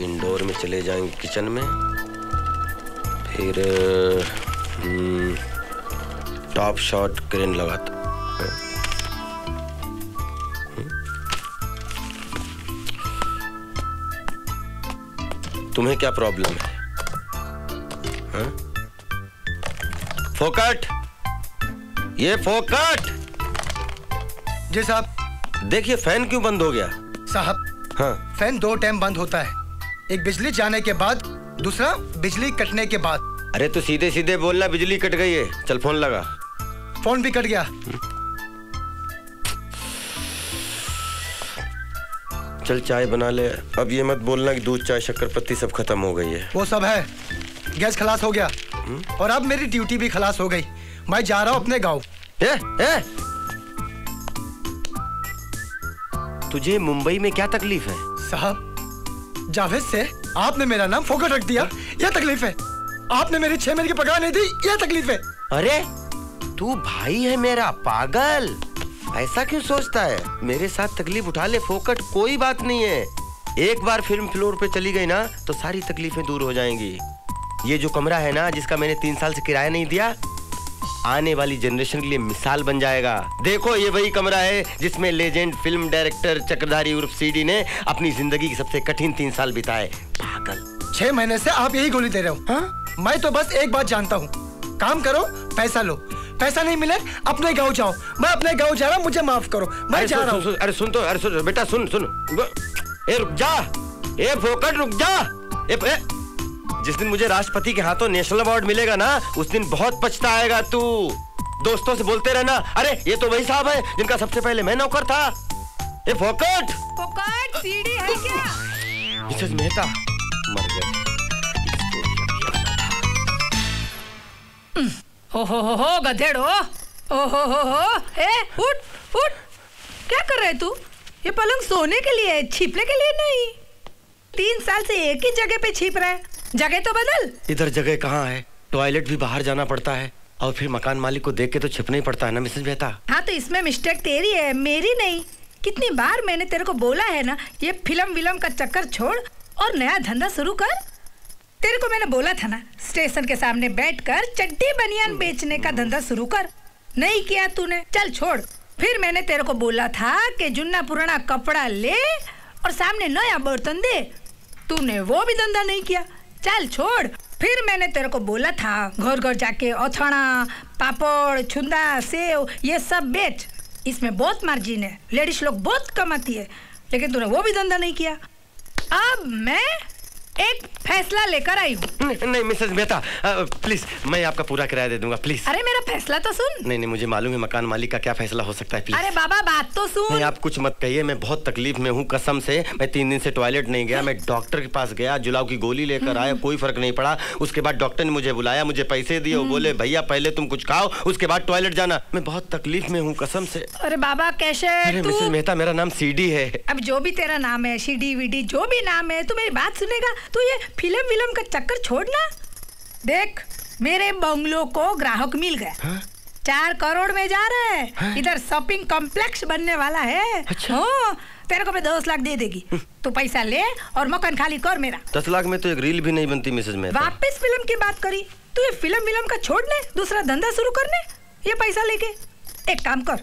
Indoor में चले जाएंगे किचन में, फिर टॉप शॉट क्रेन लगाता। तुम्हें क्या प्रॉब्लम है? फोकट, ये फोकट। जी साहब। देखिए फैन क्यों बंद हो गया? साहब हाँ, फैन दो टाइम बंद होता है, एक बिजली जाने के बाद, दूसरा बिजली कटने के बाद। अरे तो सीधे सीधे बोलना बिजली कट गई है। चल फोन लगा। फोन भी कट गया। चल चाय बना ले। अब ये मत बोलना कि दूध चाय शक्कर पत्ती सब खत्म हो गई है। वो सब है, गैस खलास हो गया और अब मेरी ड्यूटी भी खलास हो गई। मैं जा रहा हूँ अपने गाँव। तुझे मुंबई में क्या तकलीफ है? साहब जावेद से आपने मेरा नाम फोकट रख दिया, यह तकलीफ है। आपने मेरी 6 महीने की पगार नहीं दी, यह तकलीफ है। अरे तू भाई है मेरा पागल, ऐसा क्यों सोचता है? मेरे साथ तकलीफ उठा ले फोकट, कोई बात नहीं है। एक बार फिल्म फ्लोर पे चली गई ना तो सारी तकलीफें दूर हो जाएंगी। ये जो कमरा है ना, जिसका मैंने 3 साल से किराया नहीं दिया, आने वाली जनरेशन के लिए मिसाल बन जाएगा। देखो ये वही कमरा है जिसमें लेजेंड फिल्म डायरेक्टर चक्रधारी उर्फ सीडी ने अपनी जिंदगी के सबसे कठिन 3 साल बिताए। पागल, 6 महीने से आप यही गोली दे रहे हो। हाँ? मैं तो बस एक बात जानता हूँ, काम करो पैसा लो, पैसा नहीं मिले अपने गाँव जाओ। मैं अपने गाँव जा रहा हूँ, मुझे माफ करो, मैं जा रहा हूँ। अरे सुन तो, अरे सुन बेटा, सुन सुन, रुक जा, ए फोकट रुक जा। जिस दिन मुझे राष्ट्रपति के हाथों नेशनल अवार्ड मिलेगा ना, उस दिन बहुत पछताएगा तू। दोस्तों से बोलते रहना, अरे ये तो वही साहब है जिनका सबसे पहले मैं नौकर था। ये फोकट, फोकट सीडी है क्या? मिसेस मेहता मर गए। हो गधेड़ो, हो ए उठ उठ, क्या कर रहा है तू? ये पलंग सोने के लिए है, छिपने के लिए नहीं। 3 साल से एक ही जगह पे छिप रहा है, जगह तो बदल। इधर जगह कहाँ है, टॉयलेट भी बाहर जाना पड़ता है और फिर मकान मालिक को देख के तो छिपना ही पड़ता है ना मिसेस मेहता। हाँ तो इसमें मिस्टेक तेरी है, मेरी नहीं। कितनी बार मैंने तेरे को बोला है ना, ये फिल्म विलम का चक्कर छोड़ और नया धंधा शुरू कर। तेरे को मैंने बोला था ना, स्टेशन के सामने बैठकर चड्डी बनियान बेचने का धंधा शुरू कर, नहीं किया तूने, चल छोड़। फिर मैंने तेरे को बोला था कि जुन्ना पुराना कपड़ा ले और सामने नया बर्तन दे, तूने वो भी धंधा नहीं किया, चल छोड़। फिर मैंने तेरे को बोला था घर घर जाके औछाणा पापड़ छुंदा सेव ये सब बेच, इसमें बहुत मार्जिन है, लेडीज लोग बहुत कमाती है, लेकिन तूने वो भी धंधा नहीं किया। अब मैं एक फैसला लेकर आई हूँ। नहीं मिसेस मेहता, प्लीज मैं आपका पूरा किराया दे दूंगा प्लीज। अरे मेरा फैसला तो सुन। नहीं नहीं मुझे मालूम है मकान मालिक का क्या फैसला हो सकता है प्लीज। अरे बाबा बात तो सुन। नहीं आप कुछ मत कहिए, मैं बहुत तकलीफ में हूँ कसम से। मैं 3 दिन से टॉयलेट नहीं गया, मैं डॉक्टर के पास गया, जुलाब की गोली लेकर आया, कोई फर्क नहीं पड़ा। उसके बाद डॉक्टर ने मुझे बुलाया, मुझे पैसे दिए, बोले भैया पहले तुम कुछ खाओ उसके बाद टॉयलेट जाना। मैं बहुत तकलीफ में हूँ कसम से। अरे बाबा कैसे? अरे मिसेस मेहता मेरा नाम CD है। अब जो भी तेरा नाम है CD वीडी जो भी नाम है, तू मेरी बात सुनेगा? तू ये फिल्म विलम का चक्कर छोड़ना। देख मेरे बंगलों को ग्राहक मिल गया। हाँ? 4 करोड़ में जा रहे हैं। हाँ? इधर शॉपिंग कॉम्प्लेक्स बनने वाला है। अच्छा? हो, तेरे को मैं 10 लाख दे देगी, तू पैसा ले और मकान खाली कर मेरा। 10 लाख में तो एक रील भी नहीं बनती मिसेज में। वापस फिल्म की बात करी, तू ये फिल्म विलम का छोड़ने दूसरा धंधा शुरू करने ये पैसा लेके। एक काम कर,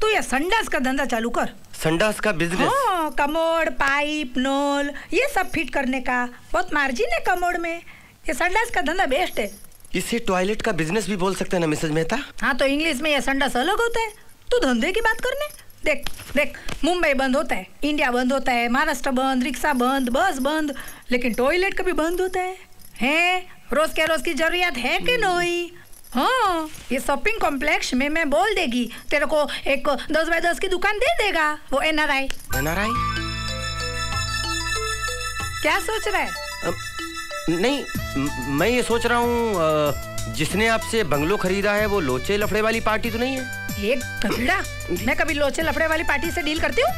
तू ये संडास का धंधा चालू कर। संडास का बिजनेस? हाँ, कमोड पाइप नोल ये सब फिट करने का बहुत मार्जिन है कमोड में, ये संडास का धंधा बेस्ट है। इसे टॉयलेट का बिजनेस भी बोल सकते हैं ना मिसेज मेहता? हाँ तो इंग्लिश में ये संडास अलग होता है, तू धंधे की बात करने। देख देख मुंबई बंद होता है, इंडिया बंद होता है, महाराष्ट्र बंद, रिक्शा बंद, बस बंद, लेकिन टॉयलेट कभी बंद होता है? रोज के रोज की जरूरत है कि नहीं? हाँ ये शॉपिंग कॉम्प्लेक्स में मैं बोल देगी, तेरे को एक 10 बाय 10 की दुकान दे देगा वो NRI। NRI क्या सोच रहा है? नहीं मैं ये सोच रहा हूँ जिसने आपसे बंगलो खरीदा है वो लोचे लफड़े वाली पार्टी तो नहीं है? ये गधड़ा, मैं कभी लोचे लफड़े वाली पार्टी से डील करती हूँ?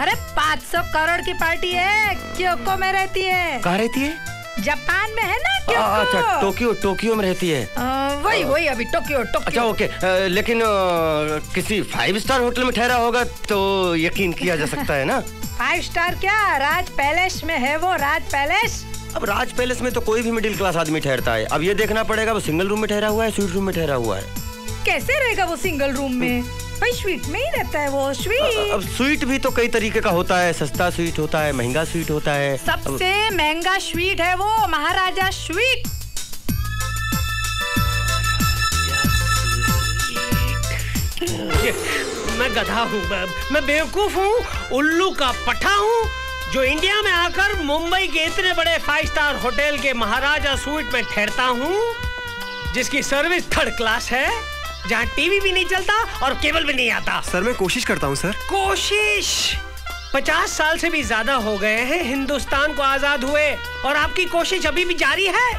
अरे 500 करोड़ की पार्टी है, क्यों में रहती है? कहाँ रहती है? जापान में है ना? अच्छा टोक्यो में रहती है। वही अभी टोक्यो। अच्छा ओके, लेकिन किसी 5 स्टार होटल में ठहरा होगा तो यकीन किया जा सकता है ना? 5 स्टार क्या, राज पैलेस में है वो, राज पैलेस। अब राज पैलेस में तो कोई भी मिडिल क्लास आदमी ठहरता है। अब ये देखना पड़ेगा वो सिंगल रूम में ठहरा हुआ है स्वीट रूम में ठहरा हुआ है। कैसे रहेगा वो सिंगल रूम में? भाई स्वीट में ही रहता है वो। स्वीट? अब स्वीट भी तो कई तरीके का होता है, सस्ता स्वीट होता है, महंगा स्वीट होता है। सबसे महंगा स्वीट है वो महाराजा स्वीट। मैं गधा हूँ, मैं बेवकूफ हूँ, उल्लू का पठा हूँ जो इंडिया में आकर मुंबई के इतने बड़े 5 स्टार होटल के महाराजा स्वीट में ठहरता हूँ जिसकी सर्विस 3rd क्लास है, जहाँ टीवी भी नहीं चलता और केबल भी नहीं आता। सर मैं कोशिश करता हूँ सर। कोशिश? 50 साल से भी ज्यादा हो गए हैं हिंदुस्तान को आजाद हुए और आपकी कोशिश अभी भी जारी है।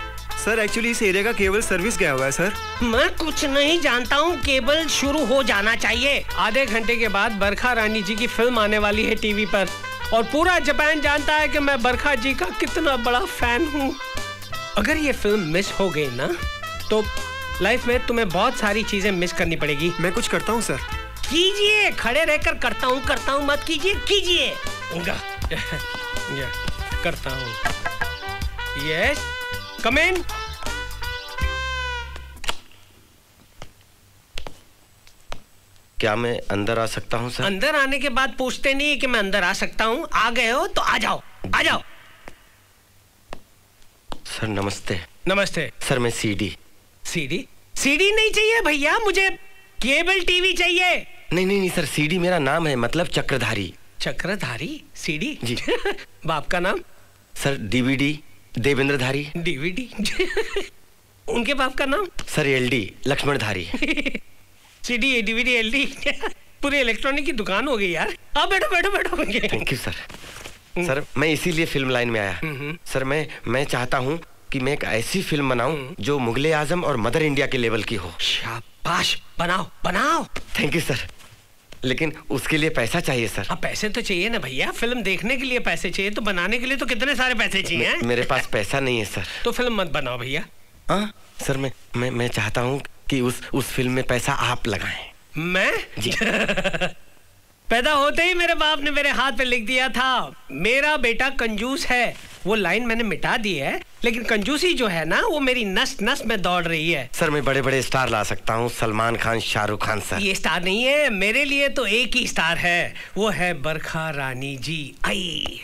सर एक्चुअली इस एरिया का केबल सर्विस गया हुआ है सर। मैं कुछ नहीं जानता हूँ, केबल शुरू हो जाना चाहिए। आधे घंटे के बाद बरखा रानी जी की फिल्म आने वाली है टीवी पर और पूरा जापान जानता है कि मैं बरखा जी का कितना बड़ा फैन हूँ। अगर ये फिल्म मिस हो गई ना तो लाइफ में तुम्हें बहुत सारी चीजें मिस करनी पड़ेगी। मैं कुछ करता हूँ सर। कीजिए, खड़े रहकर करता हूँ मत कीजिए, कीजिए। करता हूँ। Yes come in. क्या मैं अंदर आ सकता हूँ सर? अंदर आने के बाद पूछते नहीं कि मैं अंदर आ सकता हूँ। आ गए हो तो आ जाओ, आ जाओ। सर नमस्ते। नमस्ते सर। मैं CD नहीं चाहिए भैया, मुझे केबल टीवी चाहिए। नहीं सर, CD मेरा नाम है, मतलब चक्रधारी। चक्रधारी CD जी। बाप का नाम? Sir DVD देवेंद्रधारी। DVD उनके बाप का नाम? Sir LD Lakshmandhari. CD DVD LD पूरी इलेक्ट्रॉनिक की दुकान हो गई यार। अब बैठो। Thank you sir. सर मैं इसीलिए फिल्म लाइन में आया सर। मैं चाहता हूँ कि मैं एक ऐसी फिल्म बनाऊं जो मुगले आजम और मदर इंडिया के लेवल की हो। शाबाश, बनाओ। थैंक यू सर, लेकिन उसके लिए पैसा चाहिए सर। अब पैसे तो चाहिए ना भैया, फिल्म देखने के लिए पैसे चाहिए तो बनाने के लिए तो कितने सारे पैसे चाहिए हैं। मेरे पास पैसा नहीं है सर। तो फिल्म मत बनाओ भैया। हाँ सर, मैं चाहता हूँ कि उस फिल्म में पैसा आप लगाए। मैं पैदा होते ही मेरे बाप ने मेरे हाथ पे लिख दिया था मेरा बेटा कंजूस है। वो लाइन मैंने मिटा दी है, लेकिन कंजूसी जो है ना वो मेरी नस नस में दौड़ रही है। सर मैं बड़े बड़े स्टार ला सकता हूँ, सलमान खान, शाहरुख खान। सर ये स्टार नहीं है, मेरे लिए तो एक ही स्टार है, वो है बरखा रानी जी। आई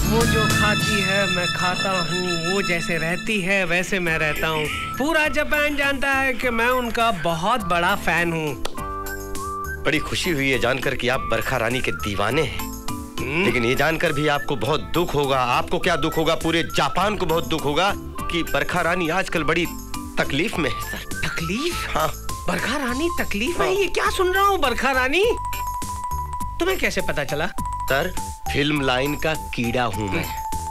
वो जो खाती है मैं खाता हूँ, वो जैसे रहती है वैसे मैं रहता हूँ। पूरा जापान जानता है कि मैं उनका बहुत बड़ा फैन हूँ। बड़ी खुशी हुई है जानकर कि आप बरखा रानी के दीवाने हैं। लेकिन ये जानकर भी आपको बहुत दुख होगा। आपको क्या दुख होगा, पूरे जापान को बहुत दुख होगा कि बरखा रानी आजकल बड़ी तकलीफ में है। सर तकलीफ? हाँ, बरखा रानी तकलीफ में? ये क्या सुन रहा हूँ? बरखा रानी तुम्हें कैसे पता चला? सर फिल्म लाइन का कीड़ा हूँ मैं।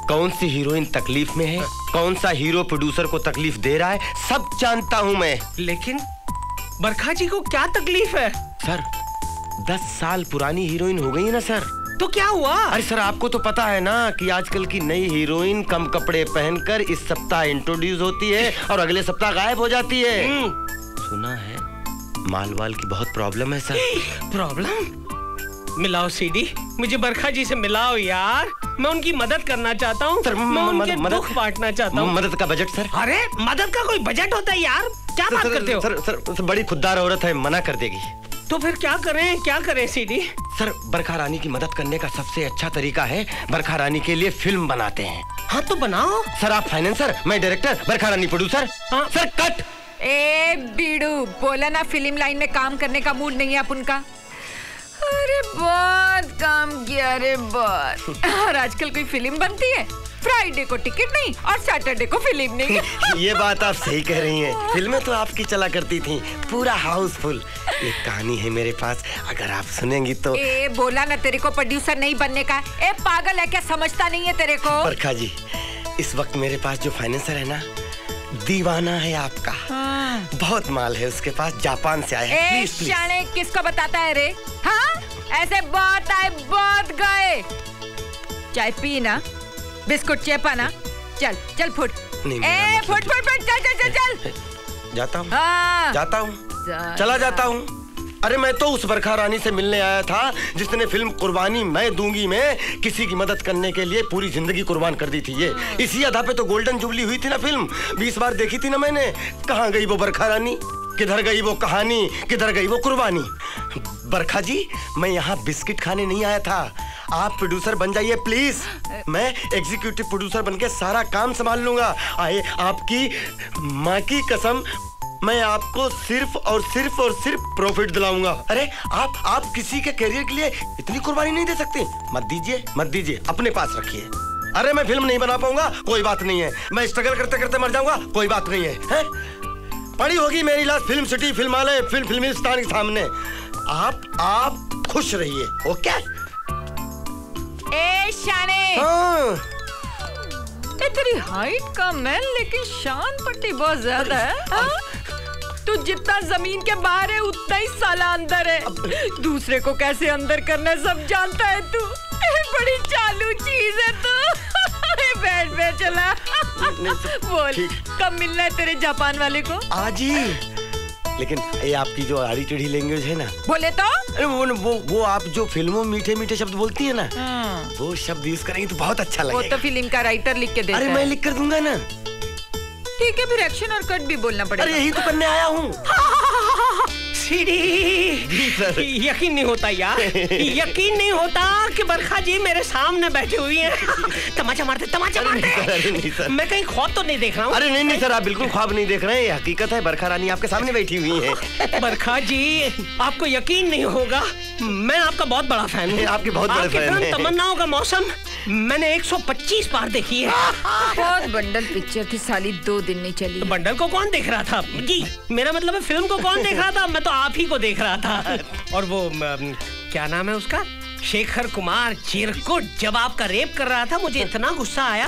कौन सी हीरोइन तकलीफ में है, कौन सा हीरो प्रोड्यूसर को तकलीफ दे रहा है, सब जानता हूँ मैं। लेकिन बरखा जी को क्या तकलीफ है? सर 10 साल पुरानी हीरोइन हो गई है ना सर। तो क्या हुआ? अरे सर आपको तो पता है ना कि आजकल की नई हीरोइन कम कपड़े पहनकर इस सप्ताह इंट्रोड्यूस होती है और अगले सप्ताह गायब हो जाती है। सुना है मालवाल की बहुत प्रॉब्लम है सर। प्रॉब्लम? मिलाओ सीडी, मुझे बरखा जी से मिलाओ यार, मैं उनकी मदद करना चाहता हूँ, मैं उनके दुख बांटना चाहता हूँ। मदद का बजट सर? अरे मदद का कोई बजट होता है यार, क्या बात करते हो? सर बड़ी खुददार औरत है, मना कर देगी। तो फिर क्या करें, क्या करें सीडी? सर बरखा रानी की मदद करने का सबसे अच्छा तरीका है बरखा रानी के लिए फिल्म बनाते हैं। हाँ तो बनाओ सर, आप फाइनेंसर, मैं डायरेक्टर, बरखा रानी प्रोड्यूसर। हाँ सर कट। ए बीड़ू, बोला ना फिल्म लाइन में काम करने का मूड नहीं है आप उनका। अरे बहुत काम किया रे बहुत। और आजकल कोई फिल्म बनती है, फ्राइडे को टिकट नहीं और सैटरडे को फिल्म नहीं। ये बात आप सही कह रही हैं। फिल्में तो आपकी चला करती थीं, पूरा हाउसफुल। एक कहानी है मेरे पास, अगर आप सुनेंगी तो। ए बोला ना तेरे को प्रोड्यूसर नहीं बनने का। ए पागल है क्या, समझता नहीं है तेरे को? बरखा जी इस वक्त मेरे पास जो फाइनेंसर है ना, दीवाना है आपका। हाँ। बहुत माल है उसके पास, जापान से आया है। Please please. किसको बताता है रे? हाँ ऐसे बहुत आए बहुत गए। चाय पी ना, बिस्कुट चेपा ना, चल चल फुट। ए फुट फुट फुट, चल चल चल चल। जाता हूँ। हाँ। जाता हूँ, चला जाता हूँ। अरे मैं तो उस बरखा रानी से मिलने आया था जिसने फिल्म कुर्बानी मैं दूंगी में किसी की मदद करने के लिए पूरी जिंदगी कुर्बान कर दी थी। ये इसी आधार पे तो गोल्डन जुबली हुई थी ना फिल्म, 20 बार देखी थी ना मैंने। कहाँ गई वो बरखा रानी, किधर गई वो कहानी, किधर गई वो कुर्बानी। बरखा जी मैं यहाँ बिस्किट खाने नहीं आया था, आप प्रोड्यूसर बन जाइए प्लीज, मैं एग्जीक्यूटिव प्रोड्यूसर बन के सारा काम संभाल लूंगा। आए आपकी माँ की कसम, मैं आपको सिर्फ और सिर्फ और सिर्फ प्रॉफिट दिलाऊंगा। अरे आप किसी के करियर के लिए इतनी कुर्बानी नहीं दे सकते। मत दीजिए, मत दीजिए, अपने पास रखिए। अरे मैं फिल्म नहीं बना पाऊंगा, कोई बात नहीं है, मैं स्ट्रगल करते करते मर जाऊंगा, कोई बात नहीं है, है? पड़ी होगी मेरी लाश फिल्म सिटी, फिल्मालय, फिल्मिस्तान के सामने। आप खुश रहिए, ओके? ए शाने। हाँ। तेरी हाइट कम है लेकिन शान पट्टी बहुत ज्यादा है। हाँ? तू जितना जमीन के बाहर है उतना ही साला अंदर है। दूसरे को कैसे अंदर करना है सब जानता है तू। बड़ी चालू चीज है तू। बैठ बैठ चला। बोल कब मिलना है तेरे जापान वाले को? आज ही। लेकिन ये आपकी जो आड़ी टेढ़ी लैंग्वेज है ना, बोले तो वो आप जो फिल्मों मीठे मीठे शब्द बोलती है ना। हाँ। वो शब्द यूज करेंगे तो बहुत अच्छा लगेगा। वो तो फिल्म का राइटर लिख के देता है। अरे मैं लिख कर दूंगा ना। ठीक है, फिर एक्शन और कट भी बोलना पड़ेगा। अरे यही तो करने आया हूँ। सीडी। जी सर। यकीन नहीं होता यार, यकीन नहीं होता कि बरखा जी मेरे सामने बैठी हुई हैं। तमाचा मारते तमाचा मारते। मैं कहीं ख्वाब तो नहीं देख रहा हूँ? अरे नहीं नहीं सर, आप बिल्कुल ख्वाब नहीं देख रहे हैं, हकीकत है। बरखा रानी आपके सामने बैठी हुई है। बरखा जी आपको यकीन नहीं होगा, मैं आपका बहुत बड़ा फैन हूँ। आपके बहुत बड़ा फैन। तमन्नाओं का मौसम मैंने 125 बार देखी है। बहुत बंडल पिक्चर थी साली, 2 दिन नहीं चली। तो बंडल को कौन देख रहा था जी? मेरा मतलब है फिल्म को कौन देख रहा था? मैं तो आप ही को देख रहा था। और वो क्या नाम है उसका, शेखर कुमार चिरकुट, जब आपका रेप कर रहा था मुझे इतना गुस्सा आया,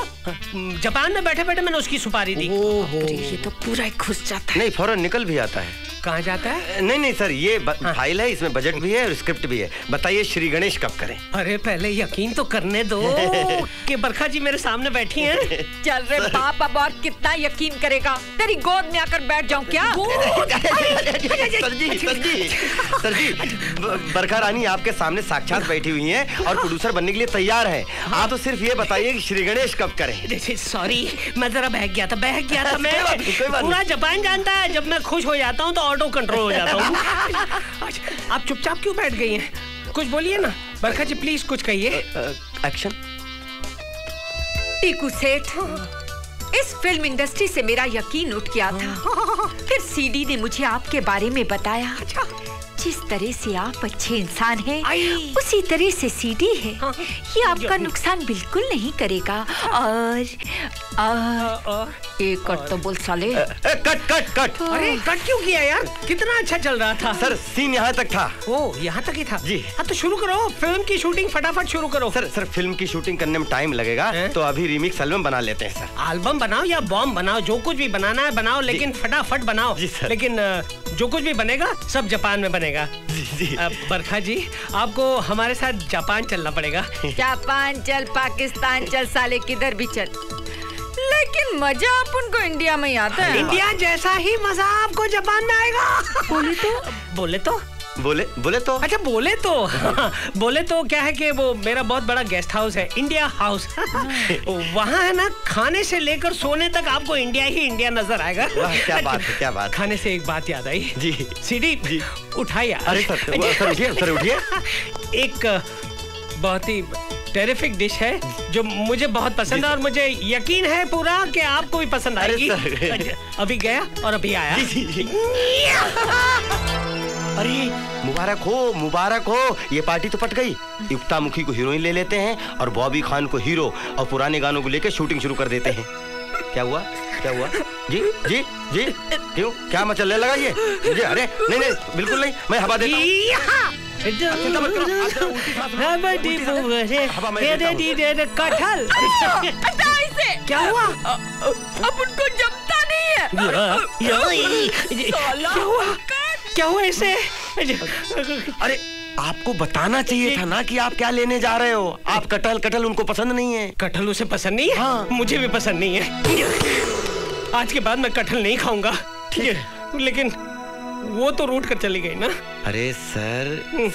जापान में बैठे बैठे मैंने उसकी सुपारी दी। ये तो पूरा ही घुस जाता है। नहीं फौरन निकल भी आता है। कहाँ जाता है? नहीं नहीं सर, ये फाइल है, इसमें बजट भी है और स्क्रिप्ट भी है। बताइए श्री गणेश कब करें? अरे पहले यकीन तो करने दो कि बरखा जी मेरे सामने बैठी हैं। चल रे बाप, अब और कितना यकीन करेगा? तेरी गोद में आकर बैठ जाऊं क्या? सर जी बरखा रानी आपके सामने साक्षात बैठी हुई है और प्रोड्यूसर बनने के लिए तैयार है। आप तो सिर्फ ये बताइए कि श्री गणेश कब करें? सॉरी मैं जरा बह गया था। मैं पूरा जापान जानता है, जब मैं खुश हो जाता हूँ तो ऑटो कंट्रोल हो जाता हूँ। आप चुपचाप क्यों बैठ गई हैं? कुछ बोलिए ना बरखा जी, प्लीज कुछ कहिए। एक्शन। टीकू सेठ, इस फिल्म इंडस्ट्री से मेरा यकीन उठ गया था, फिर सीडी ने मुझे आपके बारे में बताया। जिस तरह से आप अच्छे इंसान हैं, उसी तरह से सीडी है। ये आपका नुकसान बिल्कुल नहीं करेगा। और ये कट तो बोल साले। कट। अरे कट क्यों किया यार? कितना अच्छा चल रहा था। सर सीन यहाँ तक था। ओह यहाँ तक ही था। जी। हाँ तो शुरू करो फिल्म की शूटिंग, फटाफट शुरू करो। सर फिल्म की शूटिंग करने में टाइम लगेगा, तो अभी रीमिक्स एल्बम बना लेते हैं। सर एल्बम बनाओ या बॉम्ब बनाओ, जो कुछ भी बनाना है बनाओ, लेकिन फटाफट बनाओ। लेकिन जो कुछ भी बनेगा सब जापान में बनेगा। जी। बरखा जी आपको हमारे साथ जापान चलना पड़ेगा। जापान चल, पाकिस्तान चल, साले किधर भी चल, लेकिन मजा अपन को इंडिया में आता है। इंडिया जैसा ही मजा आपको जापान में आएगा। बोले तो क्या है कि वो मेरा बहुत बड़ा गेस्ट हाउस है, इंडिया हाउस। वहाँ है ना, खाने से लेकर सोने तक आपको इंडिया ही इंडिया नजर आएगा। क्या बात है, क्या बात। खाने से एक बात याद आई। जी सीडी जी उठाइए। अरे सर उठिए। एक बहुत ही टेरिफिक डिश है जो मुझे बहुत पसंद है और मुझे यकीन है पूरा कि आपको भी पसंद आएगी। अभी गया और अभी आया। अरे मुबारक हो, मुबारक हो। ये पार्टी तो पट गई। युक्ता मुखी को हीरोइन ले लेते हैं और बॉबी खान को हीरो, और पुराने गानों को लेकर शूटिंग शुरू कर देते हैं। क्या हुआ? जी क्यों, क्या मचलने लगा ये? अरे नहीं बिल्कुल नहीं, मैं हवा देता हूं। कटहल क्या हुआ? अब उनको जमता नहीं है। क्या हुआ इसे? अरे आपको बताना चाहिए था ना कि आप क्या लेने जा रहे हो। आप कटहल उनको पसंद नहीं है। कटहल उसे पसंद नहीं है। हाँ। मुझे भी पसंद नहीं है। आज के बाद मैं कटहल नहीं खाऊंगा। ठीक है। लेकिन वो तो रूठ कर चली गई ना। अरे सर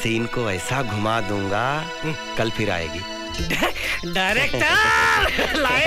सीन को ऐसा घुमा दूंगा, कल फिर आएगी। डायरेक्टर लाए।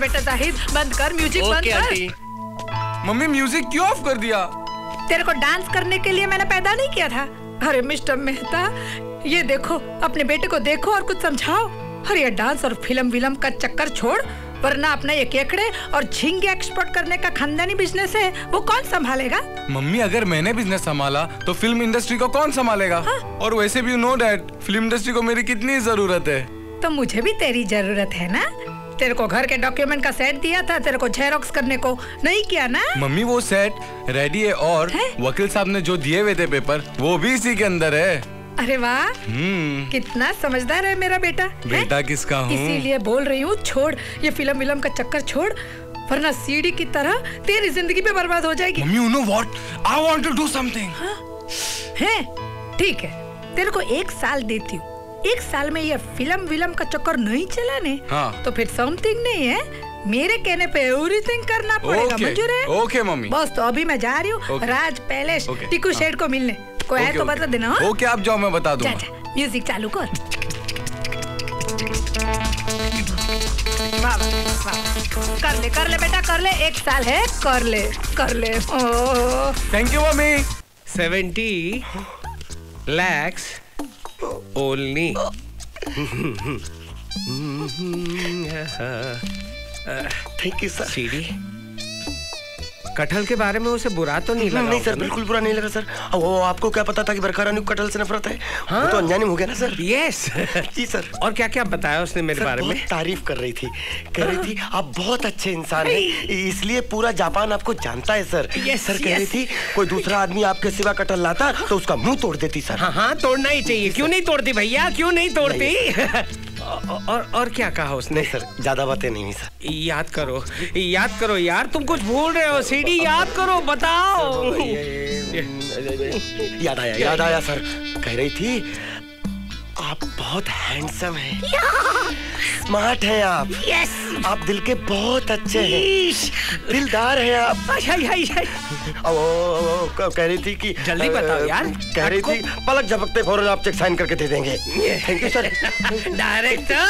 बेटा जाहिद बंद कर म्यूजिक। बंद कर। मम्मी म्यूजिक क्यों ऑफ कर दिया? तेरे को डांस करने के लिए मैंने पैदा नहीं किया था। अरे मिस्टर मेहता ये देखो, अपने बेटे को देखो और कुछ समझाओ। अरे ये डांस और फिल्म विलम का चक्कर छोड़, वरना अपना ये केकड़े और झींगे एक्सपोर्ट करने का खानदानी बिजनेस है, वो कौन संभालेगा? मम्मी अगर मैंने बिजनेस संभाला तो फिल्म इंडस्ट्री को कौन संभालेगा? और वैसे भी नो डैड फिल्म इंडस्ट्री को मेरी कितनी जरूरत है। तो मुझे भी तेरी जरूरत है ना। तेरे को घर के डॉक्यूमेंट का सेट दिया था, तेरे को जेरोक्स करने को नहीं किया ना। मम्मी वो सेट रेडी है और वकील साहब ने जो दिए हुए थे पेपर वो भी इसी के अंदर है। अरे वाह, कितना समझदार है मेरा बेटा। बेटा किसका हूँ, इसीलिए बोल रही हूँ। छोड़ ये फिल्म विलम का चक्कर छोड़, वरना सीडी की तरह तेरी जिंदगी में बर्बाद हो जाएगी। Mummy you know what, I want to do something. है ठीक है, तेरे को 1 साल देती हूँ। 1 साल में ये फिल्म विलम का चक्कर नहीं चलाने। हाँ। तो फिर समथिंग नहीं है, मेरे कहने पे एवरीथिंग करना पड़ेगा। मंजूर है? Okay mummy. बस तो अभी मैं जा रही हूँ राज पैलेस टिकू सेठ को मिलने। कोई है तो बता देना। ओके आप जाओ, मैं बता दूँ। म्यूजिक चालू कर। वाह वाह, कर ले बेटा कर ले। 1 साल है, कर ले। Thank you mummy. 70 lakh only। Thank you sir। CD कटहल के बारे में उसे बुरा तो नहीं लगा? नहीं सर, बिल्कुल बुरा नहीं लगा सर। वो आपको क्या पता था कि बरखा रानी को कटहल से नफरत है? हाँ? वो तो अनजाने हो गया ना सर। यस जी सर। और क्या क्या बताया उसने मेरे बारे में? तारीफ कर रही थी, कह रही थी आप बहुत अच्छे इंसान है, इसलिए पूरा जापान आपको जानता है सर। सर कह रही थी कोई दूसरा आदमी आपके सिवा कटहल लाता तो उसका मुँह तोड़ देती सर। हाँ हाँ तोड़ना ही चाहिए, क्यों नहीं तोड़ती भैया, क्यों नहीं तोड़ती। और क्या कहा उसने? सर ज्यादा बातें नहीं सर। याद करो, याद करो यार, तुम कुछ भूल रहे हो। सीडी याद करो, बताओ। याद आया, याद आया सर। कह रही थी आप बहुत हैंडसम हैं, स्मार्ट हैं आप। यस। आप दिल के बहुत अच्छे हैं, दिलदार हैं आप। कह रही थी कि जल्दी बताओ यार। कह रही थी पलक झपकते फौरन आप चेक साइन करके दे देंगे। Thank you sir. डायरेक्टर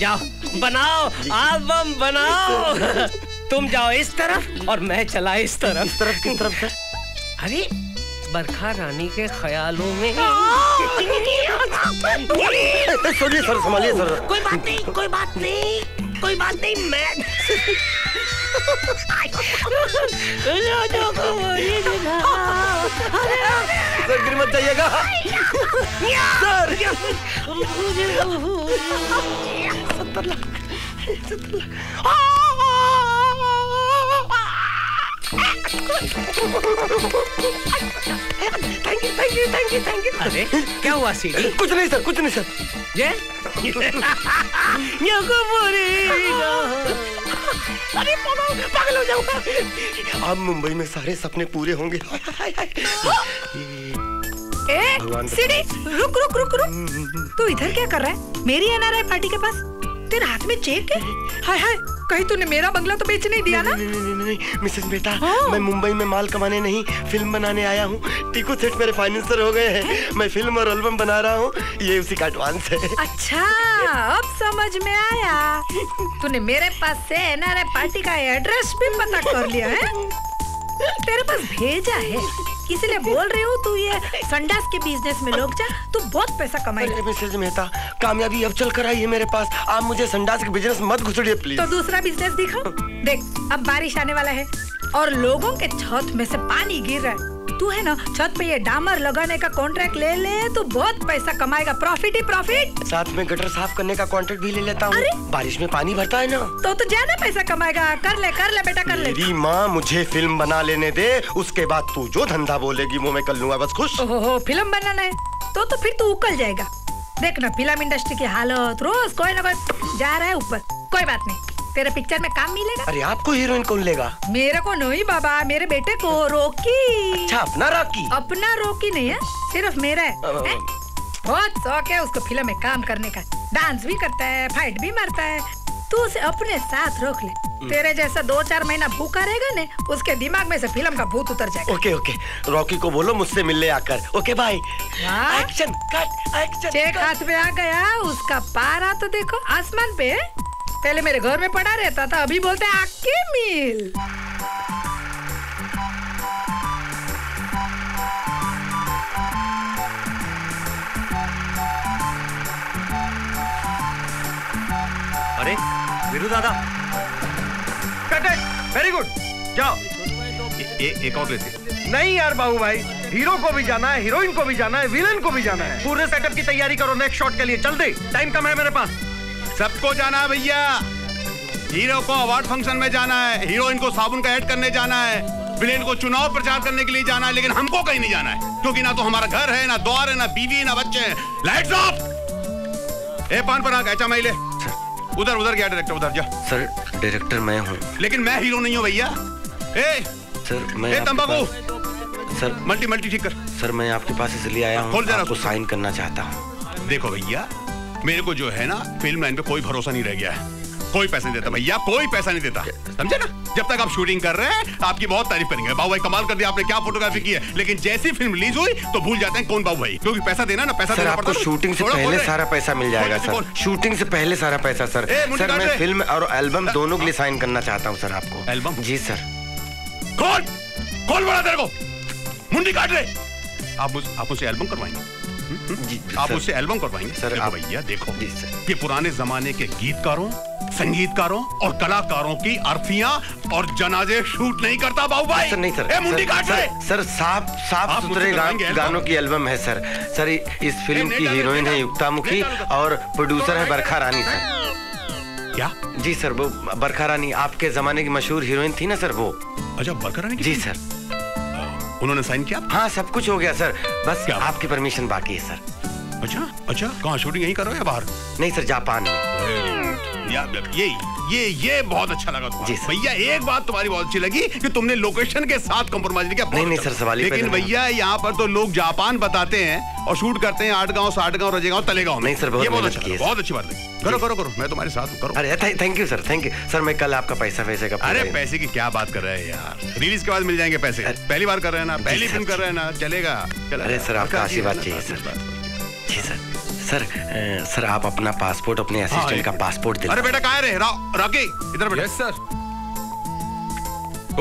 जाओ, बनाओ एल्बम बनाओ। तुम जाओ इस तरफ और मैं चला इस तरफ। इस तरफ किस तरफ सर? अरे बरखा रानी के ख्यालों में। सॉरी सर, संभालिए सर। कोई बात नहीं, कोई बात नहीं, कोई बात नहीं। मैं सर गिर मत जाइएगा सर। 70 lakh thank you. अरे क्या हुआ सीडी? कुछ नहीं सर, कुछ नहीं सर। ये अरे पागल हो जाऊंगा। अब मुंबई में सारे सपने पूरे होंगे। ए सीडी रुक रुक रुक रुक, तू इधर क्या कर रहा है? मेरी एनआरआई पार्टी के पास तेरे हाथ में चेक है? हाय हाय, कहीं तूने मेरा बंगला तो बेच नहीं दिया ना? नहीं मिसेस बेटा, मैं मुंबई में माल कमाने नहीं फिल्म बनाने आया हूँ। टीकू सेठ मेरे फाइनेंसर हो गए हैं। मैं फिल्म और एल्बम बना रहा हूँ, ये उसी का एडवांस है। अच्छा अब समझ में आया, तूने मेरे पास से एनआरआई पार्टी का एड्रेस भी पता कर लिया है। तेरे पास भेजा है, इसीलिए बोल रही हूँ। तू ये संडास के बिजनेस में लोग जा, तू बहुत पैसा कमाएगा। मिसेज मेहता, कामयाबी अब चल कर आई है मेरे पास। आप मुझे संडास के बिजनेस मत घुसड़िए प्लीज। तो दूसरा बिजनेस दिखाओ। देख अब बारिश आने वाला है और लोगों के छत में से पानी गिर रहा है। तू है ना छत पे ये डामर लगाने का कॉन्ट्रैक्ट ले ले, तू बहुत पैसा कमाएगा। प्रॉफिट ही प्रॉफिट। साथ में गटर साफ करने का कॉन्ट्रैक्ट भी ले लेता हूँ, बारिश में पानी भरता है ना, तो तू ज्यादा पैसा कमाएगा। कर ले बेटा, कर ले। मेरी माँ मुझे फिल्म बना लेने दे, उसके बाद तू जो धंधा बोलेगी वो मैं कर लूंगा, बस खुश। ओहो फिल्म बनाना है तो फिर तू उकल जाएगा। देख ना फिल्म इंडस्ट्री की हालत, रोज कोई ना कोई जा रहा है ऊपर। कोई बात नहीं, तेरे पिक्चर में काम मिलेगा। अरे आपको हीरोइन कौन लेगा? मेरे को नहीं बाबा, मेरे बेटे को। रोकी। अच्छा अपना रॉकी? अपना रॉकी नहीं है, सिर्फ मेरा है। बहुत शौक है उसको फिल्म में काम करने का, डांस भी करता है, फाइट भी मारता है। तू उसे अपने साथ रोक ले, तेरे जैसा 2-4 महीना भूखा रहेगा ने, उसके दिमाग में से फिल्म का भूत उतर जाएगा। ओके ओके, रॉकी को बोलो मुझसे मिलने आकर। Okay bye. Action cut, action. Cheque हाथ में आ गया, उसका पारा तो देखो आसमान पे। पहले मेरे घर में पड़ा रहता था, अभी बोलते हैं आके मिल। अरे वीरू दादा, वेरी गुड। जाओ एक और लेते। नहीं यार बाबू भाई, हीरो को भी जाना है, हीरोइन को भी जाना है, विलन को भी जाना है। पूरे सेटअप की तैयारी करो नेक्स्ट शॉट के लिए। जल्दी, टाइम कम है मेरे पास। सबको जाना है भैया। हीरो को अवार्ड फंक्शन में जाना है, हीरोइन को साबुन का ऐड करने जाना है, विलेन को चुनाव प्रचार करने के लिए जाना है, लेकिन हमको कहीं नहीं जाना है, क्योंकि ना तो हमारा घर है, ना द्वार है, ना बीवी है, ना बच्चे हैं। Lights off. ए पान पर आग, ऐचा महिले उधर उधर गया। डायरेक्टर उधर जा। सर डायरेक्टर मैं हूँ, लेकिन मैं हीरो नहीं हूँ भैया। ए तम्बाकू सर, मल्टी ठीक कर। सर मैं आपके पास इसलिए आया हूँ, साइन करना चाहता हूँ। देखो भैया मेरे को जो है ना फिल्म लाइन पे कोई भरोसा नहीं रह गया है, कोई पैसा नहीं देता भैया, कोई पैसा नहीं देता, समझे ना। जब तक आप शूटिंग कर रहे हैं आपकी बहुत तारीफ करेंगे, बाबू भाई कमाल कर दिया आपने, क्या फोटोग्राफी की है, लेकिन जैसी फिल्म रिलीज हुई तो भूल जाते हैं कौन बाबू भाई, क्योंकि पैसा देना ना, पैसा देना पड़ता है। शूटिंग से पहले सारा पैसा मिल जाएगा सर, शूटिंग से पहले सारा पैसा सर। सर मैं फिल्म और एल्बम दोनों के लिए साइन करना चाहता हूँ सर आपको। एल्बम? जी सर। कौन कौन बोला तेरे को? मुंडी काट रहे। आप मुझे एल्बम करवाएंगे? आप उससे एल्बम करवाएंगे सर? भैया देखो ये पुराने जमाने के गीतकारों, संगीतकारों और कलाकारों की अर्थियां और जनाजे शूट नहीं करता बाबू भाई। सर नहीं सर, सर साफ सुथरे गानों की एल्बम है सर। सर इस फिल्म की हीरोइन है युक्ता मुखी और प्रोड्यूसर है बरखा रानी सर। क्या? जी सर वो बरखा रानी आपके जमाने की मशहूर हीरोइन थी ना सर वो। अच्छा बरखा रानी? जी सर। उन्होंने साइन किया? हाँ सब कुछ हो गया सर, बस आपकी परमिशन बाकी है सर। अच्छा अच्छा, कहाँ शूटिंग यहीं करो या बाहर? नहीं सर जापान में। ये बहुत अच्छा लगा तुम्हारा भैया। एक बात तुम्हारी बहुत अच्छी लगी कि तुमने लोकेशन के साथ कॉम्प्रोमाइज नहीं किया। नहीं सर सवाल, लेकिन भैया यहाँ पर तो लोग जापान बताते हैं और शूट करते हैं आठगांव साठगांव रजेगांव तलेगांव। नहीं सर बहुत अच्छी बात लगी, करो करो करो, मैं तुम्हारे साथ हूँ करो। अरे thank you sir, thank you sir. मैं कल आपका पैसा वैसे का। अरे पैसे की क्या बात कर रहे हैं यार, रिलीज के बाद मिल जाएंगे पैसे। पहली बार कर रहे हैं ना, पहली फिल्म कर रहे हैं ना, चलेगा। अरे सर आपका आशीर्वाद चाहिए सर। जी सर। सर आप अपना पासपोर्ट अपने असिस्टेंट का पासपोर्ट दे। अरे बेटा कहाँ रहे? रॉकी इधर बैठो। Yes sir.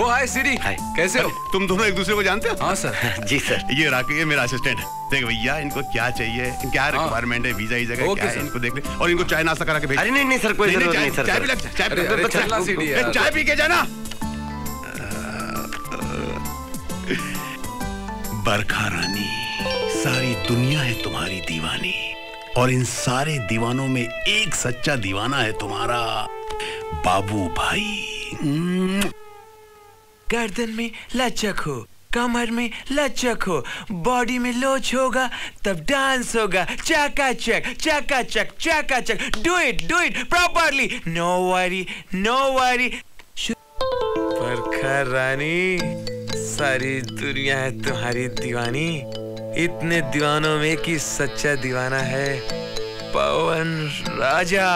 ओ हाय सीडी, कैसे हो? तुम दोनों एक दूसरे को जानते हो? हाँ सर। जी सर। ये रॉकी ये मेरा असिस्टेंट है। देख भैया इनको क्या चाहिए, क्या रिक्वायरमेंट है, वीजा इस जगह क्या है, इनको देख ले और इनको चाय नाश्ता करा के भेज। अरे नहीं सर कोई जरूरत नहीं सर। चाय भी लगता है, चाय पी के जाना। बरखा रानी सारी दुनिया है तुम्हारी दीवानी और इन सारे दीवानों में एक सच्चा दीवाना है तुम्हारा बाबू भाई। गर्दन में लचक हो, कमर में लचक हो, बॉडी में लोच होगा तब डांस होगा। चकाचक चकाचक चकाचक, do it properly, no worry no worry. Barkha Rani सारी दुनिया है तुम्हारी दीवानी, इतने दीवानों में कि सच्चा दीवाना है पवन राजा।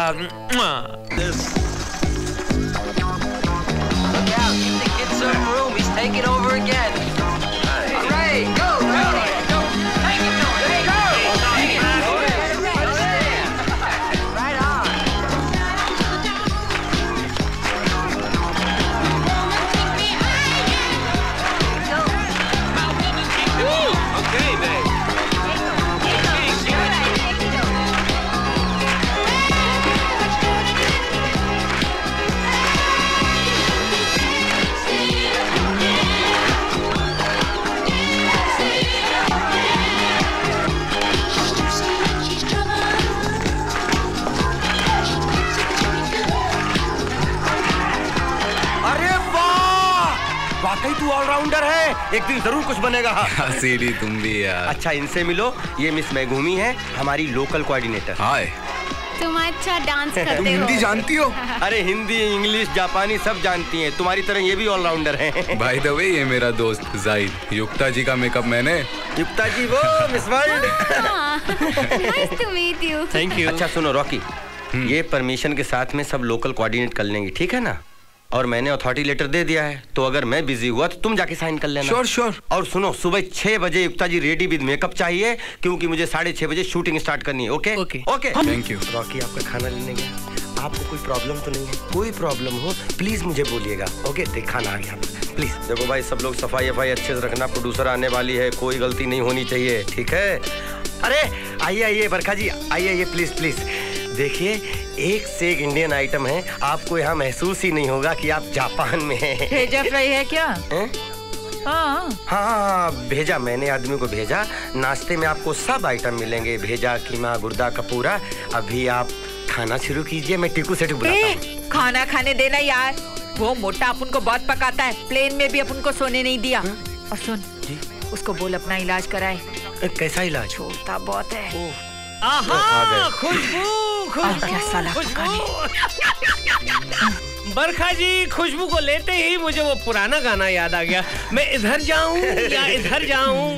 ऑलराउंडर है, एक दिन जरूर कुछ बनेगा। सीडी तुम भी यार। अच्छा इनसे मिलो, ये मिस मेगुमी है हमारी लोकल कोऑर्डिनेटर। हाय। तुम अच्छा डांस करते हो। तुम हिंदी जानती हो? अरे हिंदी इंग्लिश जापानी सब जानती हैं, तुम्हारी तरह ये भी ऑलराउंडर है। बाय द वे ये मेरा दोस्त ज़ाहिद, युक्ता जी का मेकअप मैंने। युक्ता जी वो मिस वर्ल्ड। Thank you. अच्छा सुनो रॉकी, ये परमिशन के साथ में सब लोकल कोऑर्डिनेट कर लेंगे, ठीक है ना? और मैंने अथॉरिटी लेटर दे दिया है, तो अगर मैं बिजी हुआ तो तुम जाके साइन कर लेना। Sure sure. और सुनो सुबह 6 बजे Yukta ji ready with makeup चाहिए, क्योंकि मुझे 6:30 बजे शूटिंग स्टार्ट करनी है। Okay okay thank you. Rocky आपका खाना लेने गया, आपको कोई प्रॉब्लम तो नहीं है? कोई प्रॉब्लम हो प्लीज मुझे बोलिएगा। ओके देख खाना आ गया प्लीज। देखो भाई सब लोग सफाई वफाई अच्छे से रखना, प्रोड्यूसर आने वाली है, कोई गलती नहीं होनी चाहिए, ठीक है? अरे आइए आइए बरखा जी, आइए आइए प्लीज प्लीज। देखिए एक से एक इंडियन आइटम है, आपको यहाँ महसूस ही नहीं होगा कि आप जापान में हैं। भेजा फ्राई है क्या? हाँ भेजा, मैंने आदमी को भेजा। नाश्ते में आपको सब आइटम मिलेंगे, भेजा कीमा गुर्दा कपूरा। अभी आप खाना शुरू कीजिए, मैं टीकू सेठ बुलाता हूँ। खाना खाने देना यार, वो मोटा अपन को बहुत पकाता है, प्लेन में भी अपन को सोने नहीं दिया। और सुन उसको बोल अपना इलाज कराए। कैसा इलाज? छोड़ता बहुत है। खुशबू खुशबू बरखा जी, खुशबू को लेते ही मुझे वो पुराना गाना याद आ गया। मैं इधर जाऊं या इधर जाऊं,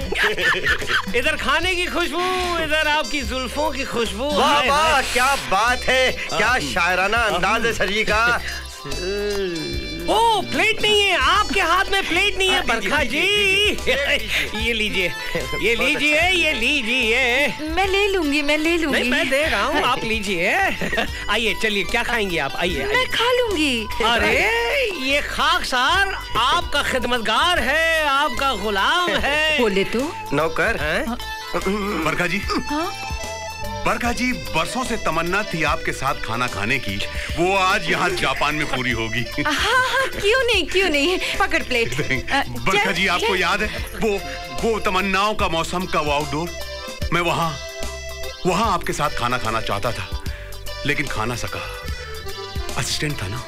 इधर खाने की खुशबू, इधर आपकी जुल्फों की खुशबू। वाह वाह क्या बात है, क्या शायराना अंदाज है सर जी का। ओ प्लेट नहीं है आपके हाथ में, प्लेट नहीं है बरखा जी। ये लीजिए ये लीजिए ये लीजिए। मैं ले लूंगी मैं ले लूंगी। नहीं मैं दे रहा हूँ, आप लीजिए। आइए चलिए, क्या खाएंगी आप? आइए मैं खा लूंगी। अरे ये खाकसार आपका खिदमतगार है, आपका गुलाम है। बोले तो नौकर। बरखा जी बरखा जी, बरसों से तमन्ना थी आपके साथ खाना खाने की, वो आज यहाँ जापान में पूरी होगी। हाँ, क्यों नहीं, पकड़ प्लेट। बरखा जी, आपको याद है वो तमन्नाओं का मौसम का वो आउटडोर? मैं वहाँ आपके साथ खाना खाना चाहता था, लेकिन खा ना सका। असिस्टेंट था ना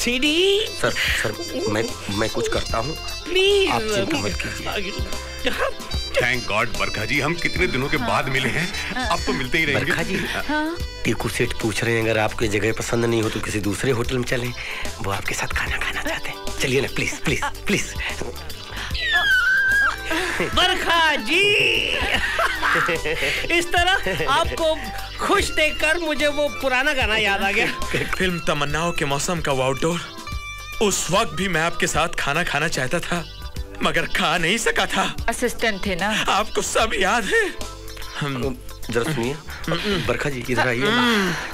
सीडी। सर मैं कुछ करता हूँ, प्लीज आप चिंता मत कीजिए। थैंक गॉड बरखा जी, हम कितने दिनों के बाद मिले हैं, अब तो मिलते ही रहेंगे। बरखा जी, टीकू सेठ पूछ रहे हैं अगर आपको जगह पसंद नहीं हो तो किसी दूसरे होटल में चलें, वो आपके साथ खाना खाना चाहते हैं। चलिए ना, please please please. Barkha ji, इस तरह आपको खुश देखकर मुझे वो पुराना गाना याद आ गया। फिल्म तमन्नाओं के मौसम का वो आउटडोर, उस वक्त भी मैं आपके साथ खाना खाना चाहता था मगर खा नहीं सका था। असिस्टेंट थे ना, आपको सब याद है। जरा सुनिए बरखा जी, इधर आइए।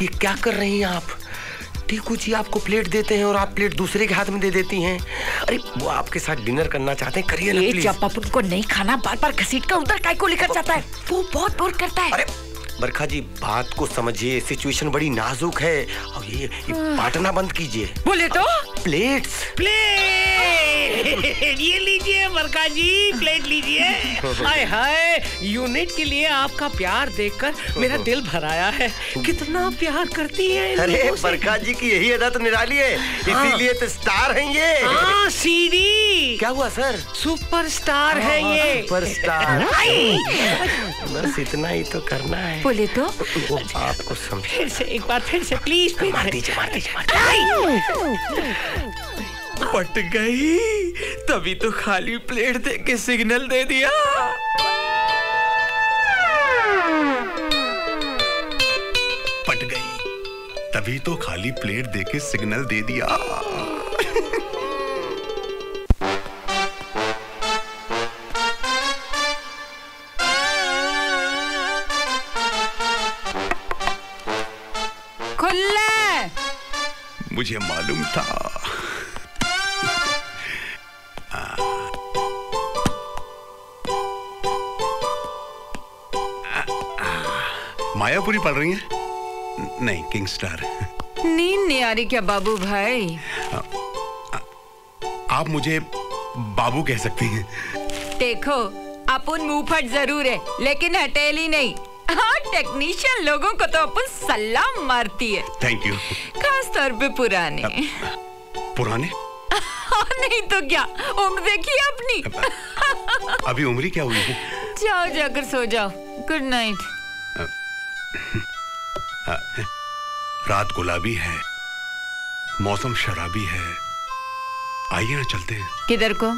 ये क्या कर रही हैं आप? टीकू जी आपको प्लेट देते हैं और आप प्लेट दूसरे के हाथ में दे देती हैं। अरे वो आपके साथ डिनर करना चाहते हैं, करिए ना प्लीज। पापा को नहीं खाना, बार बार घसीट कर उधर काय को लेकर जाता है, वो बहुत बोर करता है। बरखा जी बात को समझिए, सिचुएशन बड़ी नाजुक है, और ये बांटना बंद कीजिए। बोले तो प्लेट्स प्लेट ये लीजिए बरखा जी, प्लेट लीजिए। हाय हाय, यूनिट के लिए आपका प्यार देखकर मेरा दिल भर आया है, कितना प्यार करती है। अरे बरखा जी की यही आदत निराली है, इसीलिए तो स्टार है ये। हाँ सीडी, क्या हुआ सर? सुपरस्टार है ये, सुपरस्टार। बस इतना ही तो करना है। बोले तो वो आपको समझ, फिर से प्लीज। पट गई, तभी तो खाली प्लेट दे के सिग्नल दे दिया। पट गई, तभी तो खाली प्लेट दे के सिग्नल दे दिया। मुझे मालूम था। मायापुरी पढ़ रही हैं? नहीं, किंग स्टार। नींद नहीं आ रही क्या बाबू भाई? आप मुझे बाबू कह सकती हैं। देखो अपन मुंह फट जरूर है लेकिन हटेली नहीं। हाँ, टेक्नीशियन लोगों को तो अपन सलाम मारती है। Thank you. खास तौर पे पुराने नहीं तो क्या, उम्र देखिए अपनी। अभी उम्री क्या हुई है? जाओ जाकर सो जाओ। Good night. रात गुलाबी है, मौसम शराबी है, आइए ना चलते हैं। किधर को?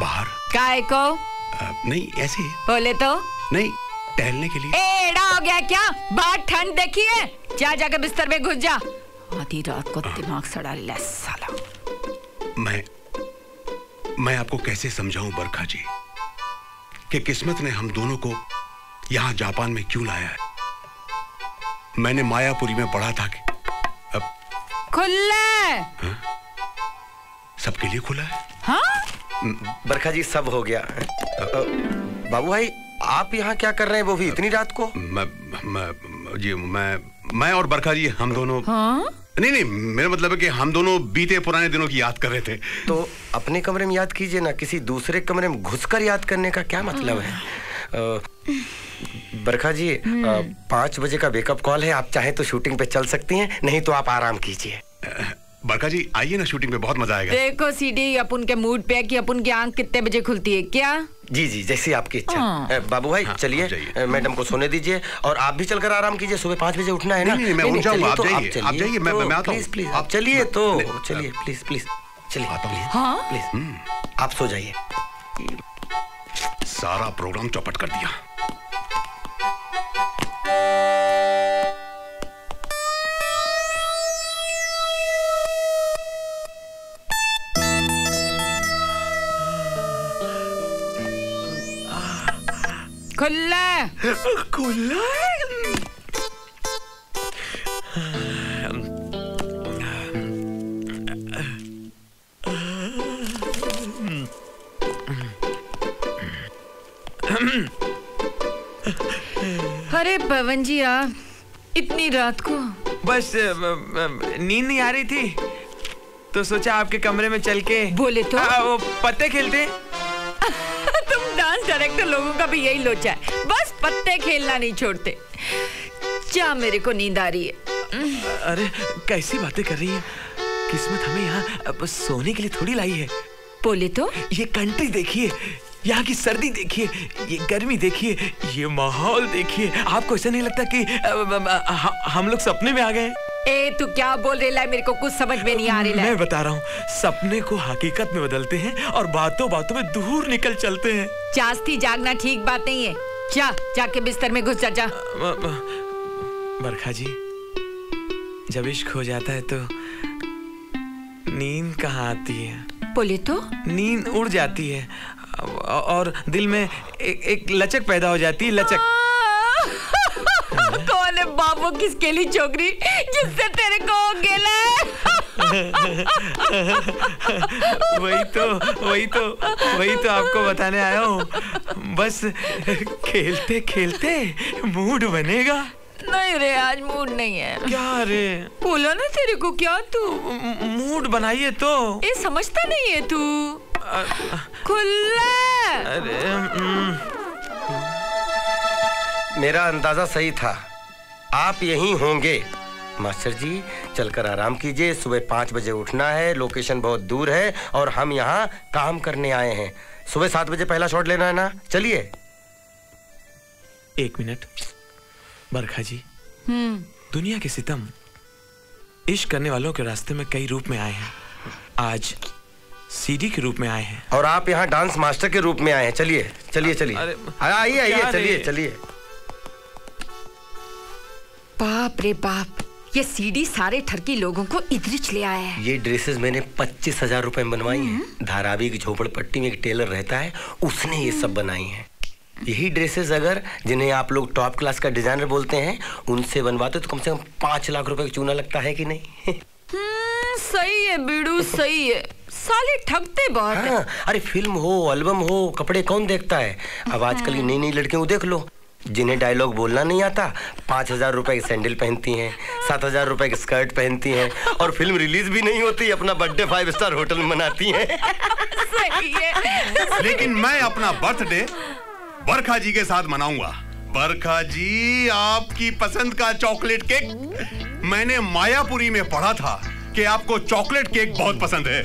बाहर। काय को? नहीं ऐसे ही। बोले तो? नहीं, टहलने के लिए। एड़ा हो गया क्या? बाहर ठंड देखी है? जा जाकर बिस्तर में घुस जा। आधी रात को दिमाग सड़ा ले साला। मैं आपको कैसे समझाऊं बरखा जी कि किस्मत ने हम दोनों को यहाँ जापान में क्यों लाया है। मैंने मायापुरी में पढ़ा था कि अब खुला है। हाँ? सबके लिए खुला है। हाँ? बरखा जी सब हो गया। बाबू भाई आप यहाँ क्या कर रहे हैं, वो भी इतनी रात को? मैं और बरखा जी हम दोनों। हाँ? नहीं, मेरा मतलब है कि हम दोनों बीते पुराने दिनों की याद कर रहे थे। तो अपने कमरे में याद कीजिए ना, किसी दूसरे कमरे में घुसकर याद करने का क्या मतलब है? बरखा जी 5 बजे का वेकअप कॉल है, आप चाहे तो शूटिंग पे चल सकती हैं, नहीं तो आप आराम कीजिए। बरखा जी आइए ना, शूटिंग पे बहुत मजा आएगा। देखो सीडी, अपन के मूड पे कि अपन की आंख कितने बजे खुलती है। क्या? जी, जैसी आपकी इच्छा। बाबू भाई चलिए, मैडम को सोने दीजिए और आप भी चलकर आराम कीजिए, सुबह 5 बजे उठना है ना। नहीं, मैं आता हूं। आप चलिए तो चलिए, प्लीज प्लीज चलिए, प्लीज आप सो जाइए। सारा प्रोग्राम चौपट कर दिया। खुला अरे पवन जी आप इतनी रात को? बस नींद नहीं आ रही थी तो सोचा आपके कमरे में चल के बोले तो वो पत्ते खेलते। तुम डांस डायरेक्टर लोगों का भी यही लोचा है, बस पत्ते खेलना नहीं छोड़ते। क्या मेरे को नींद आ रही है? अरे कैसी बातें कर रही है, किस्मत हमें यहाँ सोने के लिए थोड़ी लाई है। बोले तो ये कंट्री देखिए, यहाँ की सर्दी देखिए, ये गर्मी देखिए, ये माहौल देखिए, आपको ऐसा नहीं लगता कि हम लोग सपने में आ गए? ए तू क्या बोल रही है, मेरे को कुछ समझ में नहीं आ रही है। मैं बता रहा हूँ, सपने को हकीकत में बदलते हैं और बातों बातों में दूर निकल चलते हैं। चास्ती जागना ठीक बात नहीं है, जा जाके बिस्तर में घुस जा। बरखा जी जब इश्क हो जाता है तो नींद कहाँ आती है? बोले तो नींद उड़ जाती है और दिल में एक लचक पैदा हो जाती है, लचक। कौन है बाबू, किसके लिए छोकरी जिससे तेरे को गेला है? वही तो आपको बताने आया हूँ, बस खेलते खेलते मूड बनेगा। नहीं रे आज मूड नहीं है। क्या रे? बोला ना तेरे को, क्या तू मूड बनाइए तो। ये समझता नहीं है तू, खुला। मेरा अंदाजा सही था, आप यहीं होंगे। मास्टर जी चलकर आराम कीजिए, सुबह 5 बजे उठना है, लोकेशन बहुत दूर है और हम यहाँ काम करने आए हैं। सुबह 7 बजे पहला शॉट लेना है ना, चलिए। एक मिनट बरखा जी, दुनिया के सितम इश्क करने वालों के रास्ते में कई रूप में आए हैं, आज सीडी के रूप में आए हैं और आप यहाँ डांस मास्टर के रूप में आए हैं। चलिए चलिए चलिए, आइए आइए, चलिए चलिए। बाप रे बाप, ये सीडी सारे ठरकी लोगों को इधरिच ले आया है। ये ड्रेसेस मैंने 25,000 रुपए में बनवाई हैं। धारावी की झोपड़पट्टी में एक टेलर रहता है, उसने ये सब बनाई हैं। यही ड्रेसेस अगर, जिन्हें आप लोग टॉप क्लास का डिजाइनर बोलते हैं, उनसे बनवाते तो कम से कम 5 लाख रुपए का चूना लगता है कि नहीं? सही है बीड़ू, सही है, साले ठगते बहुत हैं। अरे फिल्म हो, एल्बम हो, कपड़े कौन देखता है? अब आजकल की नई नई लड़कियों को देख लो, जिन्हें डायलॉग बोलना नहीं आता 5,000 रुपए की सैंडल पहनती हैं, 7,000 रुपए की स्कर्ट पहनती हैं और फिल्म रिलीज भी नहीं होती, अपना बर्थडे 5 स्टार होटल में मनाती हैं। सही है। लेकिन मैं अपना बर्थडे बरखा जी के साथ मनाऊंगा। बरखा जी आपकी पसंद का चॉकलेट केक, मैंने मायापुरी में पढ़ा था कि आपको चॉकलेट केक बहुत पसंद है।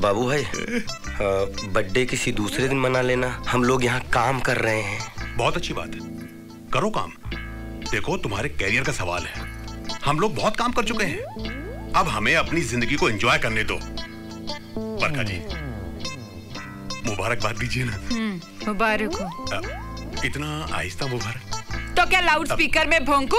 बाबू भाई बर्थडे किसी दूसरे दिन मना लेना, हम लोग यहाँ काम कर रहे हैं। बहुत अच्छी बात है, करो काम। देखो तुम्हारे कैरियर का सवाल है, हम लोग बहुत काम कर चुके हैं, अब हमें अपनी जिंदगी को एंजॉय करने दो। बरखा जी मुबारकबाद दीजिए ना। मुबारक हो। इतना आहिस्ता मुबारक, तो क्या लाउड स्पीकर में भोंकू?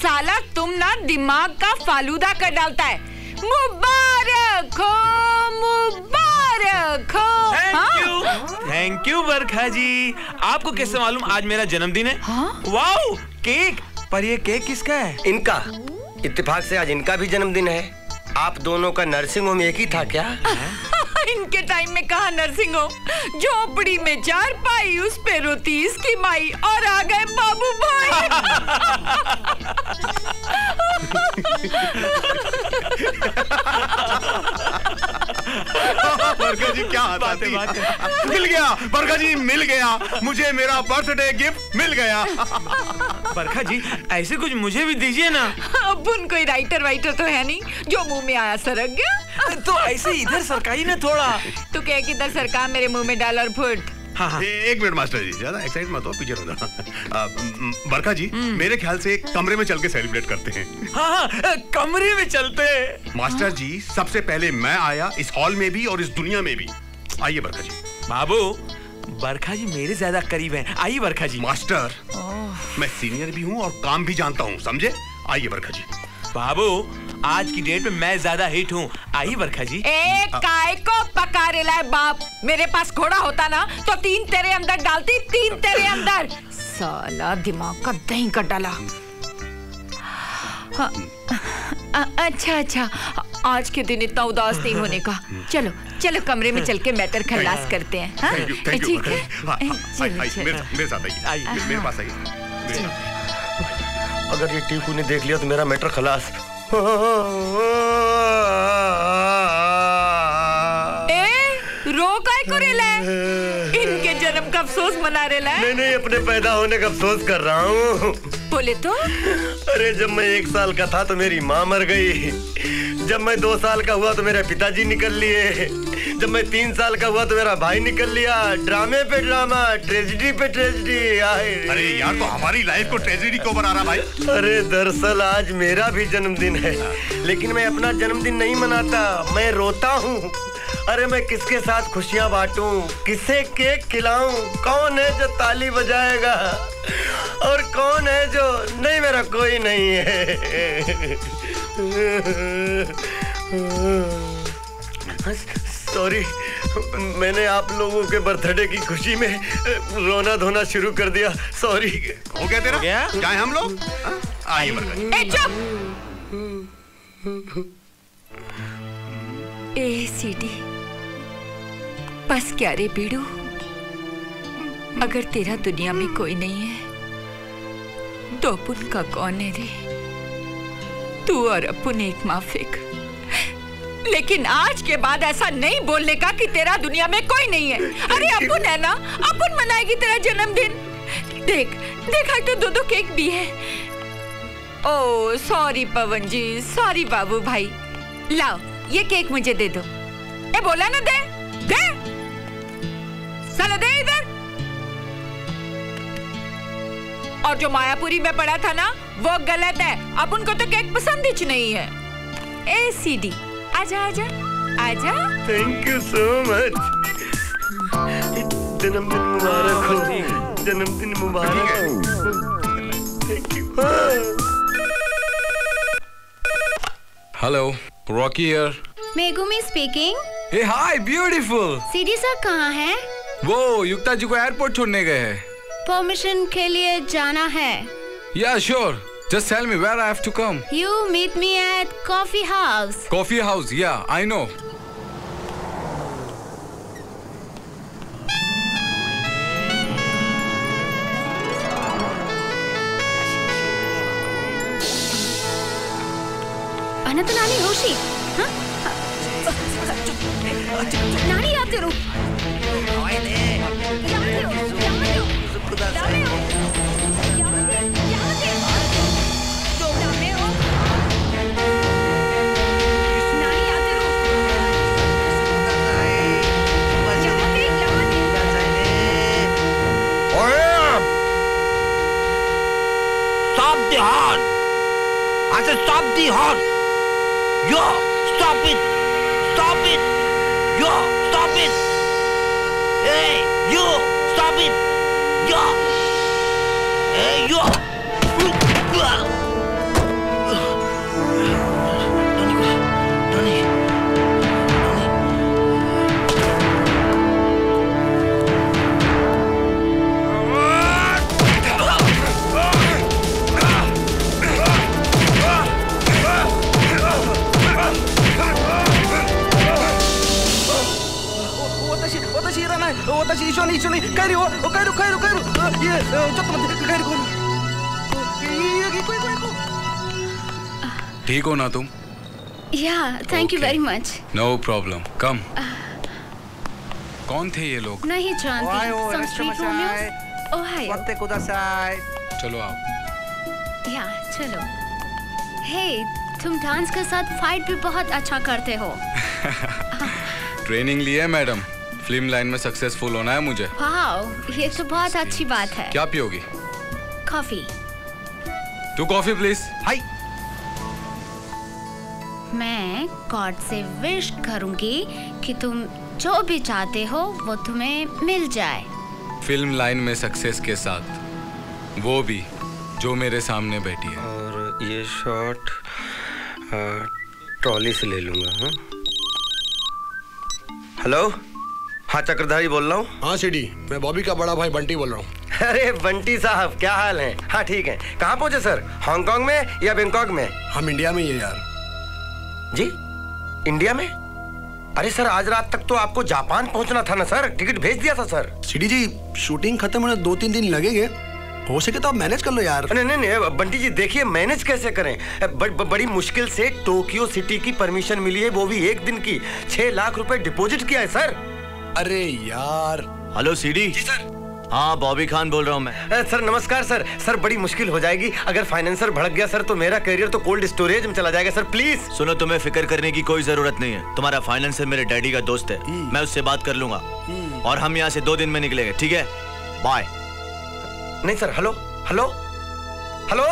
साला तुम ना दिमाग का फालूदा कर डालता है। मुबारक हो, मुबारक हो। थैंक यू बरखा जी, आपको कैसे मालूम आज मेरा जन्मदिन है? हाँ? वाओ केक, पर ये केक किसका है? इनका, इत्तेफाक से आज इनका भी जन्मदिन है। आप दोनों का नर्सिंग होम एक ही था क्या? इनके टाइम में कहा नर्सिंग होम, झोपड़ी में चार पाई उस पे रोती इसकी माई, और आ गए बाबू भाई। बरखा जी क्या बातें, मिल गया बरखा जी, मिल गया मुझे मेरा बर्थडे गिफ्ट मिल गया। बरखा जी ऐसे कुछ मुझे भी दीजिए ना। अबुन कोई राइटर वाइटर तो है नहीं जो मुंह में आया सरक गया, तो ऐसे इधर सरकाई ना थोड़ा। तो कह किधर सरका मेरे मुंह में डाल और फुट। हाँ। एक मिनट मास्टर जी, ज्यादा एक्साइट मत हो, पीछे हो जाओ। बरखा जी मेरे ख्याल से कमरे में चल के सेलिब्रेट करते हैं। हाँ, कमरे में चलते हैं। मास्टर जी सबसे पहले मैं आया इस हॉल में भी और इस दुनिया में भी। आइए बरखा जी। बाबू बरखा जी मेरे ज्यादा करीब हैं, आइए बरखा जी। मास्टर मैं सीनियर भी हूँ और काम भी जानता हूँ, समझे? आइए बरखा जी। बाबू आज की डेट में मैं ज्यादा हिट हूँ, आइए बरखा जी। ए काय को पका रेला है बाप, मेरे पास घोड़ा होता ना तो 3 तेरे अंदर डालती 3 तेरे अंदर। साला दिमाग का दही कर डाला। अच्छा अच्छा, आज के दिन इतना उदास नहीं होने का, चलो चलो कमरे में चल के मैटर खलास करते हैं। हाँ ठीक है, मेरे पास आइए। अगर ये टीकू ने देख लिया तो मेरा मैटर खलास। इनके जन्म का अफसोस मना रहे ला? नहीं नहीं, अपने पैदा होने का अफसोस कर रहा हूँ। बोले तो? अरे जब मैं 1 साल का था तो मेरी माँ मर गई, जब मैं 2 साल का हुआ तो मेरे पिताजी निकल लिए, जब मैं 3 साल का हुआ तो मेरा भाई निकल लिया। ड्रामे पे ड्रामा, ट्रेजेडी पे ट्रेजेडी। अरे यार, तो हमारी लाइफ को ट्रेजेडी क्यों बना रहा भाई? अरे दरअसल आज मेरा भी जन्मदिन है, लेकिन मैं अपना जन्मदिन नहीं मनाता, मैं रोता हूँ। अरे मैं किसके साथ खुशियाँ बांटूं, किसे केक खिलाऊं, कौन है जो ताली बजाएगा और कौन है जो नहीं? मेरा कोई नहीं है। सॉरी, मैंने आप लोगों के बर्थडे की खुशी में रोना धोना शुरू कर दिया। सॉरी, हो गया तेरा? क्या हम लोग आइए सीडी, बस क्या रे बीड़ू, अगर तेरा दुनिया में कोई नहीं है तो अपुन का कौन है रे? तू और अपुन एक माफिक, लेकिन आज के बाद ऐसा नहीं बोलने का कि तेरा दुनिया में कोई नहीं है। अरे अपुन है ना, अपुन मनाएगी तेरा जन्मदिन। देख देखा तो 2 केक भी है। ओ सॉरी पवन जी, सॉरी बाबू भाई, लाओ ये केक मुझे दे दो। ए बोला ना, दे दे साला, दे इधर। और जो मायापुरी में पड़ा था ना, वो गलत है, अब उनको तो केक पसंद ही नहीं है। ए सीडी, आजा आजा आजा। थैंक यू सो मच, जन्मदिन मुबारक हो, जन्मदिन मुबारक हो। Thank you. Hello, Rocky here. Megumi speaking. Hey hi beautiful. CD sir कहाँ है? वो युक्ता जी को एयरपोर्ट छोड़ने गए हैं। परमिशन के लिए जाना है। Yeah sure, just tell me where I have to come. You meet me at coffee house. Coffee house, yeah I no. तो नानी रोशी, हाँ? नानी याद करो। Stop the horn! I said stop the horn! Yo, stop it! Stop it! Yo, stop it! Hey, you, stop it! Yo! Hey, yo! ठीक हो ना तुम? Yeah, thank you very much. No problem, come. कौन थे ये लोग? नहीं जानती। चलो आओ। या चलो। हे, तुम डांस के साथ फाइट भी बहुत अच्छा करते हो। ट्रेनिंग लिए मैडम, फिल्म लाइन में सक्सेसफुल होना है मुझे। वाओ, ये तो बहुत अच्छी बात है। क्या पियोगी? Coffee. Two coffee please. Hi. मैं गॉड से विश करूंगी कि तुम जो भी चाहते हो वो तुम्हें मिल जाए। फिल्म लाइन में सक्सेस के साथ, वो भी जो मेरे सामने बैठी है। और ये शॉट ट्रॉली से ले लूंगा। हेलो, हाँ चक्रधारी बोल रहा हूँ। हाँ सीडी, मैं बॉबी का बड़ा भाई बंटी बोल रहा हूँ। अरे बंटी साहब, क्या हाल है? हाँ ठीक है। कहाँ पहुँचे सर, हांगकांग में या बैंकॉक में? हम इंडिया में ही है यार। जी, इंडिया में? अरे सर, आज रात तक तो आपको जापान पहुँचना था ना सर, टिकट भेज दिया था सर। सीडी जी, शूटिंग खत्म होने 2-3 दिन लगेंगे, हो सके तो आप मैनेज कर लो यार। नहीं नहीं नहीं बंटी जी देखिए मैनेज कैसे करें, बड़ी मुश्किल से टोक्यो सिटी की परमिशन मिली है, वो भी एक दिन की। 6 लाख रुपए डिपॉजिट किया है सर। अरे यार हेलो सीडी। जी सर। हाँ बॉबी खान बोल रहा हूँ मैं। सर नमस्कार सर। सर बड़ी मुश्किल हो जाएगी, अगर फाइनेंसर भड़क गया सर तो मेरा करियर तो कोल्ड स्टोरेज में चला जाएगा सर, प्लीज। सुनो तुम्हें फिक्र करने की कोई जरूरत नहीं है, तुम्हारा फाइनेंसर मेरे डैडी का दोस्त है, मैं उससे बात कर लूंगा और हम यहाँ से 2 दिन में निकलेंगे, ठीक है बाय। नहीं सर हेलो हेलो हेलो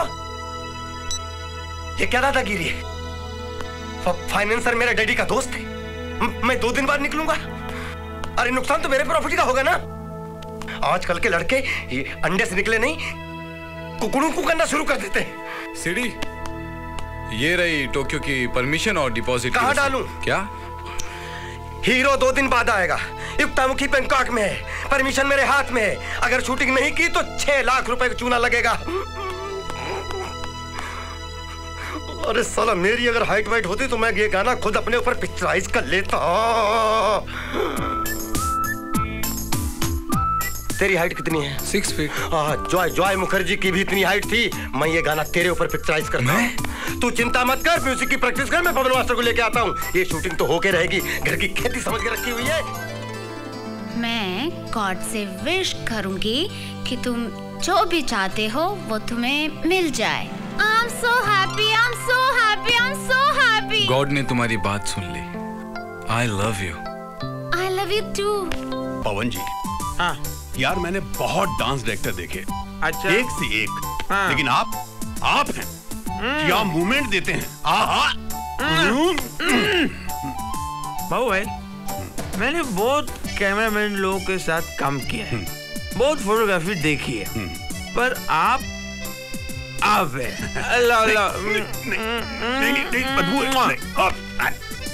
ये क्या दादागिरी है, फाइनेंसर मेरा डैडी का दोस्त है, मैं 2 दिन बाद निकलूंगा, अरे नुकसान तो मेरे प्रॉफिट का होगा ना। आजकल के लड़के ये अंडे से निकले नहीं कुकड़ू कुकड़ना शुरू कर देते हैं। सीडी ये रही टोक्यो की परमिशन और डिपॉजिट। कहाँ डालूं? क्या हीरो 2 दिन बाद आएगा, युक्ता मुखी बैंकॉक में है, परमिशन मेरे हाथ में है, अगर शूटिंग नहीं की तो 6 लाख रुपए का चूना लगेगा। अरे साला मेरी अगर हाइट वाइट होती तो मैं ये गाना खुद अपने ऊपर पिक्चराइज कर लेता। तेरी हाइट कितनी है? 6 फीट। जॉय मुखर्जी की भी इतनी हाइट थी। मैं ये गाना तेरे ऊपर पिक्चराइज करता हूँ। तू चिंता मत कर, म्यूजिक की प्रैक्टिस कर, मैं पवन मास्टर को लेके आता हूँ। ये शूटिंग तो होके रहेगी, घर की खेती समझ के रखी हुई है। मैं गॉड से विश करूँगी कि तुम जो भी चाहते हो वो तुम्हें मिल जाए। I'm so happy, I'm so happy, I'm so happy. God ने तुम्हारी बात सुन ली। I love you. I love you too. पवन जी। हाँ यार मैंने बहुत डांस डायरेक्टर देखे, अच्छा एक से एक, हाँ। लेकिन आप हैं, क्या मूवमेंट देते हैं। भाऊ भाई मैंने बहुत कैमरामैन लोगों के साथ काम किया है, बहुत फोटोग्राफी देखी है, पर आप हैं। नहीं बदबू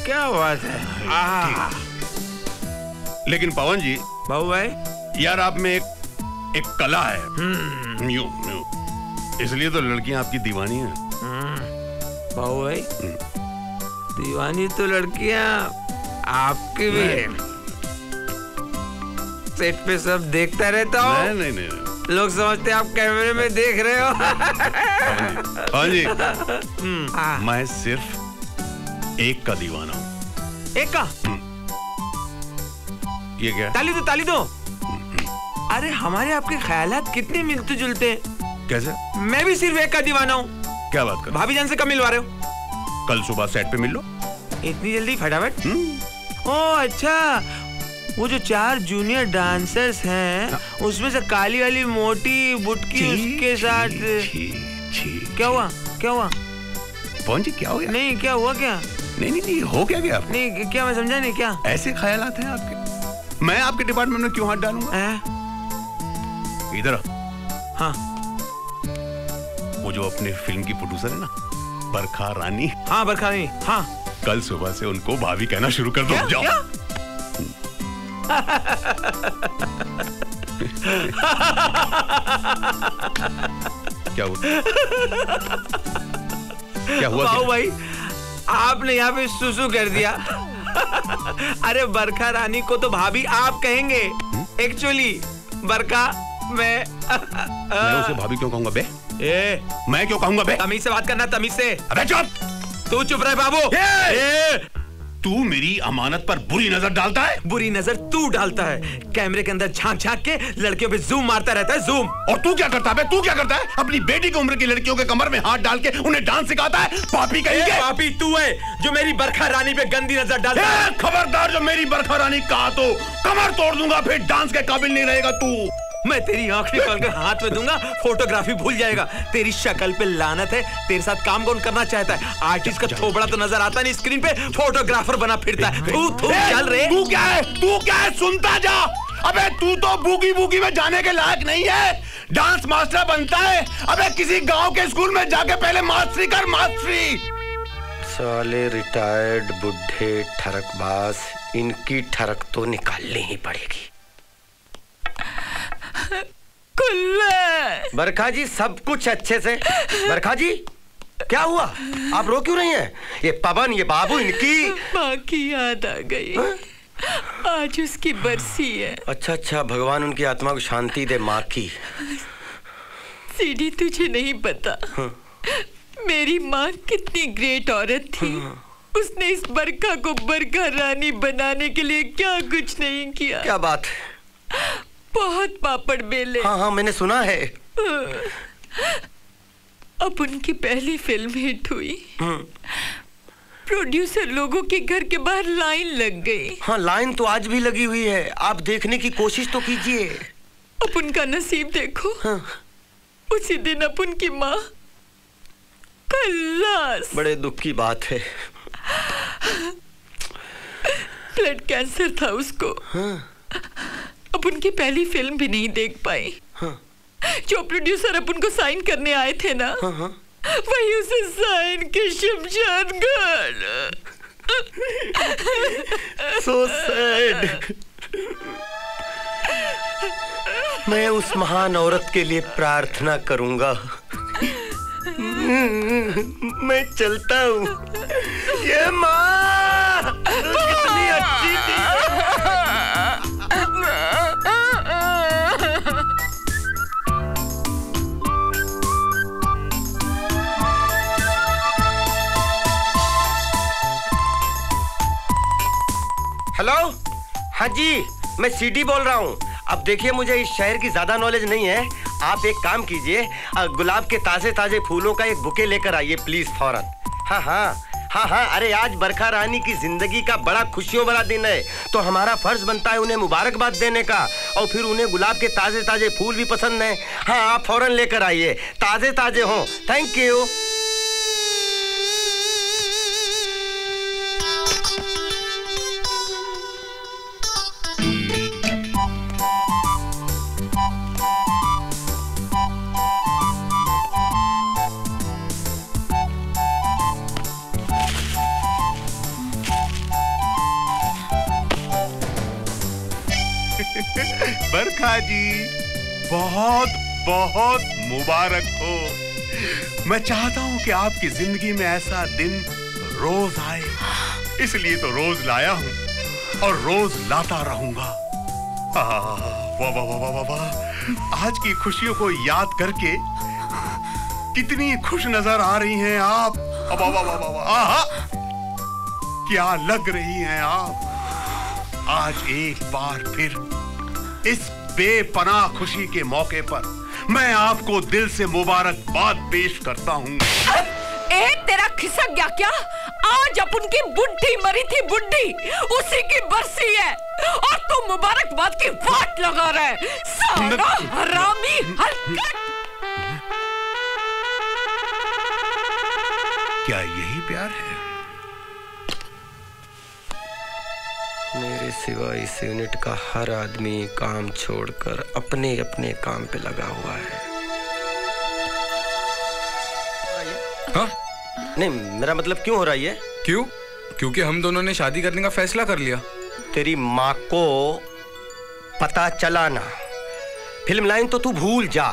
क्या बात है। लेकिन पवन जी भाऊ भाई यार आप में एक कला है, इसलिए तो लड़कियां आपकी दीवानी हैं। भाऊ भाई दीवानी तो लड़कियां आपकी भी है। सेट पे सब देखता रहता हूँ। नहीं, नहीं, नहीं। लोग समझते हैं आप कैमरे में देख रहे हो। हाँ। मैं सिर्फ एक का दीवाना हूँ। एक का? ये क्या? ताली दो ताली दो। अरे हमारे आपके ख्यालात कितने मिलते जुलते हैं। कैसे? मैं भी सिर्फ एक का दीवाना हूँ। क्या बात कर? भाभी जान से कब मिलवा रहे हो? कल सुबह सेट पे मिल लो। इतनी जल्दी फटाफट? ओह अच्छा, वो जो 4 जूनियर डांसर्स हैं उसमें से काली वाली मोटी बुटकी उसके साथ क्या हुआ? क्या हुआ पवन जी? क्या हो गया? नहीं क्या हुआ? क्या नहीं हो क्या गया? नहीं क्या मैं समझा नहीं। क्या ऐसे ख्यालात हैं आपके? मैं आपके डिपार्टमेंट में क्यों हाथ डालूंगा? इधर हाँ वो जो अपने फिल्म की प्रोड्यूसर है ना, बरखा रानी। हाँ बरखा रानी। हाँ कल सुबह से उनको भाभी कहना शुरू कर दो। जाओ। क्या हुआ? क्या हुआ? भाऊ भाई आपने यहाँ पे सुसु कर दिया। अरे बरखा रानी को तो भाभी आप कहेंगे, एक्चुअली बरखा मैं उसे भाभी क्यों कहूंगा बे? ए मैं क्यों कहूंगा बे? तमीज से बात करना, तमीज से। अबे चुप, तू चुप रहे बाबू। तू मेरी अमानत पर बुरी नजर डालता है। बुरी नजर तू डालता है, कैमरे के अंदर झांक झांक के लड़कियों पे जूम मारता रहता है, जूम। और तू क्या करता है बे? तू क्या करता है? अपनी बेटी की उम्र की लड़कियों के कमर में हाथ डाल के उन्हें डांस सिखाता है। पापी कहेंगे। पापी तू है जो मेरी बरखा रानी पे गंदी नजर डालता है। खबरदार, जो मेरी बरखा रानी कहा तो कमर तोड़ दूंगा, फिर डांस के काबिल नहीं रहेगा तू। मैं तेरी आंख निकाल कर हाथ में दूंगा, फोटोग्राफी भूल जाएगा। तेरी शक्ल पे लानत है, तेरे साथ काम कौन करना चाहता है? आर्टिस्ट का थोबड़ा तो नजर आता नहीं स्क्रीन पे, फोटोग्राफर बना फिरता है। तू क्या है? तू क्या है? सुनता जा। अबे तू तो बूगी बूगी में जाने के लायक नहीं है, डांस मास्टर बनता है। अबे किसी गाँव के स्कूल में जाके पहले मास्टरी कर, मास्टरी। साले रिटायर्ड बुढ़े ठरकबाज, इनकी ठरक तो निकालनी ही पड़ेगी। बरखा जी सब कुछ अच्छे से? बरखा जी क्या हुआ? आप रो क्यों रही हैं? ये पवन, ये बाबू, इनकी माँ की याद आ गई। आज उसकी बरसी है। अच्छा अच्छा, भगवान उनकी आत्मा को शांति दे। माँ की सीडी तुझे नहीं पता, मेरी माँ कितनी ग्रेट औरत थी। उसने इस बरखा को बरखा रानी बनाने के लिए क्या कुछ नहीं किया। क्या बात है? बहुत पापड़ बेले। हाँ हाँ मैंने सुना है। अब उनकी पहली फिल्म हिट हुई, प्रोड्यूसर लोगों के घर के बाहर लाइन लग गई। हाँ लाइन तो आज भी लगी हुई है, आप देखने की कोशिश तो कीजिए। अब उनका नसीब देखो। हाँ। उसी दिन अब उनकी माँ खल्लास। बड़े दुख की बात है। ब्लड कैंसर था उसको। हाँ। अब उनकी पहली फिल्म भी नहीं देख पाई। हाँ। जो प्रोड्यूसर अब उनको साइन करने आए थे ना। हाँ हाँ। वही उसे साइन के शमशान घाट। So sad। मैं उस महान औरत के लिए प्रार्थना करूंगा। मैं चलता हूँ। ये माँ कितनी अच्छी थी। हेलो, हाँ जी मैं सीडी बोल रहा हूँ। अब देखिए मुझे इस शहर की ज़्यादा नॉलेज नहीं है, आप एक काम कीजिए गुलाब के ताज़े ताज़े फूलों का एक बुके लेकर आइए प्लीज़ फौरन। हाँ हाँ हाँ हाँ, अरे आज बरखा रानी की ज़िंदगी का बड़ा खुशियों वाला दिन है तो हमारा फर्ज बनता है उन्हें मुबारकबाद देने का, और फिर उन्हें गुलाब के ताज़े ताज़े फूल भी पसंद हैं। हाँ आप फौरन लेकर आइए, ताज़े ताज़े हों। Thank you. बरखा जी बहुत बहुत मुबारक हो। मैं चाहता हूँ कि आपकी जिंदगी में ऐसा दिन रोज आए, इसलिए तो रोज लाया हूँ और रोज लाता रहूंगा। वाह वाह वाह वाह वाह, आज की खुशियों को याद करके कितनी खुश नजर आ रही हैं आप। वाह वाह वाह वाह, आहा क्या लग रही हैं आप। आज एक बार फिर इस बेपनाह खुशी के मौके पर मैं आपको दिल से मुबारकबाद पेश करता हूँ। तेरा खिसक गया क्या? आज अपन की बुढ़ी मरी थी, बुढ़ी उसी की बरसी है और तू मुबारकबाद की वाट लगा रहा है, सारा हरामी हरकत। क्या यही प्यार है? मेरे सिवा इस यूनिट का हर आदमी काम छोड़कर अपने अपने काम पे लगा हुआ है। हाँ? नहीं मेरा मतलब क्यों हो रहा है? क्यों? क्योंकि हम दोनों ने शादी करने का फैसला कर लिया। तेरी माँ को पता चला ना। फिल्म लाइन तो तू भूल जा,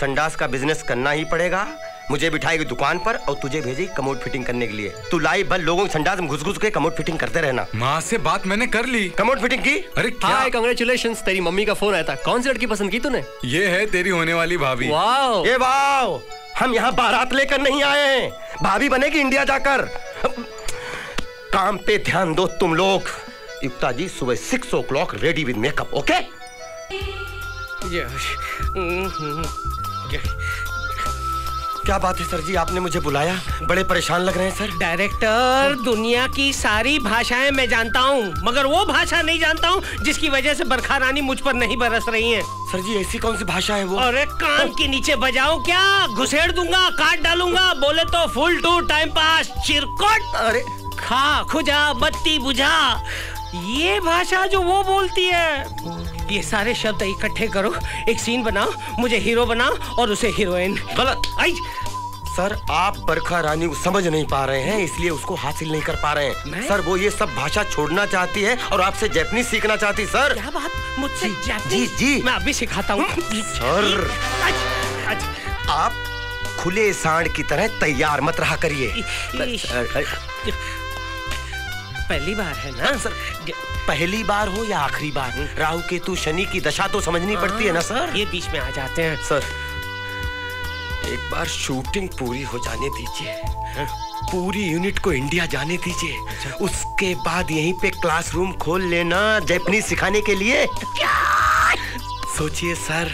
संडास का बिजनेस करना ही पड़ेगा। मुझे बिठाएगी दुकान पर और तुझे भेजेगी कमोड फिटिंग करने के लिए। तू लाई भर लोगों के संडास में घुस घुस के कमोड फिटिंग करते रहना। माँ से बात मैंने कर ली, कमोड फिटिंग की। अरे हाय कांग्रेचुलेशंस, तेरी मम्मी का फोन आया था। कौन सी लड़की पसंद की तूने? ये है तेरी होने वाली भाभी। वाओ। ये वाओ, हम यहाँ बारात लेकर नहीं आए हैं, भाभी बनेगी इंडिया जाकर। काम पे ध्यान दो तुम लोग। युक्ता जी सुबह 6 o'clock ready with makeup. Okay क्या बात है सर जी, आपने मुझे बुलाया? बड़े परेशान लग रहे हैं सर। डायरेक्टर दुनिया की सारी भाषाएं मैं जानता हूँ, मगर वो भाषा नहीं जानता हूँ जिसकी वजह से बरखा रानी मुझ पर नहीं बरस रही है। सर जी ऐसी कौन सी भाषा है वो? अरे कान के नीचे बजाओ, क्या घुसेड़ दूंगा, काट डालूंगा। बोले तो फुल टू टाइम पास, चिरकुट, अरे खा खुजा बत्ती बुझा, ये भाषा जो वो बोलती है। ये सारे शब्द इकट्ठे करो, एक सीन बनाओ, मुझे हीरो बनाओ और उसे हीरोइन। गलत। आई सर आप बरखा रानी को समझ नहीं पा रहे हैं, इसलिए उसको हासिल नहीं कर पा रहे हैं। मैं? सर वो ये सब भाषा छोड़ना चाहती है और आपसे जैपनीज सीखना चाहती। सर क्या बात, मुझसे जैपनीज? जी मैं अभी सिखाता हूँ सर। आप खुले सांड की तरह तैयार मत रहा करिए। पहली बार है ना सर? पहली बार हो या आखिरी बार, राहु केतु शनि की दशा तो समझनी पड़ती है ना सर? ये बीच में आ जाते हैं सर। एक बार शूटिंग पूरी हो जाने दीजिए, पूरी यूनिट को इंडिया जाने दीजिए। अच्छा। उसके बाद यहीं पे क्लासरूम खोल लेना जापानीज सिखाने के लिए। सोचिए सर,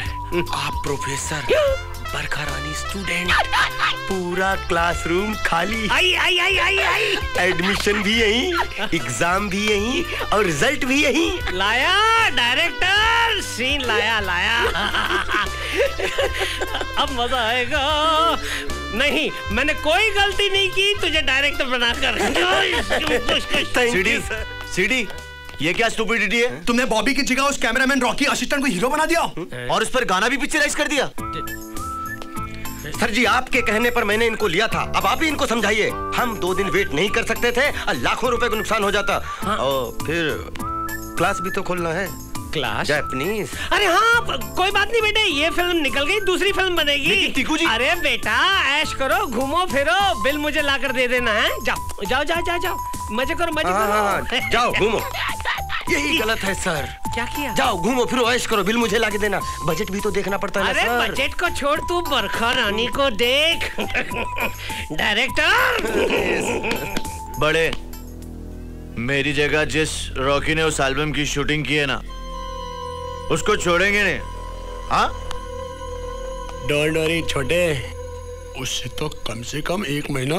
आप प्रोफेसर, बरखा रानी स्टूडेंट, पूरा क्लासरूम खाली। आई आई आई आई आई, एडमिशन भी यहीं, एग्जाम भी यहीं और रिजल्ट भी यहीं। लाया डायरेक्टर, सीन लाया लाया। अब मजा आएगा। नहीं, मैंने कोई गलती नहीं की तुझे डायरेक्टर बनाकर। सीडी सीडी, ये क्या स्टूपिडिटी है? तुमने बॉबी की जगह उस कैमरामैन रॉकी असिस्टेंट को हीरो बना दिया और उस पर गाना भी पिक्चराइज कर दिया। सर जी, आपके कहने पर मैंने इनको लिया था, अब आप ही इनको समझाइए। हम 2 दिन वेट नहीं कर सकते थे, लाखों रुपए का नुकसान हो जाता। हाँ। और फिर क्लास भी तो खोलना है, क्लास जापानीज। अरे हाँ, कोई बात नहीं बेटे, ये फिल्म निकल गई, दूसरी फिल्म बनेगी। टिकू जी, अरे बेटा ऐश करो, घूमो फिरो, बिल मुझे ला कर दे देना है। जाओ जाओ जाओ जाओ जाओ, मजे करो मजे करो, जाओ घूमो। यही गलत है सर, क्या किया? जाओ घूमो फिरो, ऐश करो, बिल मुझे लाके देना। बजट भी तो देखना पड़ता है। अरे बजट को छोड़, तू बरखा रानी को देख। डायरेक्टर बड़े, मेरी जगह जिस रॉकी ने उस एल्बम की शूटिंग की है ना, उसको छोड़ेंगे नहीं। हाँ, डोंट वरी छोटे, उससे तो कम से कम 1 महीना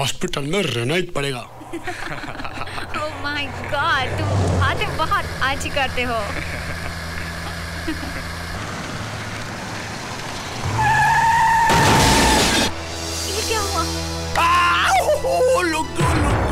हॉस्पिटल में रहना ही पड़ेगा। Oh my God, तुम बातें बहुत अच्छी करते हो। ये क्या हुआ? Look go, look go.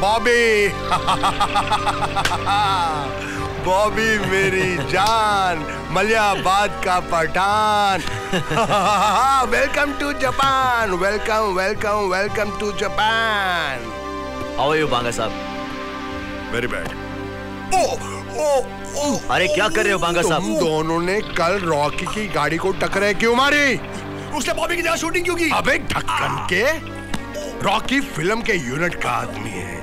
Bobby Bobby मेरी जान, मलियाबाद का Pathan. Welcome to Japan, welcome welcome welcome to Japan. How are you Banga साहब? Very bad. अरे क्या कर रहे हो बांगा साहब? तुम दोनों ने कल रॉकी की गाड़ी को टकरे क्यों मारी? उसने बॉबी की जगह शूटिंग क्यों की? अबे ढक्कन के, रॉकी फिल्म के यूनिट का आदमी है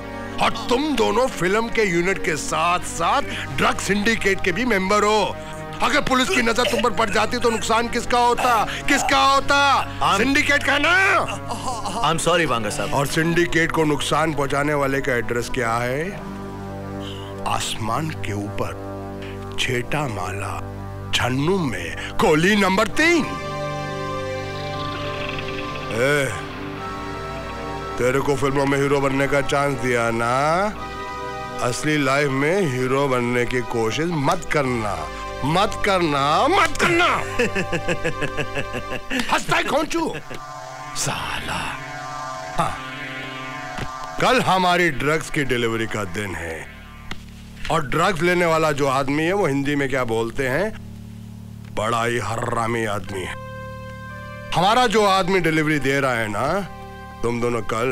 और तुम दोनों फिल्म के यूनिट के साथ साथ ड्रग सिंडिकेट के भी मेंबर हो। अगर पुलिस की नजर तुम पर पड़ जाती तो नुकसान किसका होता? किसका होता? सिंडिकेट का ना। आई एम सॉरी बांगा साहब। और सिंडिकेट को नुकसान पहुंचाने वाले का एड्रेस क्या है? आसमान के ऊपर छेटा माला छन्नू में कोली नंबर 3। तेरे को फिल्मों में हीरो बनने का चांस दिया ना, असली लाइफ में हीरो बनने की कोशिश मत करना, मत करना, मत करना। हंसता है खोंचू साला। हाँ। कल हमारी ड्रग्स की डिलीवरी का दिन है और ड्रग्स लेने वाला जो आदमी है वो हिंदी में क्या बोलते हैं, बड़ा ही हरामी आदमी है। हमारा जो आदमी डिलीवरी दे रहा है ना, तुम दोनों कल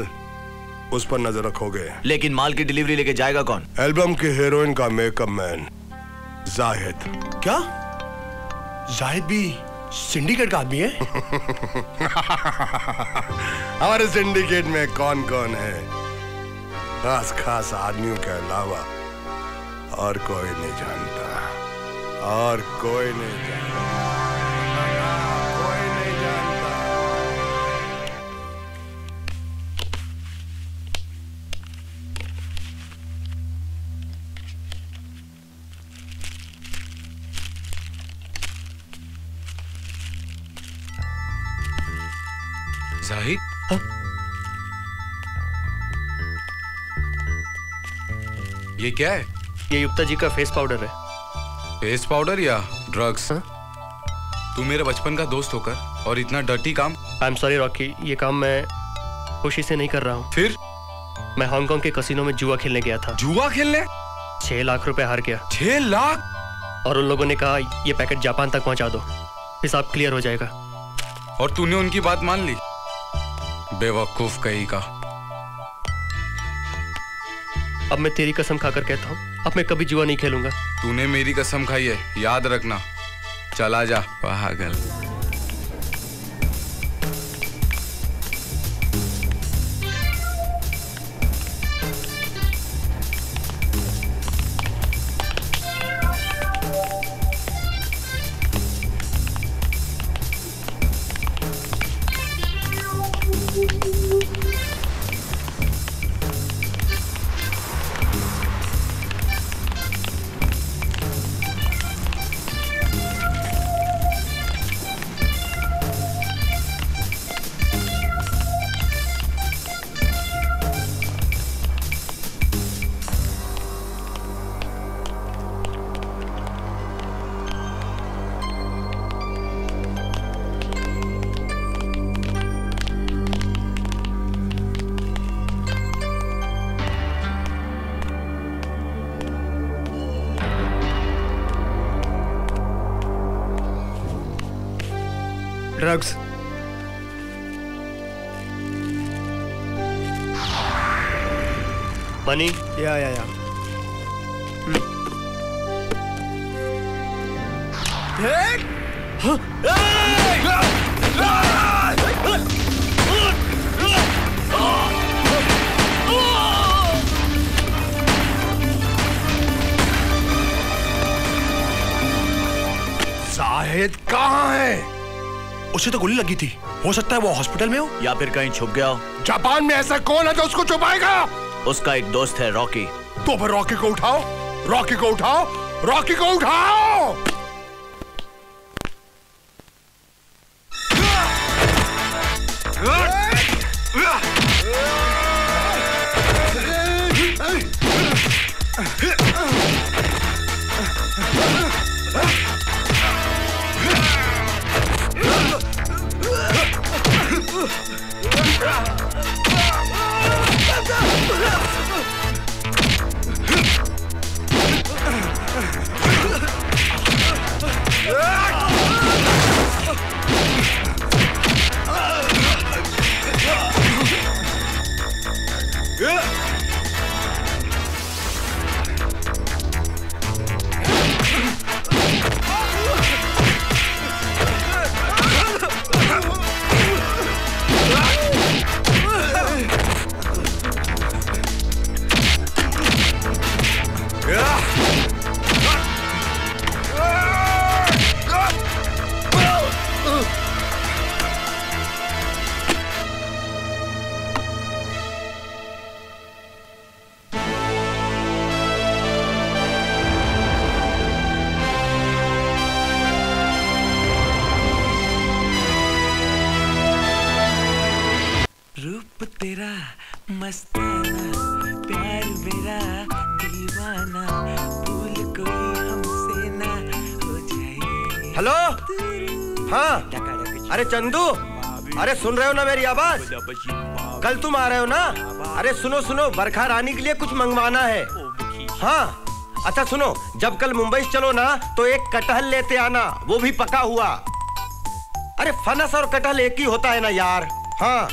उस पर नजर रखोगे। लेकिन माल की डिलीवरी लेके जाएगा कौन? एल्बम की हीरोइन का मेकअप मैन जाहिद। क्या जाहिद भी सिंडिकेट का आदमी है? हमारे सिंडिकेट में कौन कौन है? खास खास आदमियों के अलावा और कोई नहीं जानता, और कोई नहीं जानता, कोई नहीं जानता। जाहिद? हाँ? ये क्या है? ये युक्ता जी का फेस पाउडर है। फेस पाउडर या ड्रग्स? तू मेरे बचपन का दोस्त होकर और इतना डर्टी काम। आई एम सॉरी रॉकी, ये काम मैं खुशी से नहीं कर रहा हूँ। फिर? मैं हांगकांग के कसिनो में जुआ खेलने गया था। जुआ खेलने? 6 लाख रुपए हार गया। 6 लाख? और उन लोगों ने कहा ये पैकेट जापान तक पहुँचा दो, हिसाब क्लियर हो जाएगा। और तूने उनकी बात मान ली? बेवकूफ कहीं का। अब मैं तेरी कसम खाकर कहता हूँ, अब मैं कभी जुआ नहीं खेलूंगा। तूने मेरी कसम खाई है, याद रखना। चला जा पागल। ड्रग्स। मनी? या। साहिद कहाँ है? उसे तो गोली लगी थी, हो सकता है वो हॉस्पिटल में हो या फिर कहीं छुप गया हो। जापान में ऐसा कौन है जो उसको छुपाएगा? उसका एक दोस्त है रॉकी। तो फिर रॉकी को उठाओ, रॉकी को उठाओ, रॉकी को उठाओ। Ah! तेरा मस्ताना प्यार मेरा दीवाना भूल कोई हमसे ना हो जाए। हेलो, हाँ, अरे चंदू, अरे सुन रहे हो ना मेरी आवाज? कल तुम आ रहे हो ना? अरे सुनो सुनो, बरखा रानी के लिए कुछ मंगवाना है। हाँ, अच्छा सुनो, जब कल मुंबई चलो ना तो एक कटहल लेते आना, वो भी पका हुआ। अरे फनस और कटहल एक ही होता है ना यार। हाँ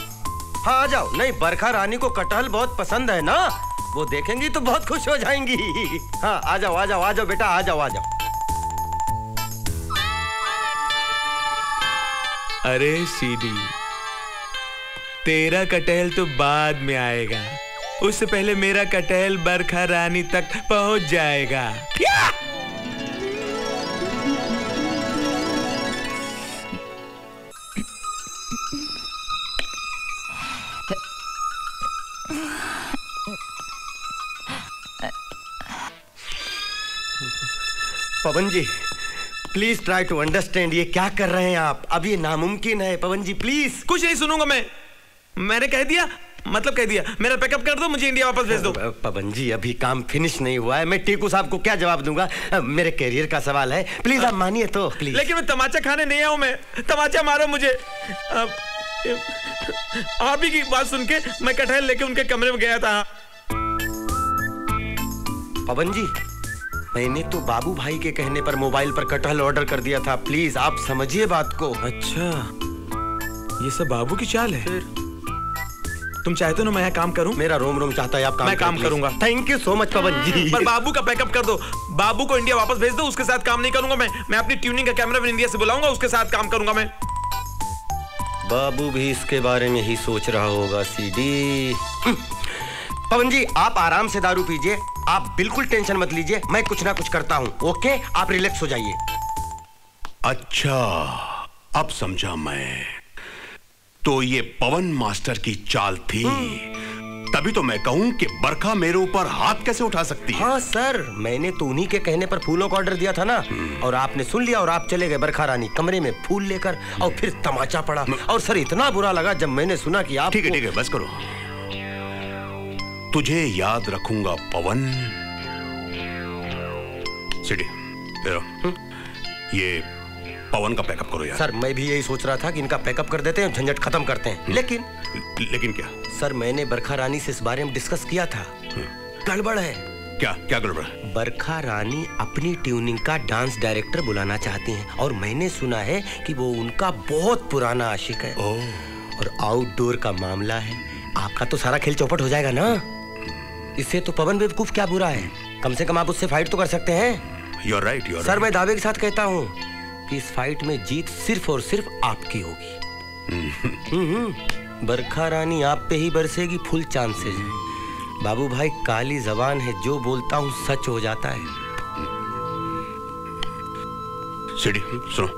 हाँ आ जाओ। नहीं, बरखा रानी को कटहल बहुत पसंद है ना, वो देखेंगी तो बहुत खुश हो जाएंगी। हाँ आ जाओ आ जाओ आ जाओ बेटा, आ जाओ आ जाओ। अरे सीडी, तेरा कटहल तो बाद में आएगा, उससे पहले मेरा कटहल बरखा रानी तक पहुंच जाएगा। पवन ji please try to understand, ये क्या कर रहे हैं आप? अब ये नामुमकिन है पवन जी, प्लीज। कुछ नहीं सुनूंगा मैं, मैंने कह दिया मतलब कह दिया। मेरा पैकअप कर दो, मुझे इंडिया वापस भेज दो। पवन जी अभी काम फिनिश नहीं हुआ है, मैं टीकू साहब को क्या जवाब दूंगा? मेरे कैरियर का सवाल है, प्लीज आप मानिए तो प्लीज। लेकिन मैं तमाचा खाने नहीं आया हूं, मैं तमाचा मारो मुझे। आप ही की बात सुन के मैं कटहल लेके उनके कमरे में गया था। पवन जी मैंने तो बाबू भाई के कहने पर मोबाइल पर कटहल ऑर्डर कर दिया था, प्लीज आप समझिए बात को। अच्छा, ये सब बाबू की चाल है। तुम चाहते हो ना मैं यहाँ काम करूं? मेरा रोम रोम चाहता है आप काम। मैं काम करूंगा। थैंक यू सो मच पवन जी, पर बाबू का पैकअप कर दो, बाबू को इंडिया वापस भेज दो, उसके साथ काम नहीं करूंगा मैं अपनी ट्यूनिंग का कैमरामैन इंडिया से बुलाऊंगा, उसके साथ काम करूंगा मैं। बाबू भी इसके बारे में ही सोच रहा होगा सीडी। पवन जी आप आराम से दारू पीजिए, आप बिल्कुल टेंशन मत लीजिए, मैं कुछ ना कुछ करता हूँ। ओके, आप रिलैक्स हो जाइए। अच्छा अब समझा मैं, तो ये पवन मास्टर की चाल थी। तभी तो मैं कहूं कि बरखा मेरे ऊपर हाथ कैसे उठा सकती है। हाँ सर, मैंने तो उन्हीं के कहने पर फूलों का ऑर्डर दिया था ना, और आपने सुन लिया और आप चले गए बरखा रानी कमरे में फूल लेकर, और फिर तमाचा पड़ा। और सर इतना बुरा लगा जब मैंने सुना कि आप। ठीक है बस करो, तुझे याद रखूंगा पवन। ये पवन का पैकअप करो यार। सर मैं भी यही सोच रहा था कि इनका पैकअप कर देते हैं, झंझट खत्म करते हैं। लेकिन क्या सर, मैंने बरखा रानी से इस बारे में डिस्कस किया था, गड़बड़ है। क्या क्या गड़बड़? बरखा रानी अपनी ट्यूनिंग का डांस डायरेक्टर बुलाना चाहती हैं, और मैंने सुना है कि वो उनका बहुत पुराना आशिक है। और आउटडोर का मामला है, आपका तो सारा खेल चौपट हो जाएगा ना। इससे तो पवन बेवकूफ क्या बुरा है, कम से कम आप उससे फाइट तो कर सकते हैं। यूर राइट सर, मैं दावे के साथ कहता हूँ कि इस फाइट में जीत सिर्फ और सिर्फ आपकी होगी। बरखा रानी आप पे ही बरसेगी, फुल चांसेस है। बाबू भाई काली जबान है, जो बोलता हूँ सच हो जाता है। सीडी सुनो,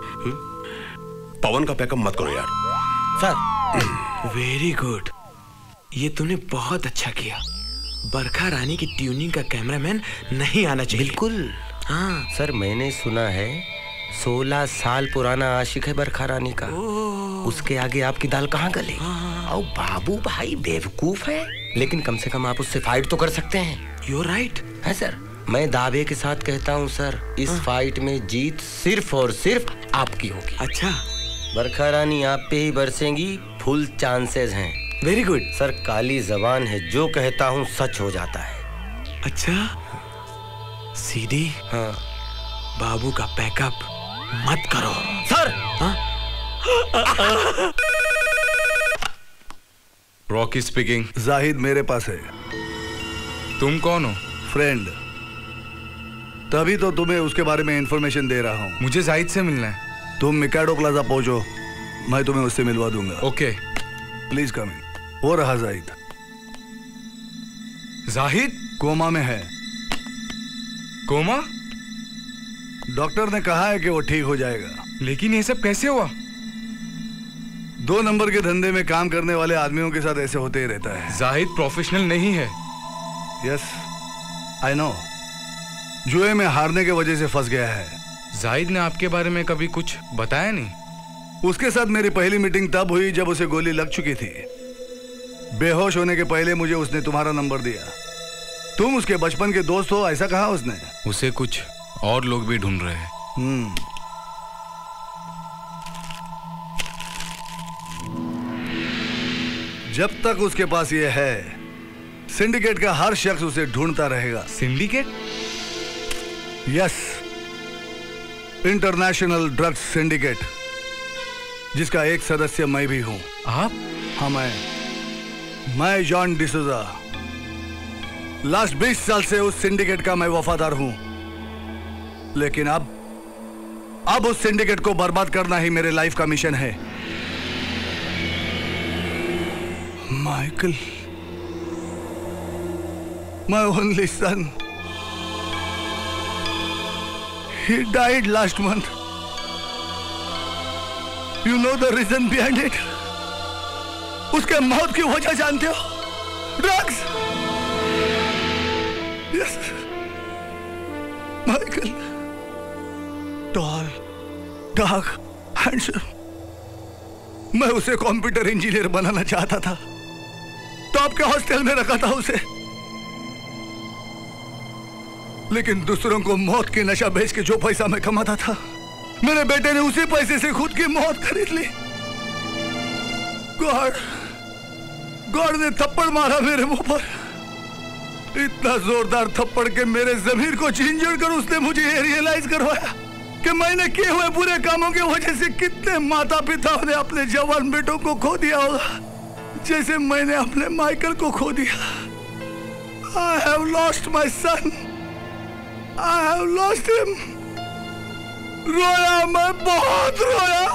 पवन का पैकअप मत करो यार। सर वेरी गुड, ये तूने बहुत अच्छा किया। बरखा रानी की ट्यूनिंग का कैमरामैन नहीं आना चाहिए। बिल्कुल हाँ सर, मैंने सुना है 16 साल पुराना आशिक है बरखा रानी का। उसके आगे आपकी दाल कहाँ गली? और बाबू भाई बेवकूफ है, लेकिन कम से कम आप उससे फाइट तो कर सकते हैं। यूर राइट है सर, मैं दावे के साथ कहता हूँ सर, इस फाइट में जीत सिर्फ और सिर्फ आपकी होगी। अच्छा, बरखा रानी आप पे ही बरसेंगी, फुल चांसेस हैं। वेरी गुड सर, काली जबान है, जो कहता हूँ सच हो जाता है। अच्छा सीडी, हाँ बाबू का पैकअप मत करो सर। Rocky speaking. जाहिद मेरे पास है। तुम कौन हो? फ्रेंड, तभी तो तुम्हें उसके बारे में इंफॉर्मेशन दे रहा हूँ। मुझे जाहिद से मिलना है। तुम मिकाडो प्लाजा पहुँचो, मैं तुम्हें उससे मिलवा दूंगा। Okay please come in. वो रहा जाहिद। जाहिद कोमा में है। कोमा? डॉक्टर ने कहा है कि वो ठीक हो जाएगा। लेकिन ये सब कैसे हुआ? 2 नंबर के धंधे में काम करने वाले आदमियों के साथ ऐसे होते ही रहता है। जाहिद प्रोफेशनल नहीं है। यस आई नो, जुए में हारने के वजह से फंस गया है। जाहिद ने आपके बारे में कभी कुछ बताया नहीं? उसके साथ मेरी पहली मीटिंग तब हुई जब उसे गोली लग चुकी थी। बेहोश होने के पहले मुझे उसने तुम्हारा नंबर दिया। तुम उसके बचपन के दोस्त हो ऐसा कहा उसने। उसे कुछ और लोग भी ढूंढ रहे हैं। जब तक उसके पास ये है, सिंडिकेट का हर शख्स उसे ढूंढता रहेगा। Syndicate? Yes, international drugs syndicate, जिसका एक सदस्य मैं भी हूं। आप? हाँ, मैं जॉन डिसूजा। लास्ट 20 साल से उस सिंडिकेट का मैं वफादार हूं, लेकिन अब उस सिंडिकेट को बर्बाद करना ही मेरे लाइफ का मिशन है। Michael, my only son, he died last month. You know the reason behind it? उसके मौत की वजह जानते हो? Drugs. Yes. Michael, tall, dark, handsome. मैं उसे कंप्यूटर इंजीनियर बनाना चाहता था, तो आपके हॉस्टल में रखा था उसे, लेकिन दूसरों को मौत की नशा बेच के जो पैसा मैं कमाता था, मेरे बेटे ने उसी पैसे से खुद की मौत खरीद ली। गॉड ने थप्पड़ मारा मेरे मुंह पर, इतना जोरदार थप्पड़ के मेरे जमीर को झिंझोड़ कर उसने मुझे ये रियलाइज करवाया कि मैंने किए हुए बुरे कामों की वजह से कितने माता पिता ने अपने जवान बेटों को खो दिया होगा, जैसे मैंने अपने माइकल को खो दिया। I have lost my son. I have lost him. रोया, मैं बहुत रोया।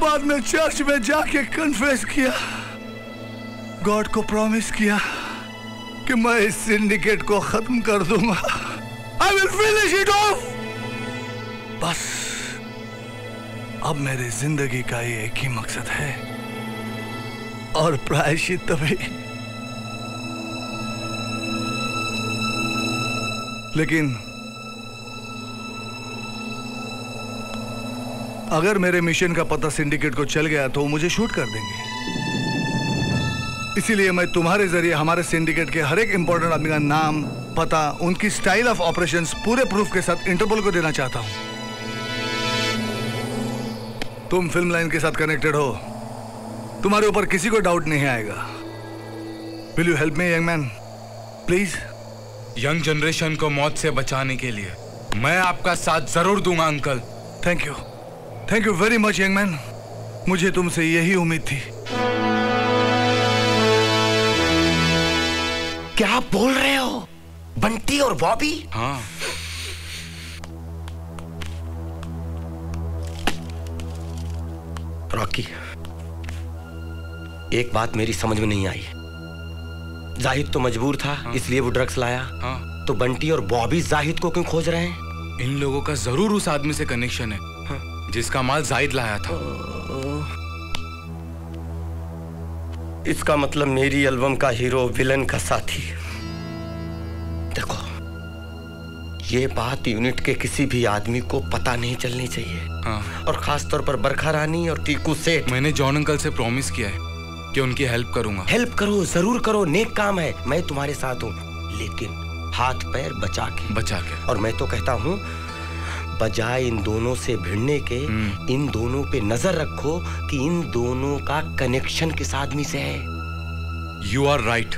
बाद में चर्च में जाके कन्फेस किया, गॉड को प्रॉमिस किया कि मैं इस सिंडिकेट को खत्म कर दूंगा। I will finish it off. बस अब मेरे जिंदगी का ये एक ही मकसद है, और प्रायश्चित तभी। लेकिन अगर मेरे मिशन का पता सिंडिकेट को चल गया तो मुझे शूट कर देंगे। इसीलिए मैं तुम्हारे जरिए हमारे सिंडिकेट के हर एक इंपॉर्टेंट आदमी का नाम, पता, उनकी स्टाइल ऑफ ऑपरेशंस पूरे प्रूफ के साथ इंटरपोल को देना चाहता हूं। तुम फिल्म लाइन के साथ कनेक्टेड हो, तुम्हारे ऊपर किसी को डाउट नहीं आएगा। Will you help me young man, please? Young generation को मौत से बचाने के लिए मैं आपका साथ जरूर दूंगा uncle. Thank you very much young man, मुझे तुमसे यही उम्मीद थी। क्या बोल रहे हो? बंटी और बॉबी? हाँ। रॉकी, एक बात मेरी समझ में नहीं आई। जाहिद तो मजबूर था, हाँ। इसलिए वो ड्रग्स लाया, हाँ। तो बंटी और बॉबी जाहिद को क्यों खोज रहे हैं? इन लोगों का जरूर उस आदमी से कनेक्शन है, हाँ। जिसका माल जाहिद लाया था। इसका मतलब मेरी एल्बम का हीरो विलन का साथी। देखो, ये बात यूनिट के किसी भी आदमी को पता नहीं चलनी चाहिए, हाँ। और खास तौर पर बरखा रानी और टीकू सेठ। मैंने जॉन अंकल से प्रॉमिस किया है कि उनकी हेल्प करूंगा। हेल्प करो, जरूर करो, नेक काम है, मैं तुम्हारे साथ हूँ, लेकिन हाथ पैर बचा के। और मैं तो कहता हूँ, बजाय इन दोनों से भिड़ने के, इन दोनों पे नजर रखो कि इन दोनों का कनेक्शन किस आदमी से है। You are right.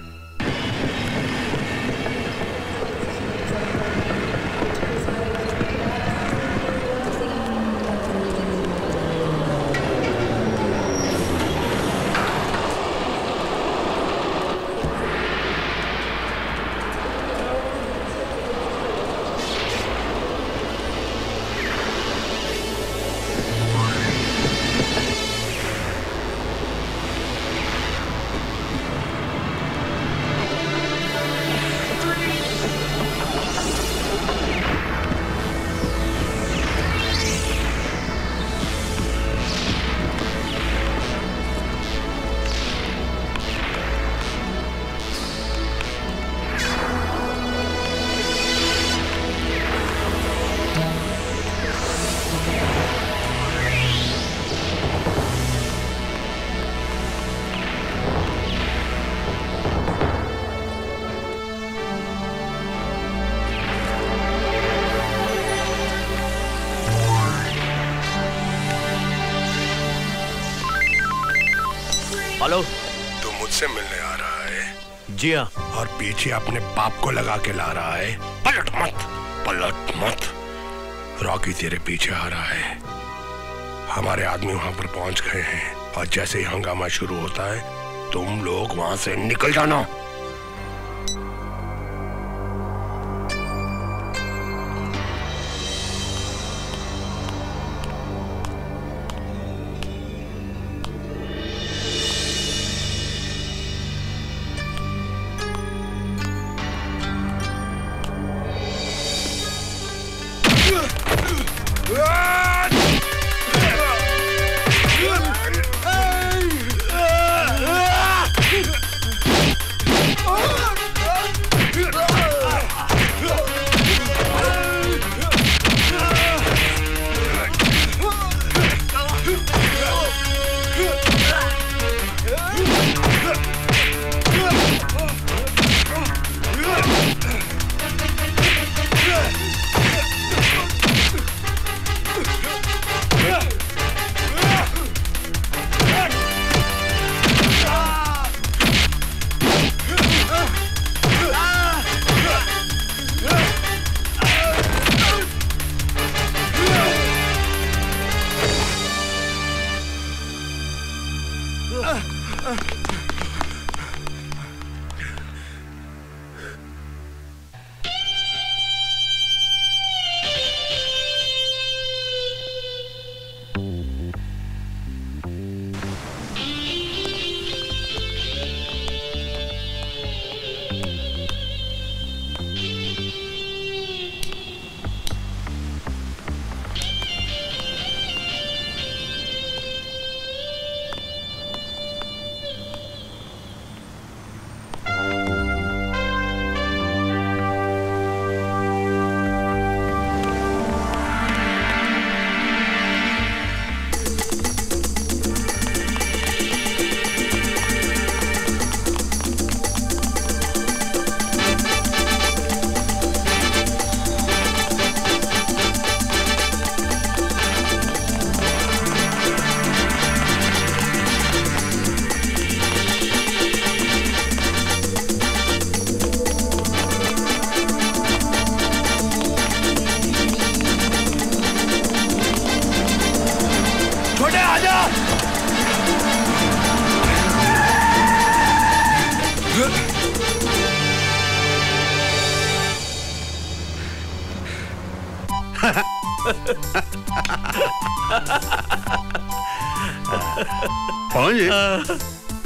हेलो, तू मुझसे मिलने आ रहा है? जी हाँ। और पीछे अपने बाप को लगा के ला रहा है। पलट मत, पलट मत। रॉकी तेरे पीछे आ रहा है। हमारे आदमी वहां पर पहुंच गए हैं और जैसे ही हंगामा शुरू होता है तुम लोग वहां से निकल जाना।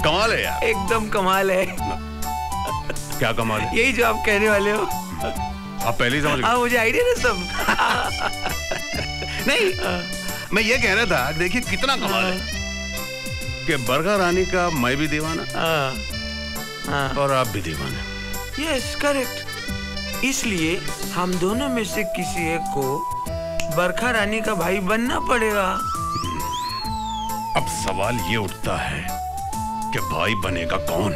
कमाल है यार, एकदम कमाल है। क्या कमाल है? यही जो आप कहने वाले हो। आप पहले ही समझ गए। मुझे आइडिया ना सब। नहीं, मैं ये कह रहा था, देखिए कितना कमाल है कि बरखा रानी का मैं भी दीवाना और आप भी दीवाना। Yes, correct. इसलिए हम दोनों में से किसी एक को बरखा रानी का भाई बनना पड़ेगा। अब सवाल ये उठता है कि भाई बनेगा कौन?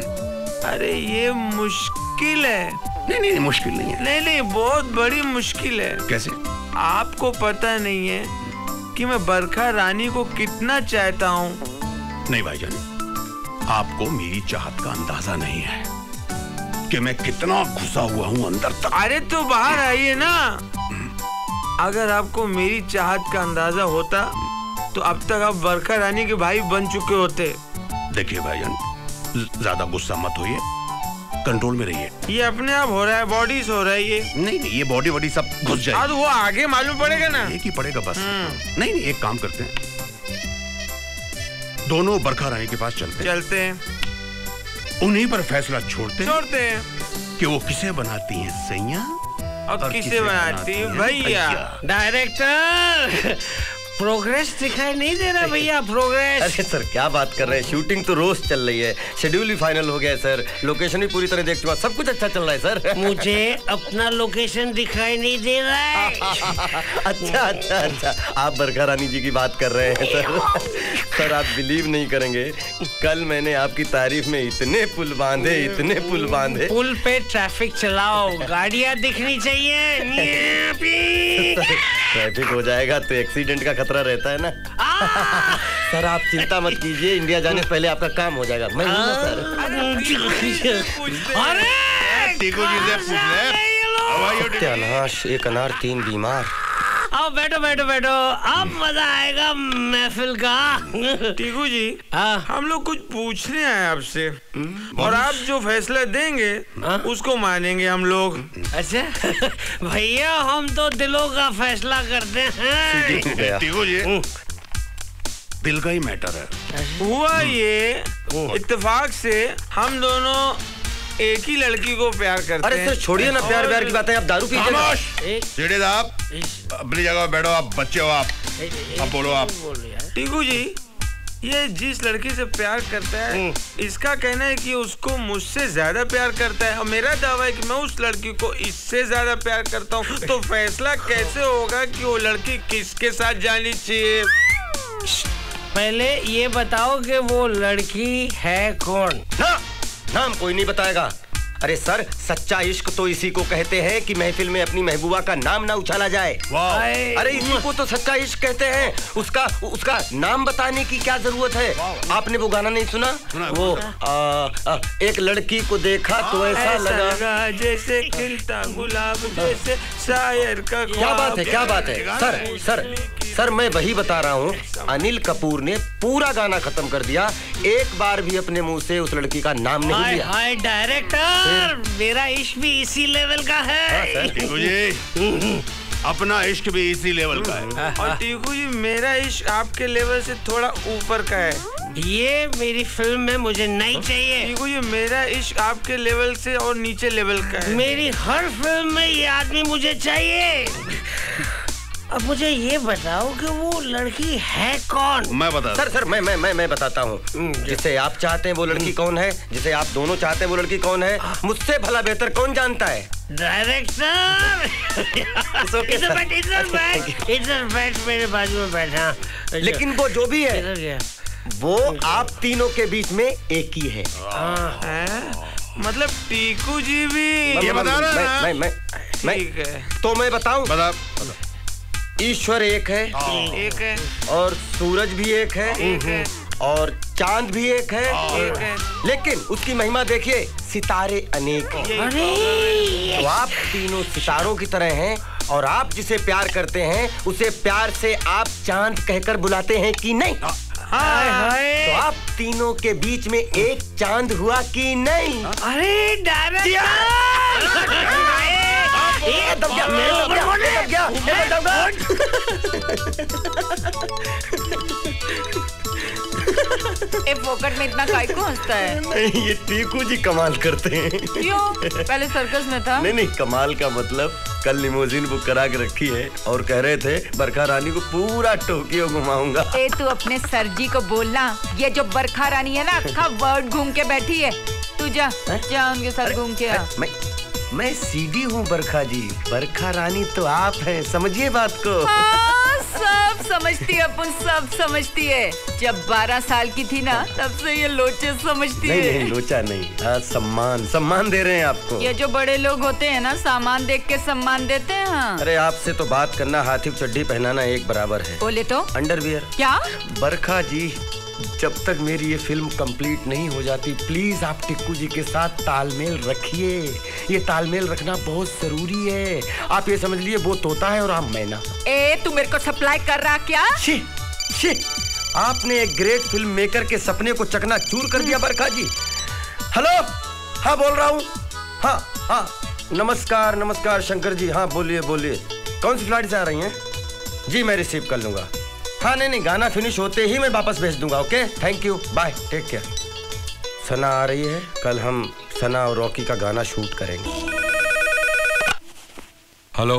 अरे ये मुश्किल है। नहीं नहीं, मुश्किल नहीं है। नहीं नहीं, बहुत बड़ी मुश्किल है। कैसे? आपको पता नहीं है कि मैं बरखा रानी को कितना चाहता हूँ। नहीं भाईजान, आपको मेरी चाहत का अंदाजा नहीं है कि मैं कितना घुसा हुआ हूँ अंदर तक। अरे तो बाहर आइए ना। अगर आपको मेरी चाहत का अंदाजा होता तो अब तक आप बरखा रानी के भाई बन चुके होते। देखिए भाईजान, ज्यादा गुस्सा मत होइए, कंट्रोल में रहिए। ये अपने आप हो रहा है, बॉडी हो रहा है ये। नहीं नहीं, ये बॉडी बॉडी सब घुस जाएगी। आज वो आगे मालूम पड़ेगा ना। एक ही पड़ेगा बस। नहीं नहीं, एक काम करते हैं, दोनों बरखा रानी के पास चलते हैं। उन्हीं पर फैसला छोड़ते हैं कि वो किसे बनाती है सैया और किसे बनाती है भैया। डायरेक्टर, प्रोग्रेस दिखाई नहीं दे रहा भैया, प्रोग्रेस। अरे सर, क्या बात कर रहे हैं, शूटिंग तो रोज चल रही है, शेड्यूल भी फाइनल हो गया है सर, लोकेशन भी पूरी तरह देख चुका, सब कुछ अच्छा चल रहा है सर। मुझे अपना लोकेशन दिखाई नहीं दे रहा है। अच्छा अच्छा अच्छा, आप बरखा रानी जी की बात कर रहे हैं सर। सर आप बिलीव नहीं करेंगे, कल मैंने आपकी तारीफ में इतने पुल बांधे। पुल पे ट्रैफिक चलाओ, गाड़ियाँ दिखनी चाहिए। ट्रैफिक हो जाएगा तो एक्सीडेंट का रहता है ना। सर आप चिंता मत कीजिए, इंडिया जाने से पहले आपका काम हो जाएगा। मैं हूं ना सर। अरे एक अनार तीन बीमार। अब बैठो बैठो बैठो, अब मजा आएगा महफिल का। टीकू जी हम लोग कुछ पूछने आए आपसे और आप जो फैसला देंगे उसको मानेंगे हम लोग। अच्छा भैया हम तो दिलों का फैसला करते हैं। टीकू जी दिल का ही मैटर है। हुआ ये इत्तेफाक से हम दोनों एक ही लड़की को प्यार करते हैं। अरे सर छोड़िए ना प्यार प्यार की बातें, आप दारू पीजिए। सीढ़ी साहब अपनी जगह बैठो, आप बच्चे हो, आप बोलो आप। टीकू जी ये जिस लड़की से प्यार करता है इसका कहना है कि उसको मुझसे ज्यादा प्यार करता है और मेरा दावा है कि मैं उस लड़की को इससे ज्यादा प्यार करता हूँ। तो फैसला कैसे होगा कि वो लड़की किसके साथ जानी चाहिए? पहले ये बताओ कि वो लड़की है कौन। नाम कोई नहीं बताएगा। अरे सर सच्चा इश्क तो इसी को कहते हैं कि महफिल में अपनी महबूबा का नाम ना उछाला जाए। अरे इसी को तो सच्चा इश्क कहते हैं। उसका नाम बताने की क्या जरूरत है? आपने वो गाना नहीं सुना? वो एक लड़की को देखा तो ऐसा लगा जैसे खिलता गुलाब, जैसे शायर का। क्या बात है, क्या बात है सर। सर सर मैं वही बता रहा हूँ, अनिल कपूर ने पूरा गाना खत्म कर दिया, एक बार भी अपने मुंह से उस लड़की का नाम नहीं लिया। हाय डायरेक्टर, मेरा इश्क भी इसी लेवल का है। टीकू जी अपना इश्क भी इसी लेवल का है और टीकू जी मेरा इश्क आपके लेवल से थोड़ा ऊपर का है। ये मेरी फिल्म में मुझे नहीं चाहिए। टीकू जी मेरा इश्क आपके लेवल से और नीचे लेवल का है। मेरी हर फिल्म में ये आदमी मुझे चाहिए। अब मुझे ये बताओ कि वो लड़की है कौन। मैं बता सर सर मैं बताता हूँ। जिसे आप चाहते हैं वो लड़की कौन है, जिसे आप दोनों चाहते हैं वो लड़की कौन है, मुझसे भला बेहतर कौन जानता है। डायरेक्टर मेरे बाजू में बैठा, लेकिन वो जो भी है वो आप तीनों के बीच में एक ही है। मतलब टीकू जी भी ये बता रहा है। मैं तो मैं बताऊँ, ईश्वर एक है और सूरज भी एक है और चांद भी एक है लेकिन उसकी महिमा देखिए, सितारे अनेक हैं। तो आप तीनों सितारों की तरह हैं और आप जिसे प्यार करते हैं उसे प्यार से आप चांद कहकर बुलाते हैं कि नहीं। तो आप तीनों के बीच में एक चांद हुआ कि नहीं। अरे डायरेक्टर ये दब गया, ये फोकट में इतना काय को हंसता है? ये टीकू जी कमाल करते हैं। क्यों? पहले सर्कस में था। नहीं नहीं कमाल का मतलब कल लिमोजिन बुक करा के रखी है और कह रहे थे बरखा रानी को पूरा टोक्यो घुमाऊंगा। तू अपने सर जी को बोलना, ये जो बरखा रानी है ना अक्खा वर्ल्ड घूम के बैठी है। तू जा उनके साथ घूम के आ। मैं सीडी हूँ बरखा जी, बरखा रानी तो आप हैं, समझिए बात को। हाँ, सब समझती है, अपन सब समझती है। जब 12 साल की थी ना तब से ये लोचे समझती है। नहीं लोचा नहीं, हाँ सम्मान, सम्मान दे रहे हैं आपको। ये जो बड़े लोग होते हैं ना सामान देख के सम्मान देते हैं। हाँ। अरे आपसे तो बात करना हाथी चड्डी पहनाना एक बराबर है। बोले तो अंडरवियर क्या। बरखा जी जब तक मेरी ये फिल्म कंप्लीट नहीं हो जाती प्लीज आप टिक्कू जी के साथ तालमेल रखिए। ये तालमेल रखना बहुत जरूरी है। आप ये समझ लिए वो तोता है और आप मैना। ए तू मेरे को सप्लाई कर रहा क्या? शी शी आपने एक ग्रेट फिल्म मेकर के सपने को चकनाचूर कर दिया बरखा जी। हेलो हाँ बोल रहा हूँ। हाँ हाँ नमस्कार नमस्कार शंकर जी। हाँ बोलिए बोलिए, कौन सी फ्लाइट से आ रही है? जी मैं रिसीव कर लूंगा। हाँ नहीं गाना फिनिश होते ही मैं वापस भेज दूंगा। Okay thank you bye take care. Sana आ रही है, कल हम सना और रॉकी का गाना शूट करेंगे। हेलो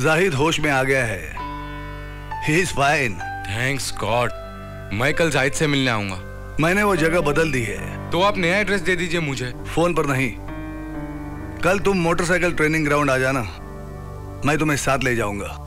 जाहिद होश में आ गया है। He is fine thanks god. मैं कल जाहिद से मिलने आऊंगा। मैंने वो जगह बदल दी है तो आप नया एड्रेस दे दीजिए मुझे। फोन पर नहीं, कल तुम मोटरसाइकिल ट्रेनिंग ग्राउंड आ जाना, मैं तुम्हें साथ ले जाऊंगा।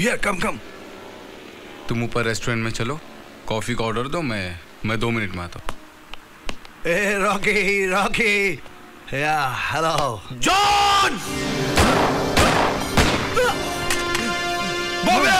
Here, come. तुम ऊपर रेस्टोरेंट में चलो, कॉफी का ऑर्डर दो, मैं 2 मिनट में आता हूँ। ए Rocky, hello John, Bobby.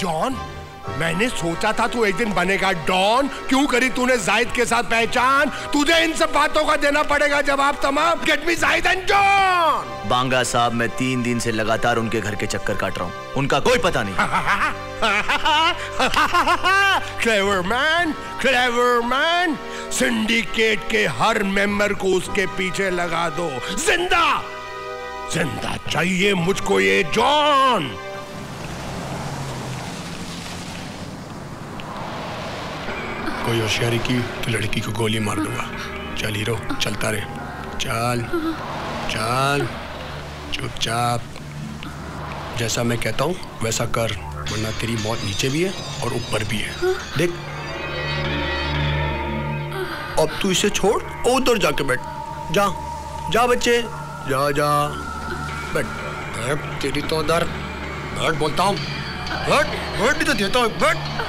John, मैंने सोचा था तू एक दिन बनेगा डॉन। क्यों करी तूने जाहिद के साथ पहचान? तुझे इन सब बातों का देना पड़ेगा जवाब तमाम। Get me Zahid and John. Banga साहब, मैं 3 दिन से लगातार उनके घर के चक्कर काट रहा हूँ, उनका कोई पता नहीं। Clever man. सिंडिकेट के हर मेंबर को उसके पीछे लगा दो। जिंदा चाहिए मुझको ये जॉन। कोई होशियारी की तो लड़की को गोली मार दूंगा। चल हीरो, चलता रहे, चल चुपचाप। जैसा मैं कहता हूँ वैसा कर, वरना तेरी मौत नीचे भी है और ऊपर भी है। देख, अब तू इसे छोड़, उधर जाके बैठ। जा बच्चे, जा बैठ। तेरी तो उधर बैठ, बोलता हूँ बैठ भी तो देता हूँ, बैठ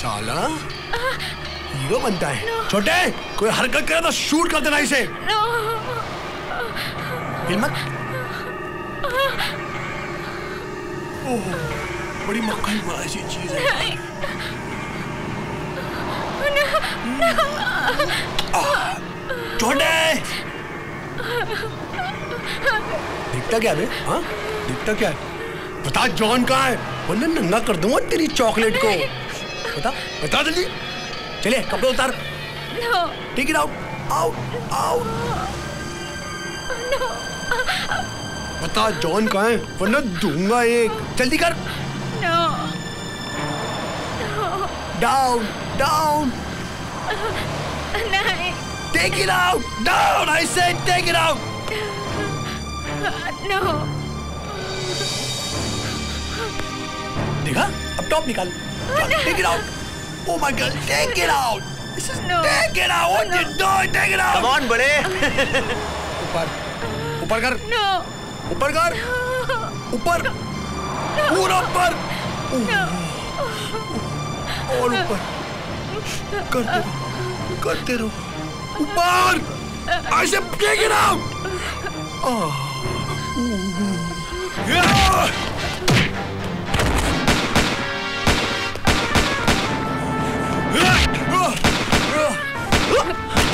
साला। हीरो बनता है। छोटे, कोई हरकत करे तो शूट कर देना इसे। हिम्मत। ओह, बड़ी मक्खन वाली चीज है। छोटे, दिखता क्या है? हाँ, दिखता क्या है? बता जॉन कहाँ है, वरना नंगा कर दूंगा तेरी चॉकलेट को। बता जल्दी, चलिए कपड़े उतार। ठीक है, आउट। बता जॉन कहाँ है, वरना दूंगा एक। जल्दी कर। डाउन। नहीं। Take it out, down. I said take it out. No. देखा, अब टॉप निकाल। Take it out! Oh my God! Take it out! This is no. Take it out! What you doing? Take it out! Come on, buddy! ऊपर कर! No! ऊपर कर! ऊपर! पूरा ऊपर! और ऊपर! करते रहो! ऊपर! I said take it out! Yeah!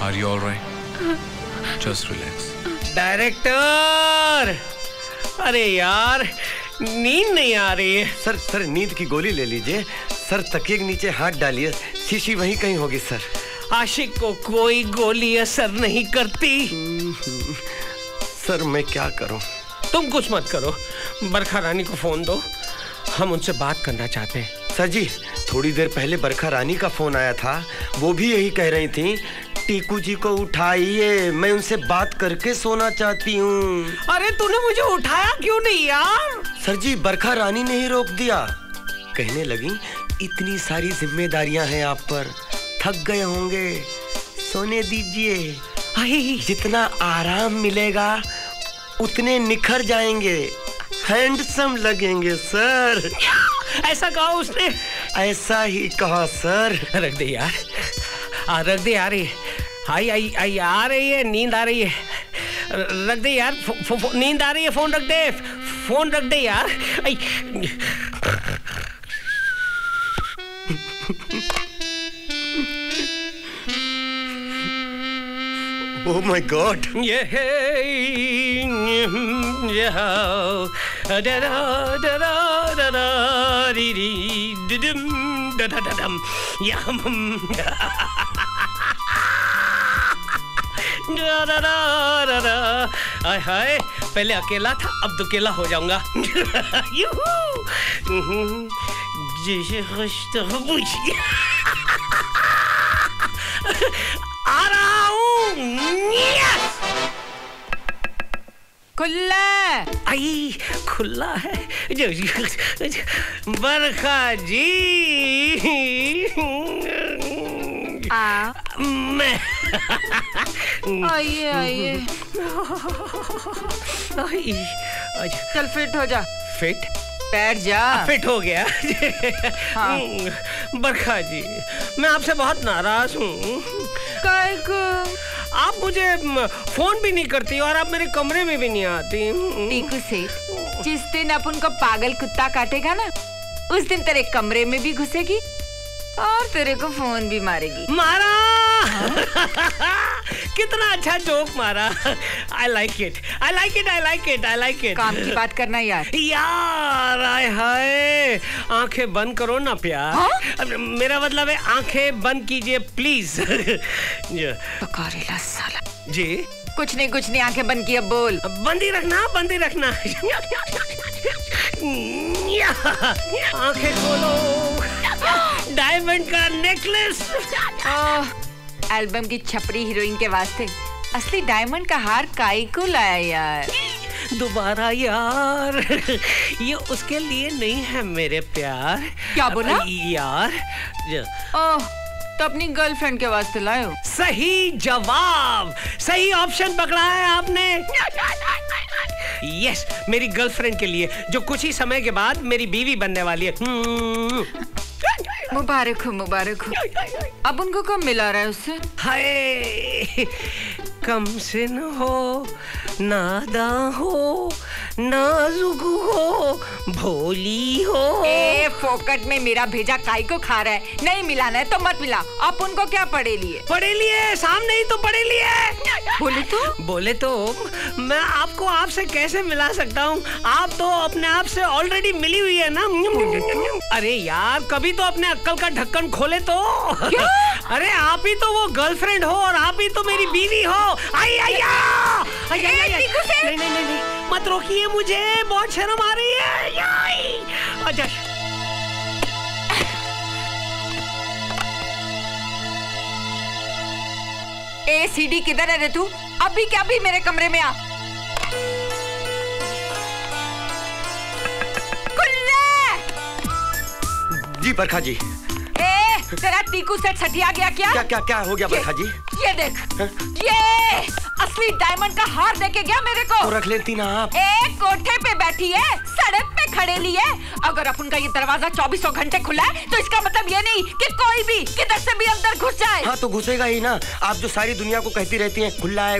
Are you all right? Just relax. Director, अरे यार नींद नहीं आ रही है। सर सर नींद की गोली ले लीजिए सर। तकिए के नीचे हाथ डालिए, शीशी वहीं कहीं होगी सर। आशिक को कोई गोली असर नहीं करती। सर मैं क्या करूं? तुम कुछ मत करो, बरखा रानी को फोन दो, हम उनसे बात करना चाहते हैं। सर जी थोड़ी देर पहले बरखा रानी का फोन आया था, वो भी यही कह रही थी टीकू जी को उठाइए, मैं उनसे बात करके सोना चाहती हूँ। अरे तूने मुझे उठाया क्यों नहीं यार? सर जी बरखा रानी ने ही रोक दिया, कहने लगी इतनी सारी जिम्मेदारियां हैं आप पर, थक गए होंगे, सोने दीजिए, जितना आराम मिलेगा उतने निखर जाएंगे, हैंडसम लगेंगे सर। ऐसा कहा उसने? ऐसा ही कहा सर। रख दे यार, रख दे यार, आई आई आई आ रही है, नींद आ रही है, रख दे यार, नींद आ रही है, फोन रख दे, फोन रख दे यार। Oh my God. हाय हाय, पहले अकेला था अब दुकेला हो जाऊंगा। जैसे खुश तो आ रहा हूँ। खुला आई खुला है बरखा जी। मैं आइए आइए, चल फिट हो जा, फिट बैठ जा, फिट हो गया। हाँ। बरखा जी मैं आपसे बहुत नाराज हूँ, आप मुझे फोन भी नहीं करती और आप मेरे कमरे में भी नहीं आती। टीकू सेठ, जिस दिन अपन को पागल कुत्ता काटेगा ना, उस दिन तेरे कमरे में भी घुसेगी और तेरे को फोन भी मारेगी। मारा कितना अच्छा जोक मारा। I like it, I like it, I like it, I like it. काम की बात करना यार। यार आए हाय, आंखें बंद करो ना प्यार। हाँ? मेरा मतलब है आंखें बंद कीजिए प्लीज। बकारेला साला। जी कुछ नहीं कुछ नहीं, आंखें बंद किया, बोल। बंद ही रखना, बंद ही रखना। आंखें खोलो। डायमंड का नेकलेस। एल्बम की छपरी हीरोइन के वास्ते असली डायमंड का हार काई को लाया यार। दोबारा यार, ये उसके लिए नहीं है मेरे प्यार। क्या बोला यार? ओह तो अपनी गर्लफ्रेंड के वास्ते लायो। सही जवाब, सही ऑप्शन पकड़ा है आपने। यस, मेरी गर्लफ्रेंड के लिए जो कुछ ही समय के बाद मेरी बीवी बनने वाली है। मुबारक हो, मुबारक हो। अब उनको कब मिला रहा है उससे? हाय कम से न हो, नादा हो, नाजुक हो, भोली हो। ए फोकट में मेरा भेजा काई को खा रहा है। नहीं मिलाना है तो मत मिला, अब उनको क्या पढ़े लिए, पढ़े लिए सामने ही तो पढ़े लिए। बोले तो, बोले तो मैं आपको आपसे कैसे मिला सकता हूँ, आप तो अपने आप से ऑलरेडी मिली हुई है ना। अरे यार कभी तो अपने अक्कल का ढक्कन खोले तो। अरे आप ही तो वो गर्लफ्रेंड हो और आप ही तो मेरी बीवी हो। आई आया, नहीं नहीं नहीं मत रोकिए मुझे, बहुत शर्म आ रही है। अच्छा ए सीडी किधर है रे तू? अभी क्या भी मेरे कमरे में आ। जी बरखा जी। ए तेरा टीकू सेठ सटिया गया क्या? क्या क्या क्या हो गया बरखा जी? ये देख, ये असली डायमंड का हार देके गया मेरे को। तो रख लेती ना आप। ए कोठे पे बैठी है, सड़क पे खड़े लिए। अगर अपन का ये दरवाजा 2400 घंटे खुला है तो इसका मतलब ये नहीं कि कोई भी किधर से भी अंदर घुस जाए। हाँ तो घुसेगा ही ना। आप जो सारी दुनिया को कहती रहती हैं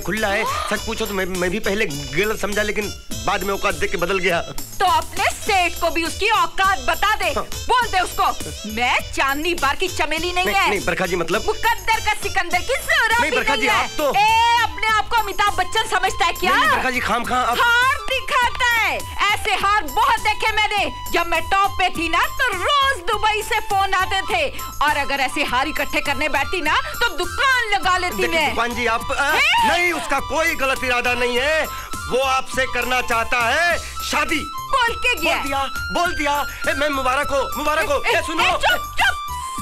खुला है, सच पूछो तो मैं भी पहले गलत समझा लेकिन बाद में औकात देख के बदल गया। तो अपने सेठ को भी उसकी औकात बता दे। हाँ। बोल दे उसको मैं चांदनी बार की चमेली नहीं है। बरखा जी मतलब मुकद्दर का सिकंदर की ज़रूरत नहीं। बरखा जी आप तो अपने आप को अमिताभ बच्चन समझता है क्या? बरखा जी खाम खा हार दिखाता है। ऐसे हार बहुत देखे मैंने। जब मैं टॉप पे थी ना तो रोज दुबई से फोन आते थे और अगर ऐसे हार इकट्ठे करने बैठी ना तो दुकान लगा लेती मैं। पान जी आप नहीं, उसका कोई गलत इरादा नहीं है। वो आपसे करना चाहता है शादी। बोल के गया। बोल दिया। मैं मुबारक हो। सुनो चुप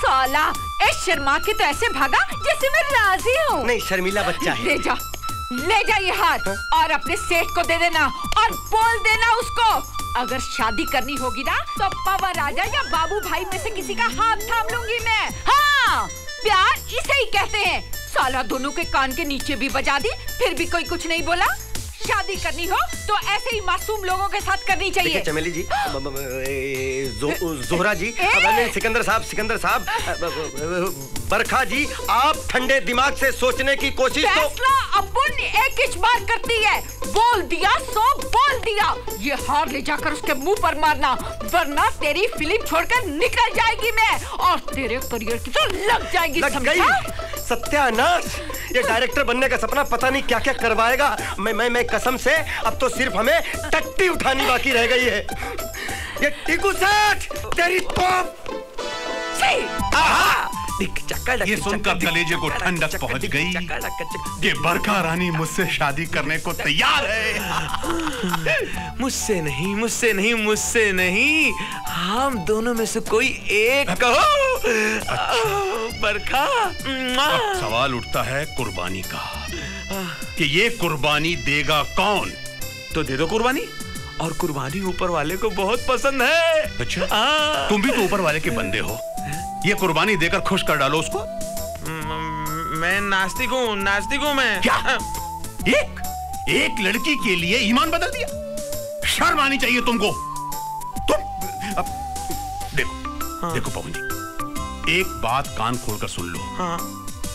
साला, इस शर्मा के तो ऐसे भागा जैसे मैं राजी हूँ। नहीं शर्मिला बच्चा है। ले जा ये हार और अपने सेठ को दे देना और बोल देना उसको अगर शादी करनी होगी ना तो पावा राजा या बाबू भाई में से किसी का हाथ थाम लूंगी मैं। हाँ प्यार इसे ही कहते हैं। साला दोनों के कान के नीचे भी बजा दी फिर भी कोई कुछ नहीं बोला। शादी करनी हो तो ऐसे ही मासूम लोगों के साथ करनी चाहिए। चमेली जी जोहरा जी सिकंदर साहब बरखा जी आप ठंडे दिमाग से सोचने की कोशिश तो। फैसला अपन एक ही बार करती है। बोल दिया सो बोल दिया। ये हार ले जाकर उसके मुंह पर मारना वरना तेरी फिल्म छोड़कर निकल जाएगी मैं और तेरे करियर की तो लग जाएगी। सत्यानाश, ये डायरेक्टर बनने का सपना पता नहीं क्या क्या करवाएगा। मैं कसम से अब तो सिर्फ हमें टट्टी उठानी बाकी रह गई है। ये टीकू सेठ तेरी तोप ये सुनकर कलेजे को ठंडक पहुंच गई। ये बरखा रानी मुझसे शादी करने को तैयार है। मुझसे नहीं हम दोनों में से कोई एक कहो। बरखा सवाल उठता है कुर्बानी का कि ये कुर्बानी देगा कौन। तो दे दो कुर्बानी और कुर्बानी ऊपर वाले को बहुत पसंद है। अच्छा तुम भी तो ऊपर वाले के बंदे हो। ये कुर्बानी देकर खुश कर डालो उसको। मैं नास्तिक हूँ मैं। क्या एक लड़की के लिए ईमान बदल दिया? शर्म आनी चाहिए तुमको। अब देखो हाँ। देखो पवन जी एक बात कान खोलकर सुन लो हाँ।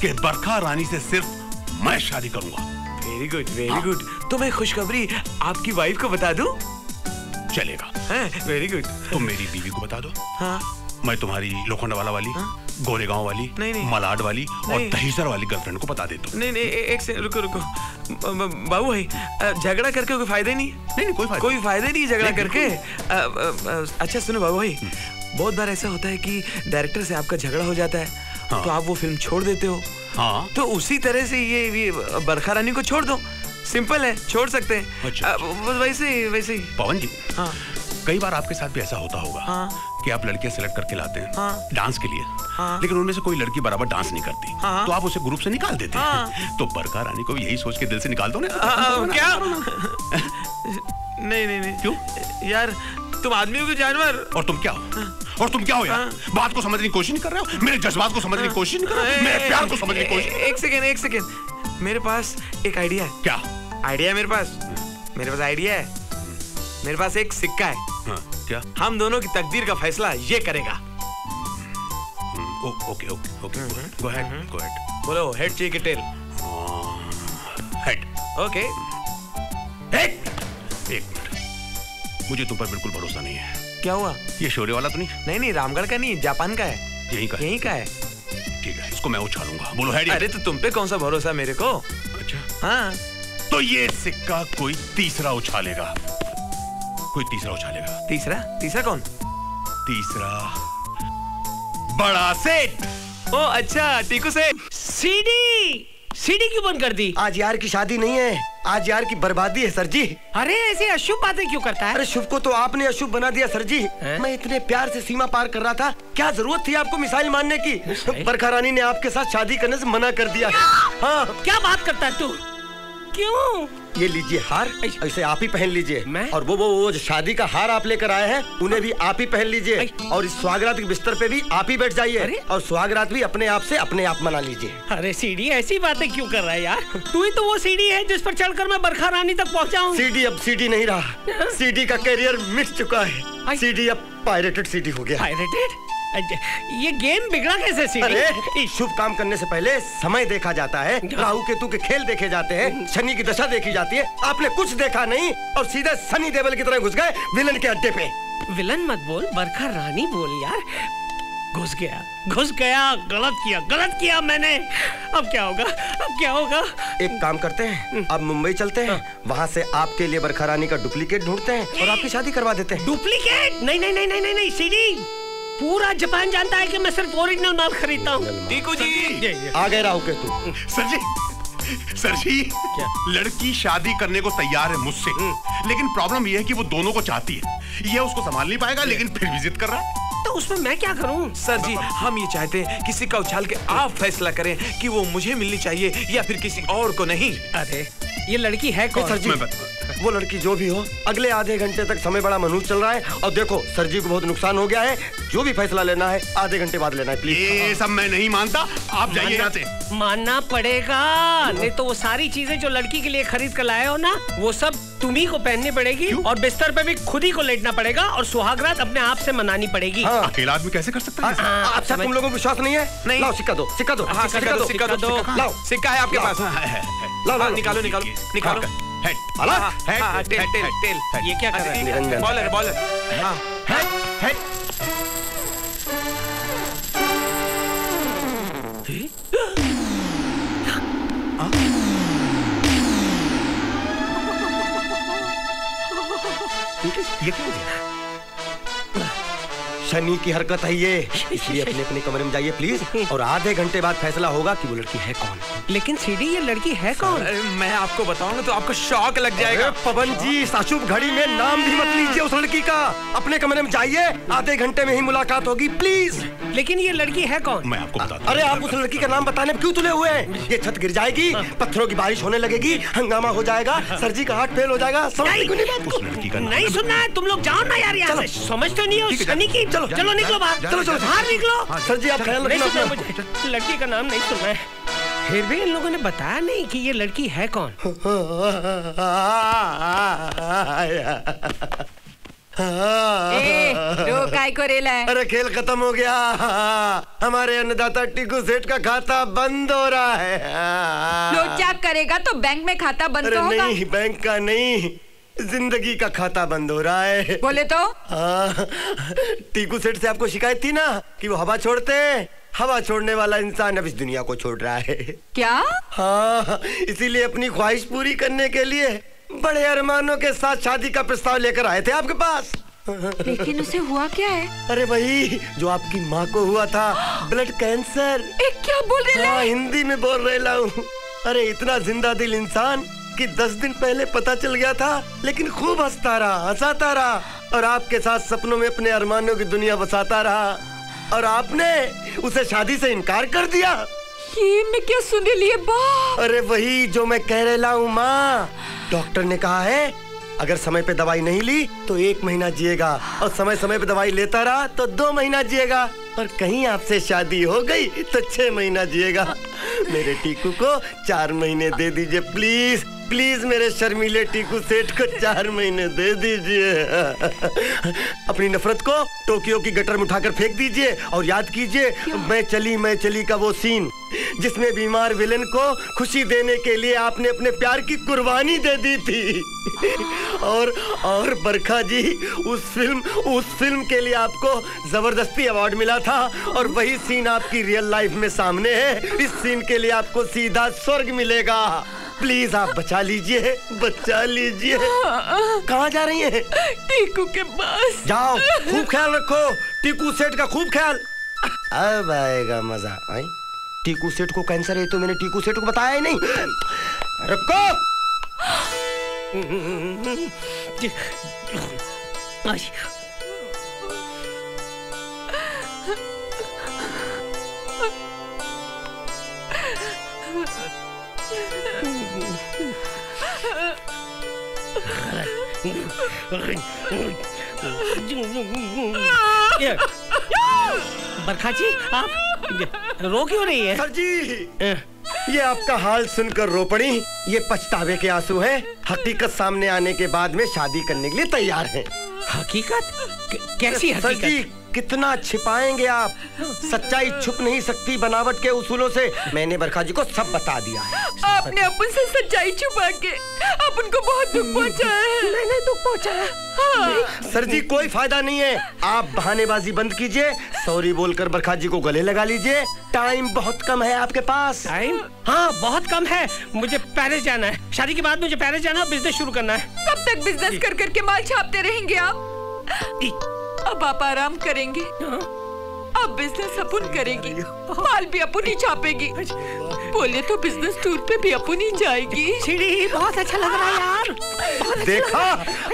कि बरखा रानी से सिर्फ मैं शादी करूंगा। Very good. तो मैं खुशखबरी आपकी वाइफ को बता दूं? चलेगा। Very good. तुम मेरी बीवी को बता दो हाँ। मैं तुम्हारी लोखंडवाला वाली हाँ? गोरेगांव वाली नहीं, मलाड वाली और दहीसर वाली गर्लफ्रेंड को बता देता हूँ। नहीं एक से रुको बाबू भाई झगड़ा करके कोई फायदा नहीं। कोई फायदा नहीं झगड़ा करके। अच्छा सुनो बाबू भाई बहुत बार ऐसा होता है कि डायरेक्टर से आपका झगड़ा हो जाता है हाँ। तो आप वो फिल्म छोड़ देते हो हाँ। तो उसी तरह से ये बरखा रानी को छोड़ दो। सिंपल है छोड़ सकते हैं। वैसे ही पवन जी हाँ कई बार आपके साथ भी ऐसा होता होगा हाँ। कि आप लड़कियां सिलेक्ट करके लाते हैं हाँ। डांस के लिए हाँ। लेकिन उनमें से कोई लड़की बराबर डांस नहीं करती हाँ। तो आप उसे ग्रुप से निकाल देते हाँ। हैं। तो बरखा रानी को भी यही सोच के दिल से निकाल दो ना क्या? नहीं क्यों यार तुम आदमी हो जानवर? और तुम क्या हो यार? बात को समझने की कोशिश नहीं कर रहे हो, मेरे जज्बात को समझने की कोशिश नहीं कर रहे हो, मेरे प्यार को समझने की कोशिश। एक सेकेंड मेरे पास एक आइडिया है। क्या आइडिया है? मेरे पास आइडिया है। मेरे पास एक सिक्का है हाँ, क्या? हम दोनों की तकदीर का फैसला ये करेगा। ओके गो हेड बोलो। हेड चाहिए कि टेल? हेड। Okay head. एक मिनट मुझे तुम पर बिल्कुल भरोसा नहीं है। क्या हुआ? ये शोरे वाला तो नहीं? नहीं रामगढ़ का नहीं, जापान का है। यहीं का है ठीक है इसको मैं उछालूंगा। बोलो हेड। अरे तो तुम पे कौन सा भरोसा मेरे को? अच्छा हाँ तो ये सिक्का कोई तीसरा उछालेगा। तीसरा कौन? तीसरा बड़ा सेठ। ओ अच्छा टीकू सेठ। सीडी क्यों बंद कर दी? आज यार की शादी नहीं है, आज यार की बर्बादी है सर जी। अरे ऐसी अशुभ बातें क्यों करता है? अरे शुभ को तो आपने अशुभ बना दिया सर जी। मैं इतने प्यार से सीमा पार कर रहा था, क्या जरूरत थी आपको मिसाइल मारने की? बरखा रानी ने आपके साथ शादी करने से मना कर दिया। हाँ क्या बात करता है तू? क्यों ये लीजिए हार, इसे आप ही पहन लीजिए। मैं? और वो जो शादी का हार आप लेकर आए हैं उन्हें भी आप ही पहन लीजिए। और इस स्वागरात के बिस्तर पे भी आप ही बैठ जाइए और स्वागरात भी अपने आप से अपने आप मना लीजिए। अरे सीडी ऐसी बातें क्यों कर रहा है यार, तू ही तो वो सीडी है जिस पर चढ़कर मैं बरखा रानी तक पहुँचा हूँ। सीडी अब सीडी नहीं रहा, सीडी का करियर मिट चुका है, सीडी अब पायरेटेड सीडी हो गया। पायरेटेड? ये गेम बिगड़ा कैसे सीडी? अरे शुभ काम करने से पहले समय देखा जाता है, राहु केतु के खेल देखे जाते हैं, शनि की दशा देखी जाती है, आपने कुछ देखा नहीं और सीधे शनि देवल की तरह घुस गए विलन के अड्डे पे। विलन मत बोल, बरखा रानी बोल यार। घुस गया, गलत किया मैंने। अब क्या होगा? एक काम करते हैं, अब मुंबई चलते हैं, वहाँ से आपके लिए बरखा रानी का डुप्लीकेट ढूंढते हैं और आपकी शादी करवा देते हैं। डुप्लीकेट? नहीं, सीडी पूरा जापान जानता है कि मैं सिर्फ ओरिजिनल माल खरीदता हूँ। टीकू जी आ गए राहु के तू। सर जी क्या? लड़की शादी करने को तैयार है मुझसे, लेकिन प्रॉब्लम ये है कि वो दोनों को चाहती है, ये उसको संभाल नहीं पाएगा लेकिन फिर भी जिद कर रहा है। तो उसमें मैं क्या करूँ? सर जी हम ये चाहते हैं किसी का उछाल के आप फैसला करें कि वो मुझे मिलनी चाहिए या फिर किसी और को नहीं। अरे ये लड़की है कौन? सर जी वो लड़की जो भी हो, अगले आधे घंटे तक समय बड़ा मनहूस चल रहा है और देखो सर जी को बहुत नुकसान हो गया है, जो भी फैसला लेना है आधे घंटे बाद लेना है प्लीज। ये सब मैं नहीं मानता, आप जाइए यहाँ से। मानना पड़ेगा, नहीं तो वो सारी चीजें जो लड़की के लिए खरीद कर लाए हो ना वो सब तुम्ही को पहननी पड़ेगी और बिस्तर पे भी खुद ही को लेटना पड़ेगा और सुहागरात अपने आप से मनानी पड़ेगी। अकेला आदमी कैसे कर सकता है? अच्छा तुम लोगों को विश्वास नहीं है? नहीं। लाओ सिक्का दो। लाओ सिक्का है आपके पास? लाओ निकालो। Head head tail. ये क्या कर रहे हैं? बॉलर। हाँ हेड। ये क्या हो गया? शनि की हरकत है ये, इसलिए अपने कमरे में जाइए प्लीज और आधे घंटे बाद फैसला होगा कि वो लड़की है कौन। लेकिन सीडी ये लड़की है कौन? मैं आपको बताऊंगा तो आपको शौक लग जाएगा। पवन जी अशुभ घड़ी में नाम भी मत लीजिए उस लड़की का, अपने कमरे में जाइए, आधे घंटे में ही मुलाकात होगी प्लीज। लेकिन ये लड़की है कौन? मैं आपको बताता हूं। अरे आप उस लड़की का नाम बताने क्यों तुले हुए हैं? ये छत गिर जाएगी, पत्थरों की बारिश होने लगेगी, हंगामा हो जाएगा, सर जी का हार्ट फेल हो जाएगा। नहीं सुनना है तुम लोग, जाओ ना यार यहाँ से, समझ तो नहीं हो शनि की। चलो निकलो बाहर, चलो बाहर निकलो। सर जी आप ख्याल रखना, मुझे लड़की का नाम नहीं सुनना है। फिर भी इन लोगों ने बताया नहीं कि ये लड़की है कौन। ए, को रेला है। अरे खेल खत्म हो गया, हमारे अन्नदाता टीकू सेठ का खाता बंद हो रहा है। लोटचाप करेगा तो बैंक में खाता बंद तो होगा। नहीं बैंक का नहीं, जिंदगी का खाता बंद हो रहा है। बोले तो? टीकू सेठ से आपको शिकायत थी ना कि वो हवा छोड़ते हैं, हवा छोड़ने वाला इंसान अब इस दुनिया को छोड़ रहा है। क्या? हाँ, इसीलिए अपनी ख्वाहिश पूरी करने के लिए बड़े अरमानों के साथ शादी का प्रस्ताव लेकर आए थे आपके पास। लेकिन उसे हुआ क्या है? अरे वही जो आपकी माँ को हुआ था, ब्लड कैंसर। क्या बोल रहे? हाँ हिंदी में बोल रहा हूँ। अरे इतना जिंदा दिल इंसान कि 10 दिन पहले पता चल गया था लेकिन खूब हंसाता रहा और आपके साथ सपनों में अपने अरमानों की दुनिया बसाता रहा और आपने उसे शादी से इनकार कर दिया। ये मैं क्या सुने लिए बाप? अरे वही जो मैं कह रहा हूँ माँ, डॉक्टर ने कहा है अगर समय पे दवाई नहीं ली तो 1 महीना जिएगा और समय पे दवाई लेता रहा तो 2 महीना जिएगा और कहीं आपसे शादी हो गई तो 6 महीना जिएगा। मेरे टीकू को 4 महीने दे दीजिए प्लीज प्लीज, मेरे शर्मीले टीकू सेठ को 4 महीने दे दीजिए। अपनी नफरत को टोक्यो की गटर में उठाकर फेंक दीजिए और याद कीजिए मैं चली का वो सीन जिसमें बीमार विलन को खुशी देने के लिए आपने अपने प्यार की कुर्बानी दे दी थी। और बरखा जी उस फिल्म के लिए आपको जबरदस्ती अवार्ड मिला था और वही सीन आपकी रियल लाइफ में सामने है। इस सीन के लिए आपको सीधा स्वर्ग मिलेगा, प्लीज आप बचा लीजिए। कहाँ जा रही हैं? टीकू के पास। जाओ, खूब ख्याल रखो, टीकू सेठ का खूब ख्याल। अब आएगा मजा। टीकू सेठ को कैंसर है तो मैंने टीकू सेठ को बताया ही नहीं। रखो। बरखा जी आप रो क्यों रही है? सर जी ये आपका हाल सुनकर रोपड़ी ये पछतावे के आंसू हैं। हकीकत सामने आने के बाद में शादी करने के लिए तैयार हैं। हकीकत कैसी हकीकत? सर जी कितना छिपाएंगे आप? सच्चाई छुप नहीं सकती बनावट के उसूलों से। मैंने बरखा जी को सब बता दिया है। आपने अपन से सच्चाई छुपा के आप उनको बहुत दुख पहुँचाया है। मैंने दुख पहुँचाया? हाँ। सर जी कोई फायदा नहीं है, आप बहानेबाजी बंद कीजिए। सॉरी बोलकर बरखा जी को गले लगा लीजिए। टाइम बहुत कम है आपके पास। टाइम? हाँ बहुत कम है। मुझे पेरिस जाना है, शादी के बाद मुझे पेरिस जाना है, बिजनेस शुरू करना है। कब तक बिजनेस कर करके माल छापते रहेंगे आप? अब आप आराम करेंगे। अब बिजनेस अपुन करेगी, माल भी अपुन ही छापेगी। बोले तो बिजनेस टूर पे भी अपुन ही जाएगी। सीढ़ी बहुत अच्छा लग रहा है यार। देखा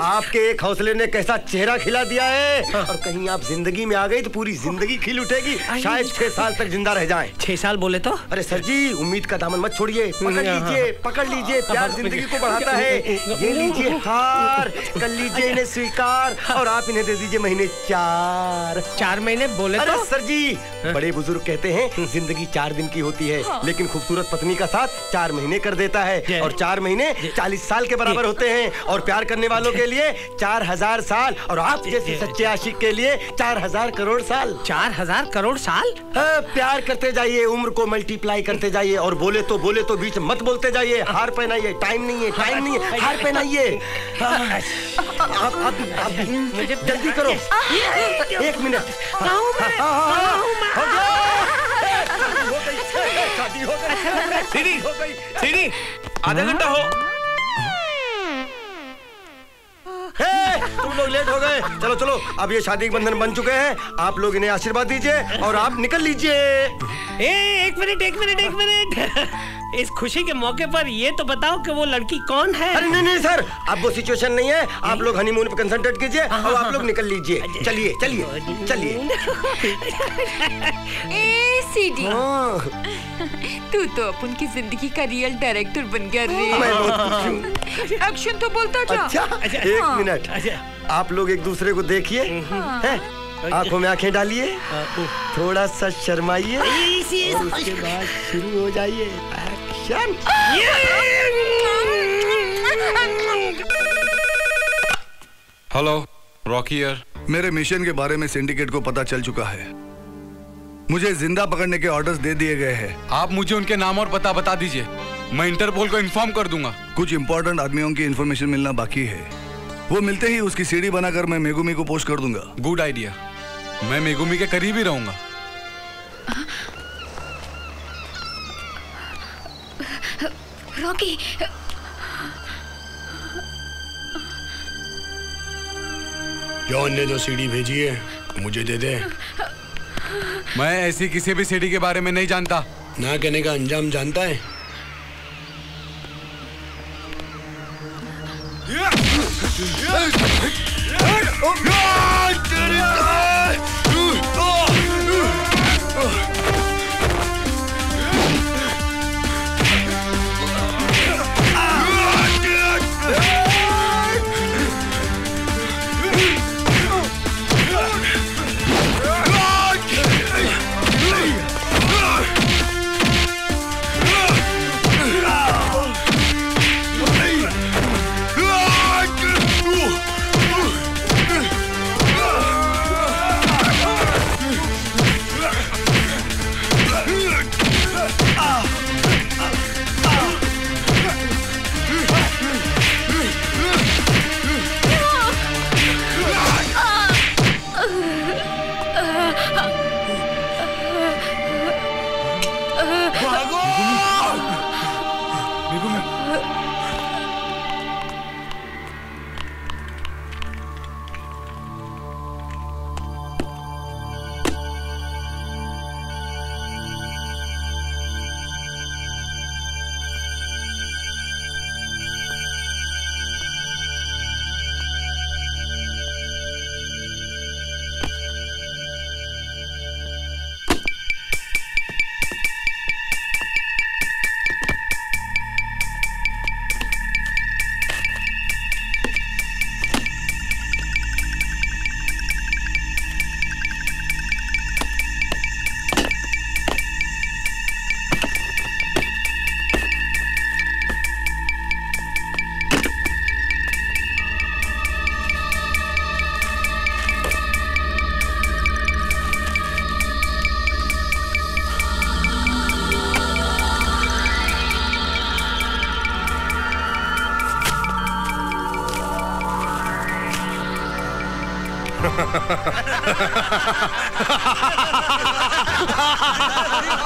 आपके एक हौसले ने कैसा चेहरा खिला दिया है। और कहीं आप जिंदगी में आ गई तो पूरी जिंदगी खिल उठेगी। शायद 6 साल तक जिंदा रह जाएं। 6 साल बोले तो? अरे सर जी उम्मीद का दामन मत छोड़िए, पकड़ लीजिए। प्यार जिंदगी को बढ़ाता है। ये लीजिए हार, कर लीजिए इन्हें स्वीकार और आप इन्हें दे दीजिए महीने 4 महीने बोले तो? सर जी बड़े बुजुर्ग कहते हैं जिंदगी 4 दिन की होती है। हाँ। लेकिन खूबसूरत पत्नी का साथ 4 महीने कर देता है और 4 महीने 40 साल के बराबर होते हैं। और प्यार करने वालों के लिए 4000 साल और आप जैसे सच्चे आशिक के लिए 4000 करोड़ साल। 4000 करोड़ साल? हाँ, प्यार करते जाइए, उम्र को मल्टीप्लाई करते जाइए। और बोले तो बीच मत बोलते जाइए। हार पहनाइए, टाइम नहीं है, हार पहनाइए। आप जल्दी करो। 1 मिनट। सीडी आधा घंटा हो। तुम लोग लेट हो गए। चलो अब ये शादी के बंधन बन चुके हैं। आप लोग इन्हें आशीर्वाद दीजिए और आप निकल लीजिए। एक मिनट। इस खुशी के मौके पर ये तो बताओ कि वो लड़की कौन है? अरे नहीं सर, अब वो सिचुएशन नहीं है। आप लोग हनीमून पे कंसंट्रेट कीजिए और आप लोग निकल लीजिए। चलिए। ए सीडी तू तो अपन की जिंदगी का रियल डायरेक्टर बन गया रे। मैं बहुत खुश हूं। एक्शन तो बोलता जा। अच्छा 1 मिनट। आप लोग एक दूसरे को देखिए, आंखों में आंखें डालिए, थोड़ा सा शर्माइए, उसके बाद शुरू हो जाइए। एक्शन। हेलो रॉकी यार, मेरे मिशन के बारे में सिंडिकेट को पता चल चुका है। मुझे जिंदा पकड़ने के ऑर्डर्स दे दिए गए हैं। आप मुझे उनके नाम और पता बता दीजिए, मैं इंटरपोल को इन्फॉर्म कर दूंगा। कुछ इंपॉर्टेंट आदमियों की इन्फॉर्मेशन मिलना बाकी है, वो मिलते ही उसकी सीडी बनाकर मैं मेगुमी को पोस्ट कर दूंगा। गुड आइडिया, मैं मेगुमी के करीब ही रहूंगा। रॉकी जॉन ने जो सीडी भेजी है मुझे दे दे। मैं ऐसी किसी भी सीडी के बारे में नहीं जानता। ना कहने का अंजाम जानता है।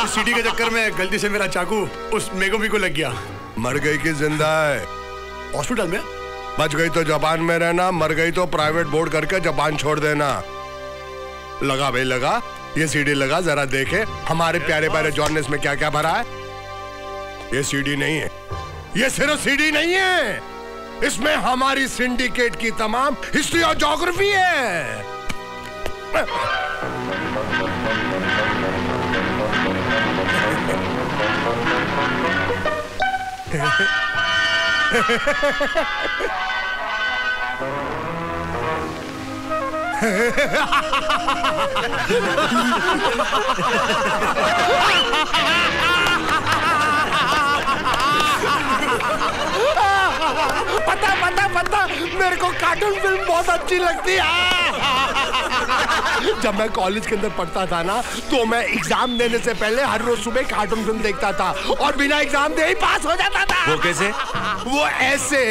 सीडी के चक्कर में गलती से मेरा चाकू उस मेगोमी को लग गया। मर गई कि जिंदा है? हॉस्पिटल में। बच गई तो जापान में रहना, मर गई तो प्राइवेट बोर्ड करके जापान छोड़ देना। लगा भाई लगा, ये सीडी लगा, जरा देखे हमारे प्यारे प्यारे जॉन ने इसमें क्या क्या भरा है। ये सीडी नहीं है, ये सिर्फ सीडी नहीं है, इसमें हमारी सिंडिकेट की तमाम हिस्ट्री और ज्योग्राफी है। पता पता पता, मेरे को कार्टून फिल्म बहुत अच्छी लगती है। जब मैं कॉलेज के अंदर पढ़ता था ना, तो मैं एग्जाम देने से पहले हर रोज सुबह कार्टून फिल्म देखता था और बिना एग्जाम दे ही पास हो जाता था। वो कैसे? वो ऐसे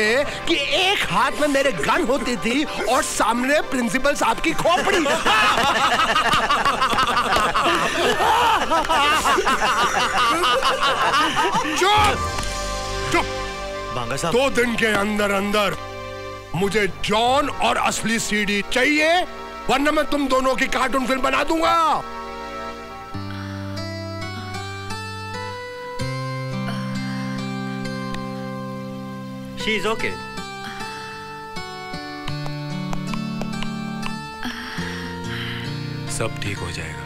कि एक हाथ में मेरे गन होती थी और सामने प्रिंसिपल साहब की खोपड़ी। चुप चुप। 2 दिन के अंदर अंदर मुझे जॉन और असली सीडी चाहिए, वरना मैं तुम दोनों की कार्टून फिल्म बना दूंगा। She is okay. सब ठीक हो जाएगा।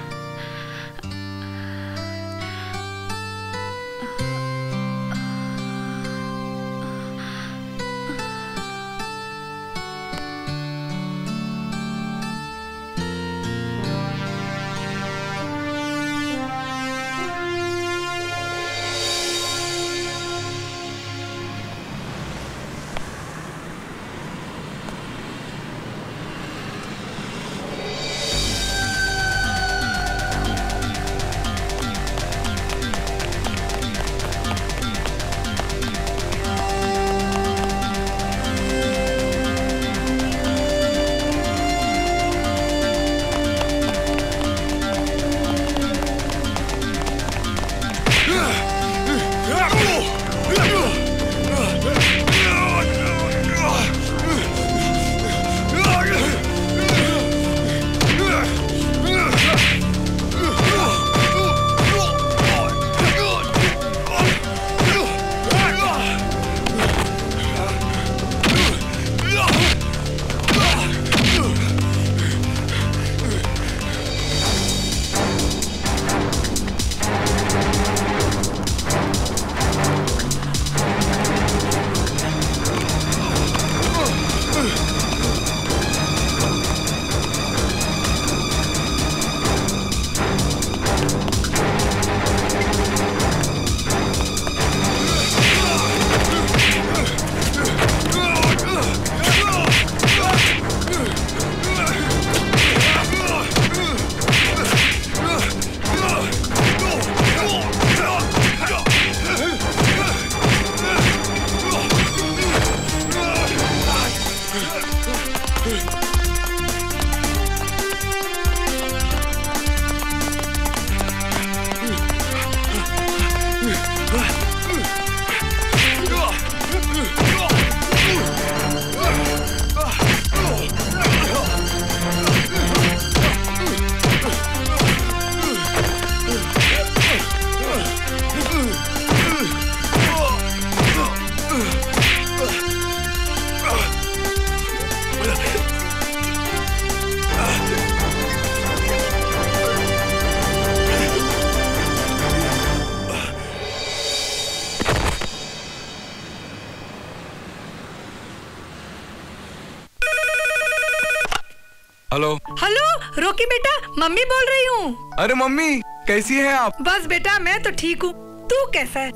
रोकी बेटा, मम्मी बोल रही हूँ। अरे मम्मी, कैसी हैं आप? बस बेटा, मैं तो ठीक हूँ, तू कैसा है?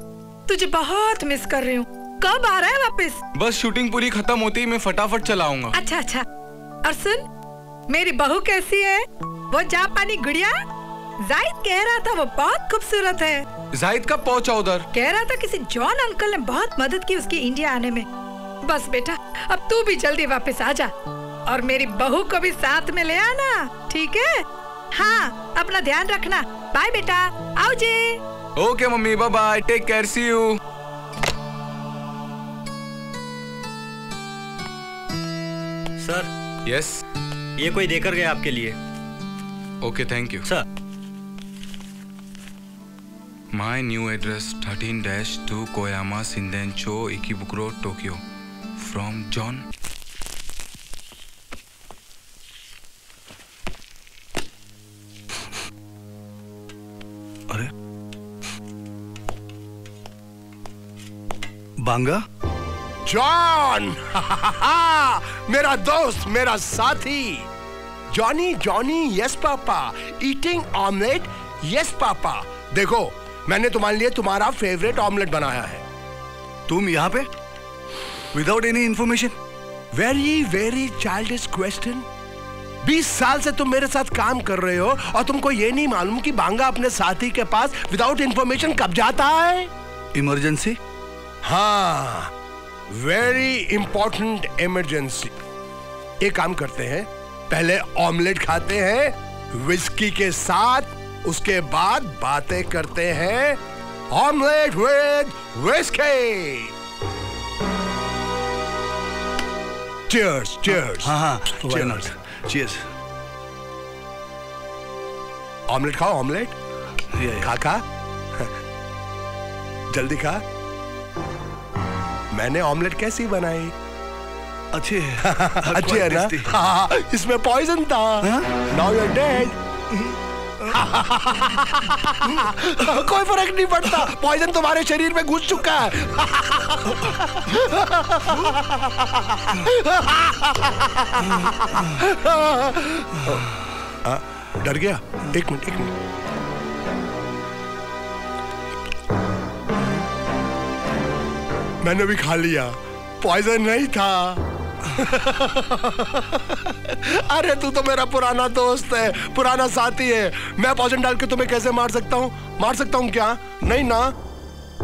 तुझे बहुत मिस कर रही हूँ। कब आ रहा है वापस? बस शूटिंग पूरी खत्म होती ही मैं फटाफट चलाऊंगा। अच्छा। और सुन, मेरी बहू कैसी है? वो जापानी गुड़िया जाहिद कह रहा था, वो बहुत खूबसूरत है। जाहिद कब पहुँचा उधर? कह रहा था किसी जॉन अंकल ने बहुत मदद की उसकी इंडिया आने में। बस बेटा, अब तू भी जल्दी वापस आ जा और मेरी बहू को भी साथ में ले आना, ठीक है? हाँ, अपना ध्यान रखना। बाय बेटा, आओ जी। Okay mummy, bye bye, take care, see you. Sir. Yes. ये कोई देकर गया आपके लिए। Okay, thank you. Sir. My new address 13-2 Koyama Shindencho Ikebukuro, Tokyo. From John. अरे बांगा जॉन, मेरा दोस्त, मेरा साथी। Johnny Johnny, yes papa. Eating omelette, yes papa. देखो, मैंने तुम्हारे लिए तुम्हारा फेवरेट ऑमलेट बनाया है। तुम यहाँ पे without any information? Very very childish question. 20 साल से तुम मेरे साथ काम कर रहे हो और तुमको ये नहीं मालूम कि बांगा अपने साथी के पास विदाउट इंफॉर्मेशन कब जाता है? इमरजेंसी। हाँ, वेरी इंपॉर्टेंट इमरजेंसी। एक काम करते हैं, पहले ऑमलेट खाते हैं विस्की के साथ, उसके बाद बातें करते हैं। Omelette with whisky. Cheers, cheers. हाँ, व्हाई नॉट? चीयर्स। ऑमलेट खाओ, ऑमलेट। खा जल्दी खा। मैंने ऑमलेट कैसी बनाई? अच्छी है। अच्छी है ना? हाँ, इसमें पॉइजन था। Now you are dead. कोई फर्क नहीं पड़ता, पॉइजन तुम्हारे शरीर में घुस चुका है। डर गया? एक मिनट, एक मिनट। मैंने भी खा लिया, पॉइजन नहीं था। अरे तू तो मेरा पुराना दोस्त है, पुराना साथी है। मैं पॉइजन डाल के तुम्हें कैसे मार सकता हूँ? मार सकता हूँ क्या? नहीं ना।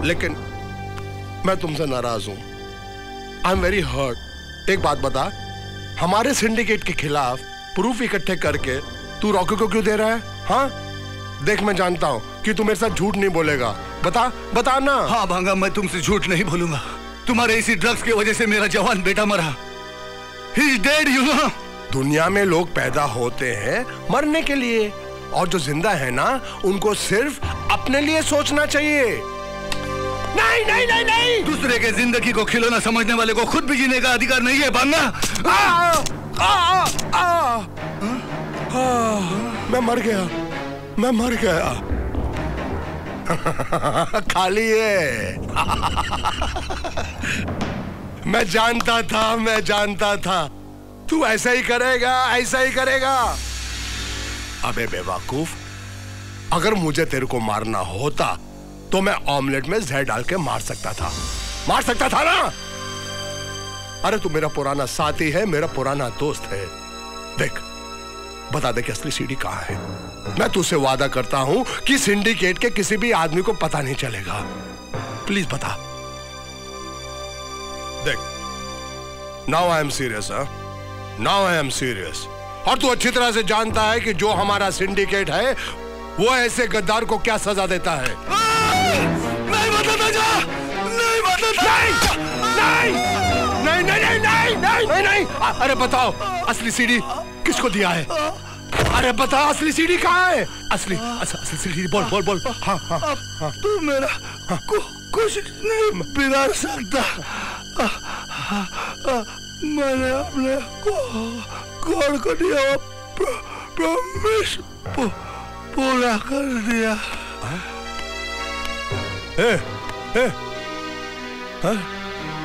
लेकिन मैं तुमसे नाराज हूँ। I am very hurt. एक बात बता, हमारे सिंडिकेट के खिलाफ प्रूफ इकट्ठे करके तू रॉकी को क्यों दे रहा है? हाँ, देख, मैं जानता हूँ कि तू मेरे साथ झूठ नहीं बोलेगा। बता, बता ना। हाँ भांगा, मैं तुमसे झूठ नहीं बोलूंगा। तुम्हारे इसी ड्रग्स की वजह से मेरा जवान बेटा मरा। He's dead, you know? दुनिया में लोग पैदा होते हैं मरने के लिए, और जो जिंदा है ना, उनको सिर्फ अपने लिए सोचना चाहिए। नहीं नहीं नहीं नहीं, दूसरे के जिंदगी को खिलौना समझने वाले को खुद भी जीने का अधिकार नहीं है बांगा। मैं मर गया, मैं मर गया। खाली है। मैं जानता था, मैं जानता था तू ऐसा ही करेगा, ऐसा ही करेगा। अबे बेवकूफ, अगर मुझे तेरे को मारना होता तो मैं ऑमलेट में जहर डाल के मार सकता था, मार सकता था ना। अरे तू मेरा पुराना साथी है, मेरा पुराना दोस्त है। देख, बता दे कि असली सीडी कहाँ है। मैं तुझसे वादा करता हूं कि सिंडिकेट के किसी भी आदमी को पता नहीं चलेगा। प्लीज बता। देख, now I am serious. Now I am serious. और तू अच्छी तरह से जानता है कि जो हमारा सिंडिकेट है वो ऐसे गद्दार को क्या सजा देता है। नहीं बताता जा, नहीं बताता। नहीं नहीं नहीं नहीं नहीं नहीं नहीं। अरे बताओ, असली सीडी किसको दिया है? अरे बताओ, असली सीडी कहाँ है? असली असली सीडी बोल बोल बोल। हाँ हाँ हाँ, तू मेरा कुछ नहीं बिगाड़ सकता। मैंने अपने गॉड को दिया प्रॉमिस पूरा कर दिया। ए, ए,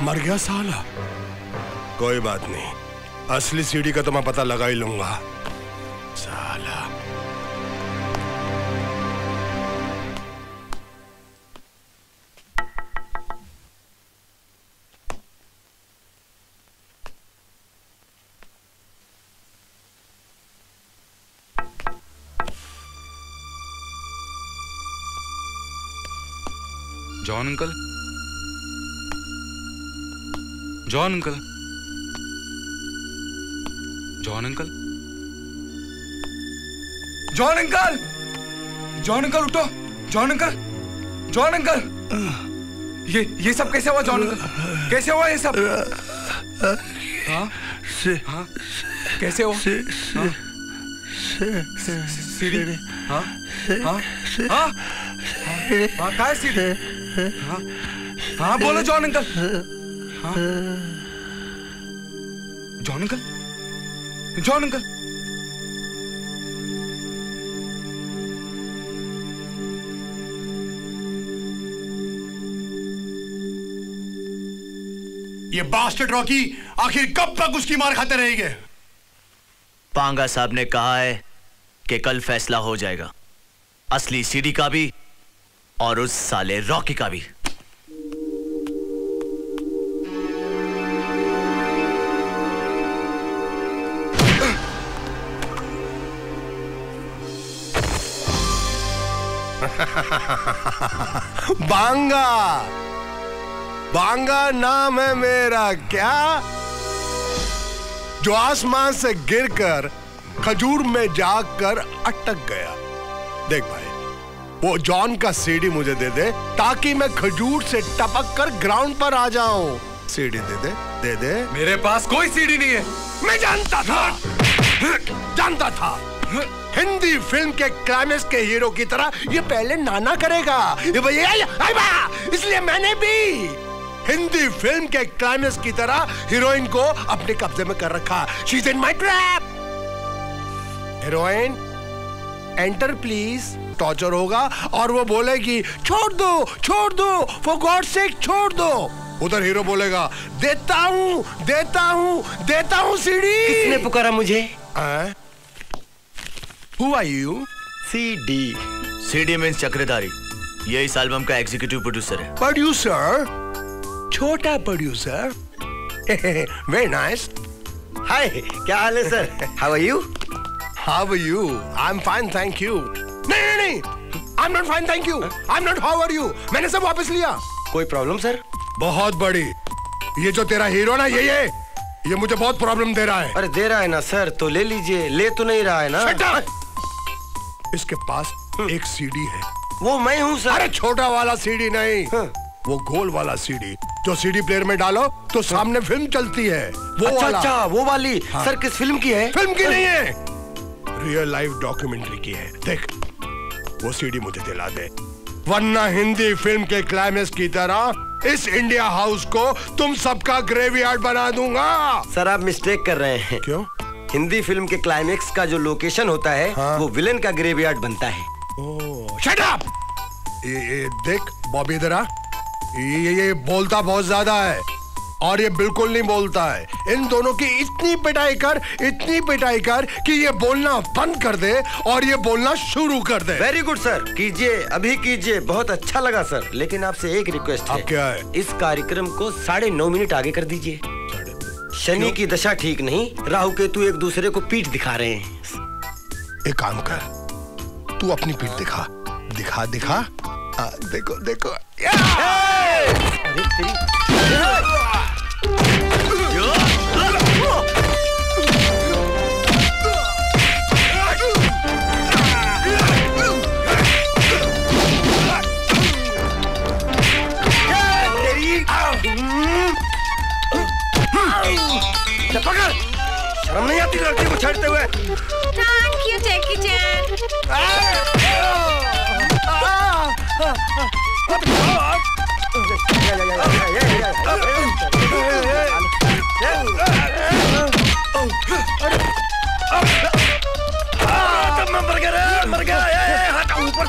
मर गया साला। कोई बात नहीं, असली सीडी का तो मैं पता लगा ही लूंगा। साला John uncle, John uncle, John uncle उठो। जॉन अंकल ये सब कैसे हुआ? जॉन अंकल कैसे हुआ ये सब? हाँ कैसे हुआ? सीढ़ी हाँ सीढ़ी हाँ बोलो जॉन अंकल। जॉन अंकल ये बास्टर्ड रॉकी आखिर कब तक उसकी मार खाते रहेंगे? पांगा साहब ने कहा है कि कल फैसला हो जाएगा, असली सीडी का भी और उस साले रॉकी का भी। बांगा नाम है मेरा। क्या जो आसमान से गिरकर खजूर में जाकर अटक गया। देख भाई, वो जॉन का सीडी मुझे दे दे ताकि मैं खजूर से टपक कर ग्राउंड पर आ जाऊं। सीडी दे दे। मेरे पास कोई सीडी नहीं है। मैं जानता था हिंदी फिल्म के क्लाइमेक्स के हीरो की तरह ये पहले नाना करेगा, इसलिए मैंने भी हिंदी फिल्म के क्लाइमेक्स की तरह हीरोइन को अपने कब्जे में कर रखा। She is in my trap. Heroine enter please. Torture होगा और वो बोलेगी छोड़ दो, फॉर गॉड सेक छोड़ दो। उधर हीरो बोलेगा देता हूँ सीडी। किसने पुकारा मुझे? Who are you? CD. CD means चक्रधारी। ये इस एल्बम का एग्जीक्यूटिव प्रोड्यूसर है। प्रोड्यूसर? छोटा प्रोड्यूसर। Very nice. Hi, क्या हाल है sir? How are you? I'm fine, thank you. नहीं, I'm not fine, thank you. I'm not how are you. मैंने सब वापस लिया। कोई प्रॉब्लम सर? बहुत बड़ी। ये जो तेरा हीरो ना ये मुझे बहुत प्रॉब्लम दे रहा है। अरे दे रहा है ना सर, तो ले लीजिए। ले तो नहीं रहा है ना। इसके पास एक सीडी है। वो मैं हूँ सर। अरे छोटा वाला सीडी नहीं, वो गोल वाला सीडी। जो सीडी प्लेयर में डालो तो सामने फिल्म चलती है। वो अच्छा वो वाली। हाँ। सर किस फिल्म की है? फिल्म की नहीं है, रियल लाइफ डॉक्यूमेंट्री की है। देख वो सीडी मुझे दिला दे, वरना हिंदी फिल्म के क्लाइमेक्स की तरह इस इंडिया हाउस को तुम सबका ग्रेवयार्ड बना दूंगा। सर आप मिस्टेक कर रहे हैं। क्यों? हिंदी फिल्म के क्लाइमेक्स का जो लोकेशन होता है वो विलेन का ग्रेवयार्ड बनता है। Shut up. ये देख बॉबी दरा, ये बोलता बहुत ज्यादा है और ये बिल्कुल नहीं बोलता है। इन दोनों की इतनी पिटाई कर कि ये बोलना बंद कर दे और ये बोलना शुरू कर दे। वेरी गुड सर, कीजिए अभी कीजिए। बहुत अच्छा लगा सर, लेकिन आपसे एक रिक्वेस्ट है। क्या है? इस कार्यक्रम को 9:30 मिनट आगे कर दीजिए। शनि की दशा ठीक नहीं, राहु केतु एक दूसरे को पीठ दिखा रहे हैं। एक काम कर, तू अपनी पीठ दिखा। देखो पकड़, शर्म नहीं आती लड़की को छेड़ते हुए। Thank you Jackie Chan. मर गया हाथ ऊपर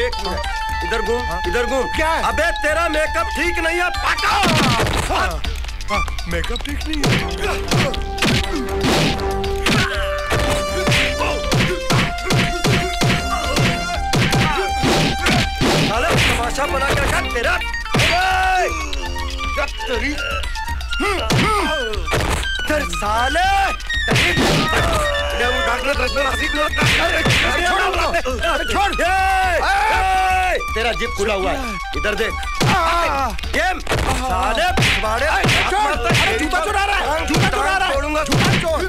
एक मिनट, इधर घूम, इधर घूम। क्या है? अबे तेरा मेकअप ठीक नहीं है, मेकअप ठीक नहीं है। साला तमाशा बना के रखा तेरा। तेरे साले छोड़ दे, तेरा जिप खुला हुआ है, इधर देख। गेम साले पिछवाड़े, झूठा चुरा रहा है, झूठा चुरा रहा है, छोड़ूंगा झूठा चोर।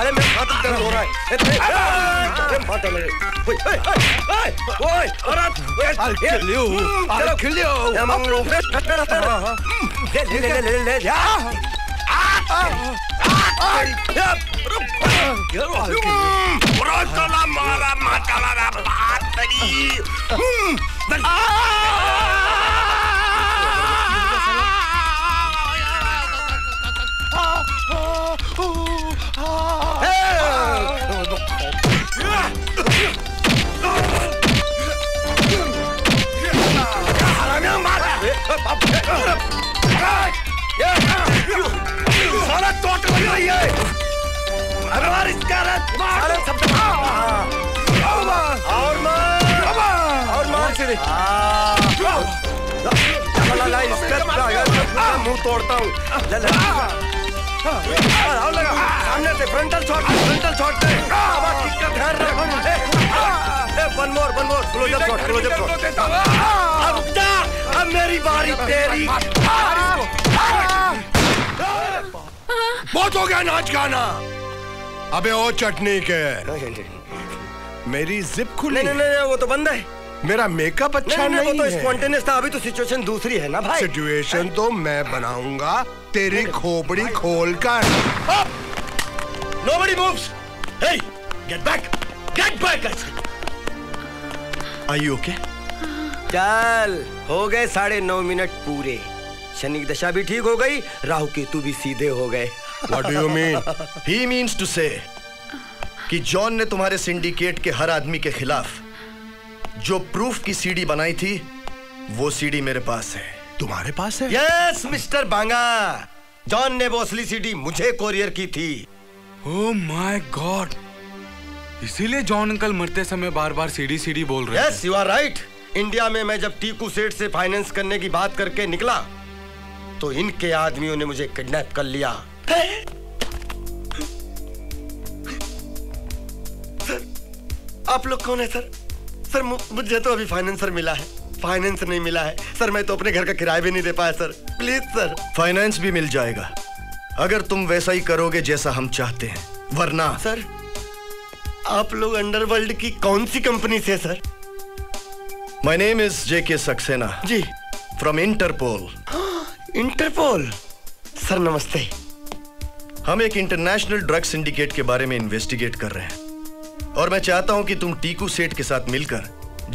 अरे मेरे हाथ में दर्द हो रहा है, सारा तोड़ लग रही है। अरे इसका रथ मार सब और मार से इसका मुंह तोड़ता हूँ। लगा सामने से फ्रंटल शॉट, फ्रंटल शॉट से मेरी बारी तेरी। बहुत हो गया नाच गाना। अबे ओ चटनी के, मेरी जिप खुली। नहीं नहीं वो तो बंद है। मेरा मेकअप अच्छा नहीं, नहीं, नहीं, वो तो स्पॉन्टेनियस था। अभी तो सिचुएशन दूसरी है ना भाई। सिचुएशन तो मैं बनाऊंगा तेरी खोपड़ी खोल कर। Nobody moves. Hey, get back, get back. Are you okay? चल हो गए 9:30 पूरे। शनि की दशा भी ठीक हो गई, राहु केतु भी सीधे हो गए। What do you mean? He means to say कि जॉन ने तुम्हारे सिंडिकेट के हर आदमी के खिलाफ जो प्रूफ की सीडी बनाई थी, वो सीडी मेरे पास है। तुम्हारे पास है? Yes, मिस्टर बांगा। जॉन ने वो असली सीडी मुझे कोरियर की थी। Oh my God! इसीलिए जॉन अंकल मरते समय बार बार सीडी सीडी बोल रहे। Yes, you are right. India में मैं जब टीकू सेठ से फाइनेंस करने की बात करके निकला तो इनके आदमियों ने मुझे किडनैप कर लिया। सर आप लोग कौन है? सर मुझे तो अभी फाइनेंसर मिला है, फाइनेंस नहीं मिला है सर। मैं तो अपने घर का किराया भी नहीं दे पाया सर। Please sir. फाइनेंस भी मिल जाएगा अगर तुम वैसा ही करोगे जैसा हम चाहते हैं, वरना। सर आप लोग अंडरवर्ल्ड की कौन सी कंपनी से? Sir My name is J.K. Saksena. Ji. From Interpol. Interpol. Sir नमस्ते। हम एक इंटरनेशनल ड्रग सिंडिकेट के बारे में इन्वेस्टिगेट कर रहे हैं और मैं चाहता हूं कि तुम टीकू सेठ के साथ मिलकर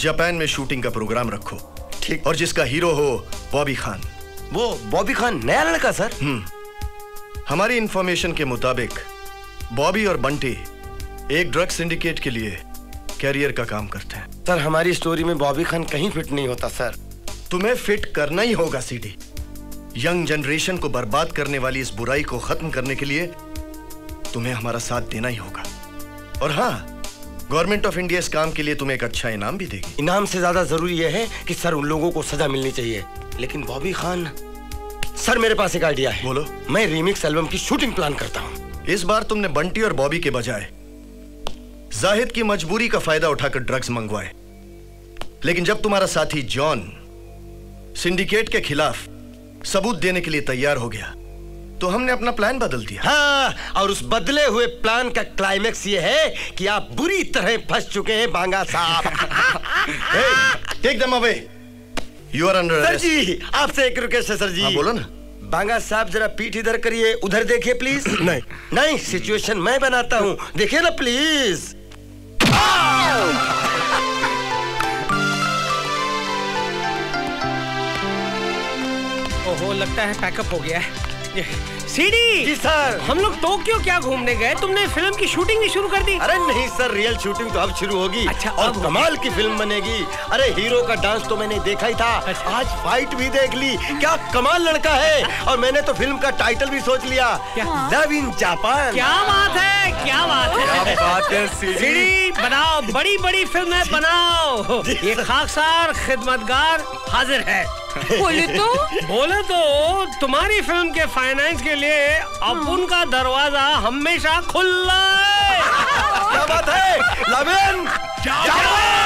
जापान में शूटिंग का प्रोग्राम रखो। ठीक। और जिसका हीरो हो बॉबी खान। वो बॉबी खान नया लड़का? सर हमारी इंफॉर्मेशन के मुताबिक बॉबी और बंटी एक ड्रग सिंडिकेट के लिए कैरियर का काम करते हैं। सर हमारी स्टोरी में बॉबी खान कहीं फिट नहीं होता। सर तुम्हें फिट करना ही होगा। सीडी यंग जनरेशन को बर्बाद करने वाली इस बुराई को खत्म करने के लिए तुम्हें हमारा साथ देना ही होगा। और हाँ, गवर्नमेंट ऑफ इंडिया इस काम के लिए तुम्हें एक अच्छा इनाम भी देगी। इनाम से ज्यादा जरूरी यह है कि सर उन लोगों को सजा मिलनी चाहिए। लेकिन बॉबी खान सर मेरे पास एक आइडिया है। बोलो। मैं रीमिक्स एल्बम की शूटिंग प्लान करता हूँ। इस बार तुमने बंटी और बॉबी के बजाय जाहिद की मजबूरी का फायदा उठाकर ड्रग्स मंगवाए। लेकिन जब तुम्हारा साथी जॉन सिंडिकेट के खिलाफ सबूत देने के लिए तैयार हो गया तो हमने अपना प्लान बदल दिया। हाँ, और उस बदले हुए प्लान का क्लाइमेक्स ये है कि आप बुरी तरह फंस चुके हैं बांगा साहब। Take them away, you are under arrest. Sir ji आपसे एक रिक्वेस्ट है। सर जी। हाँ, बोलो ना। बांगा साहब जरा पीठ इधर करिए, उधर देखिए प्लीज। नहीं नहीं, सिचुएशन मैं बनाता हूँ, देखिए ना प्लीज। ओहो, लगता है पैकअप हो गया है। सीडी जी सर, हम लोग टोक्यो क्या घूमने गए, तुमने फिल्म की शूटिंग भी शुरू कर दी? अरे नहीं सर, रियल शूटिंग तो अब शुरू होगी। अच्छा, और कमाल की फिल्म बनेगी। अरे हीरो का डांस तो मैंने देखा ही था। अच्छा। आज फाइट भी देख ली, क्या कमाल लड़का है। और मैंने तो फिल्म का टाइटल भी सोच लिया, लव इन जापान। क्या बात है, क्या बात है, क्या बात है। सीडी बनाओ, बड़ी बड़ी फिल्में बनाओ। ये खाकसार खिदमतगार हाजिर है। बोले तो तुम्हारी फिल्म के फाइनेंस के लिए अब उनका दरवाजा हमेशा खुला है। क्या बात है, लविन।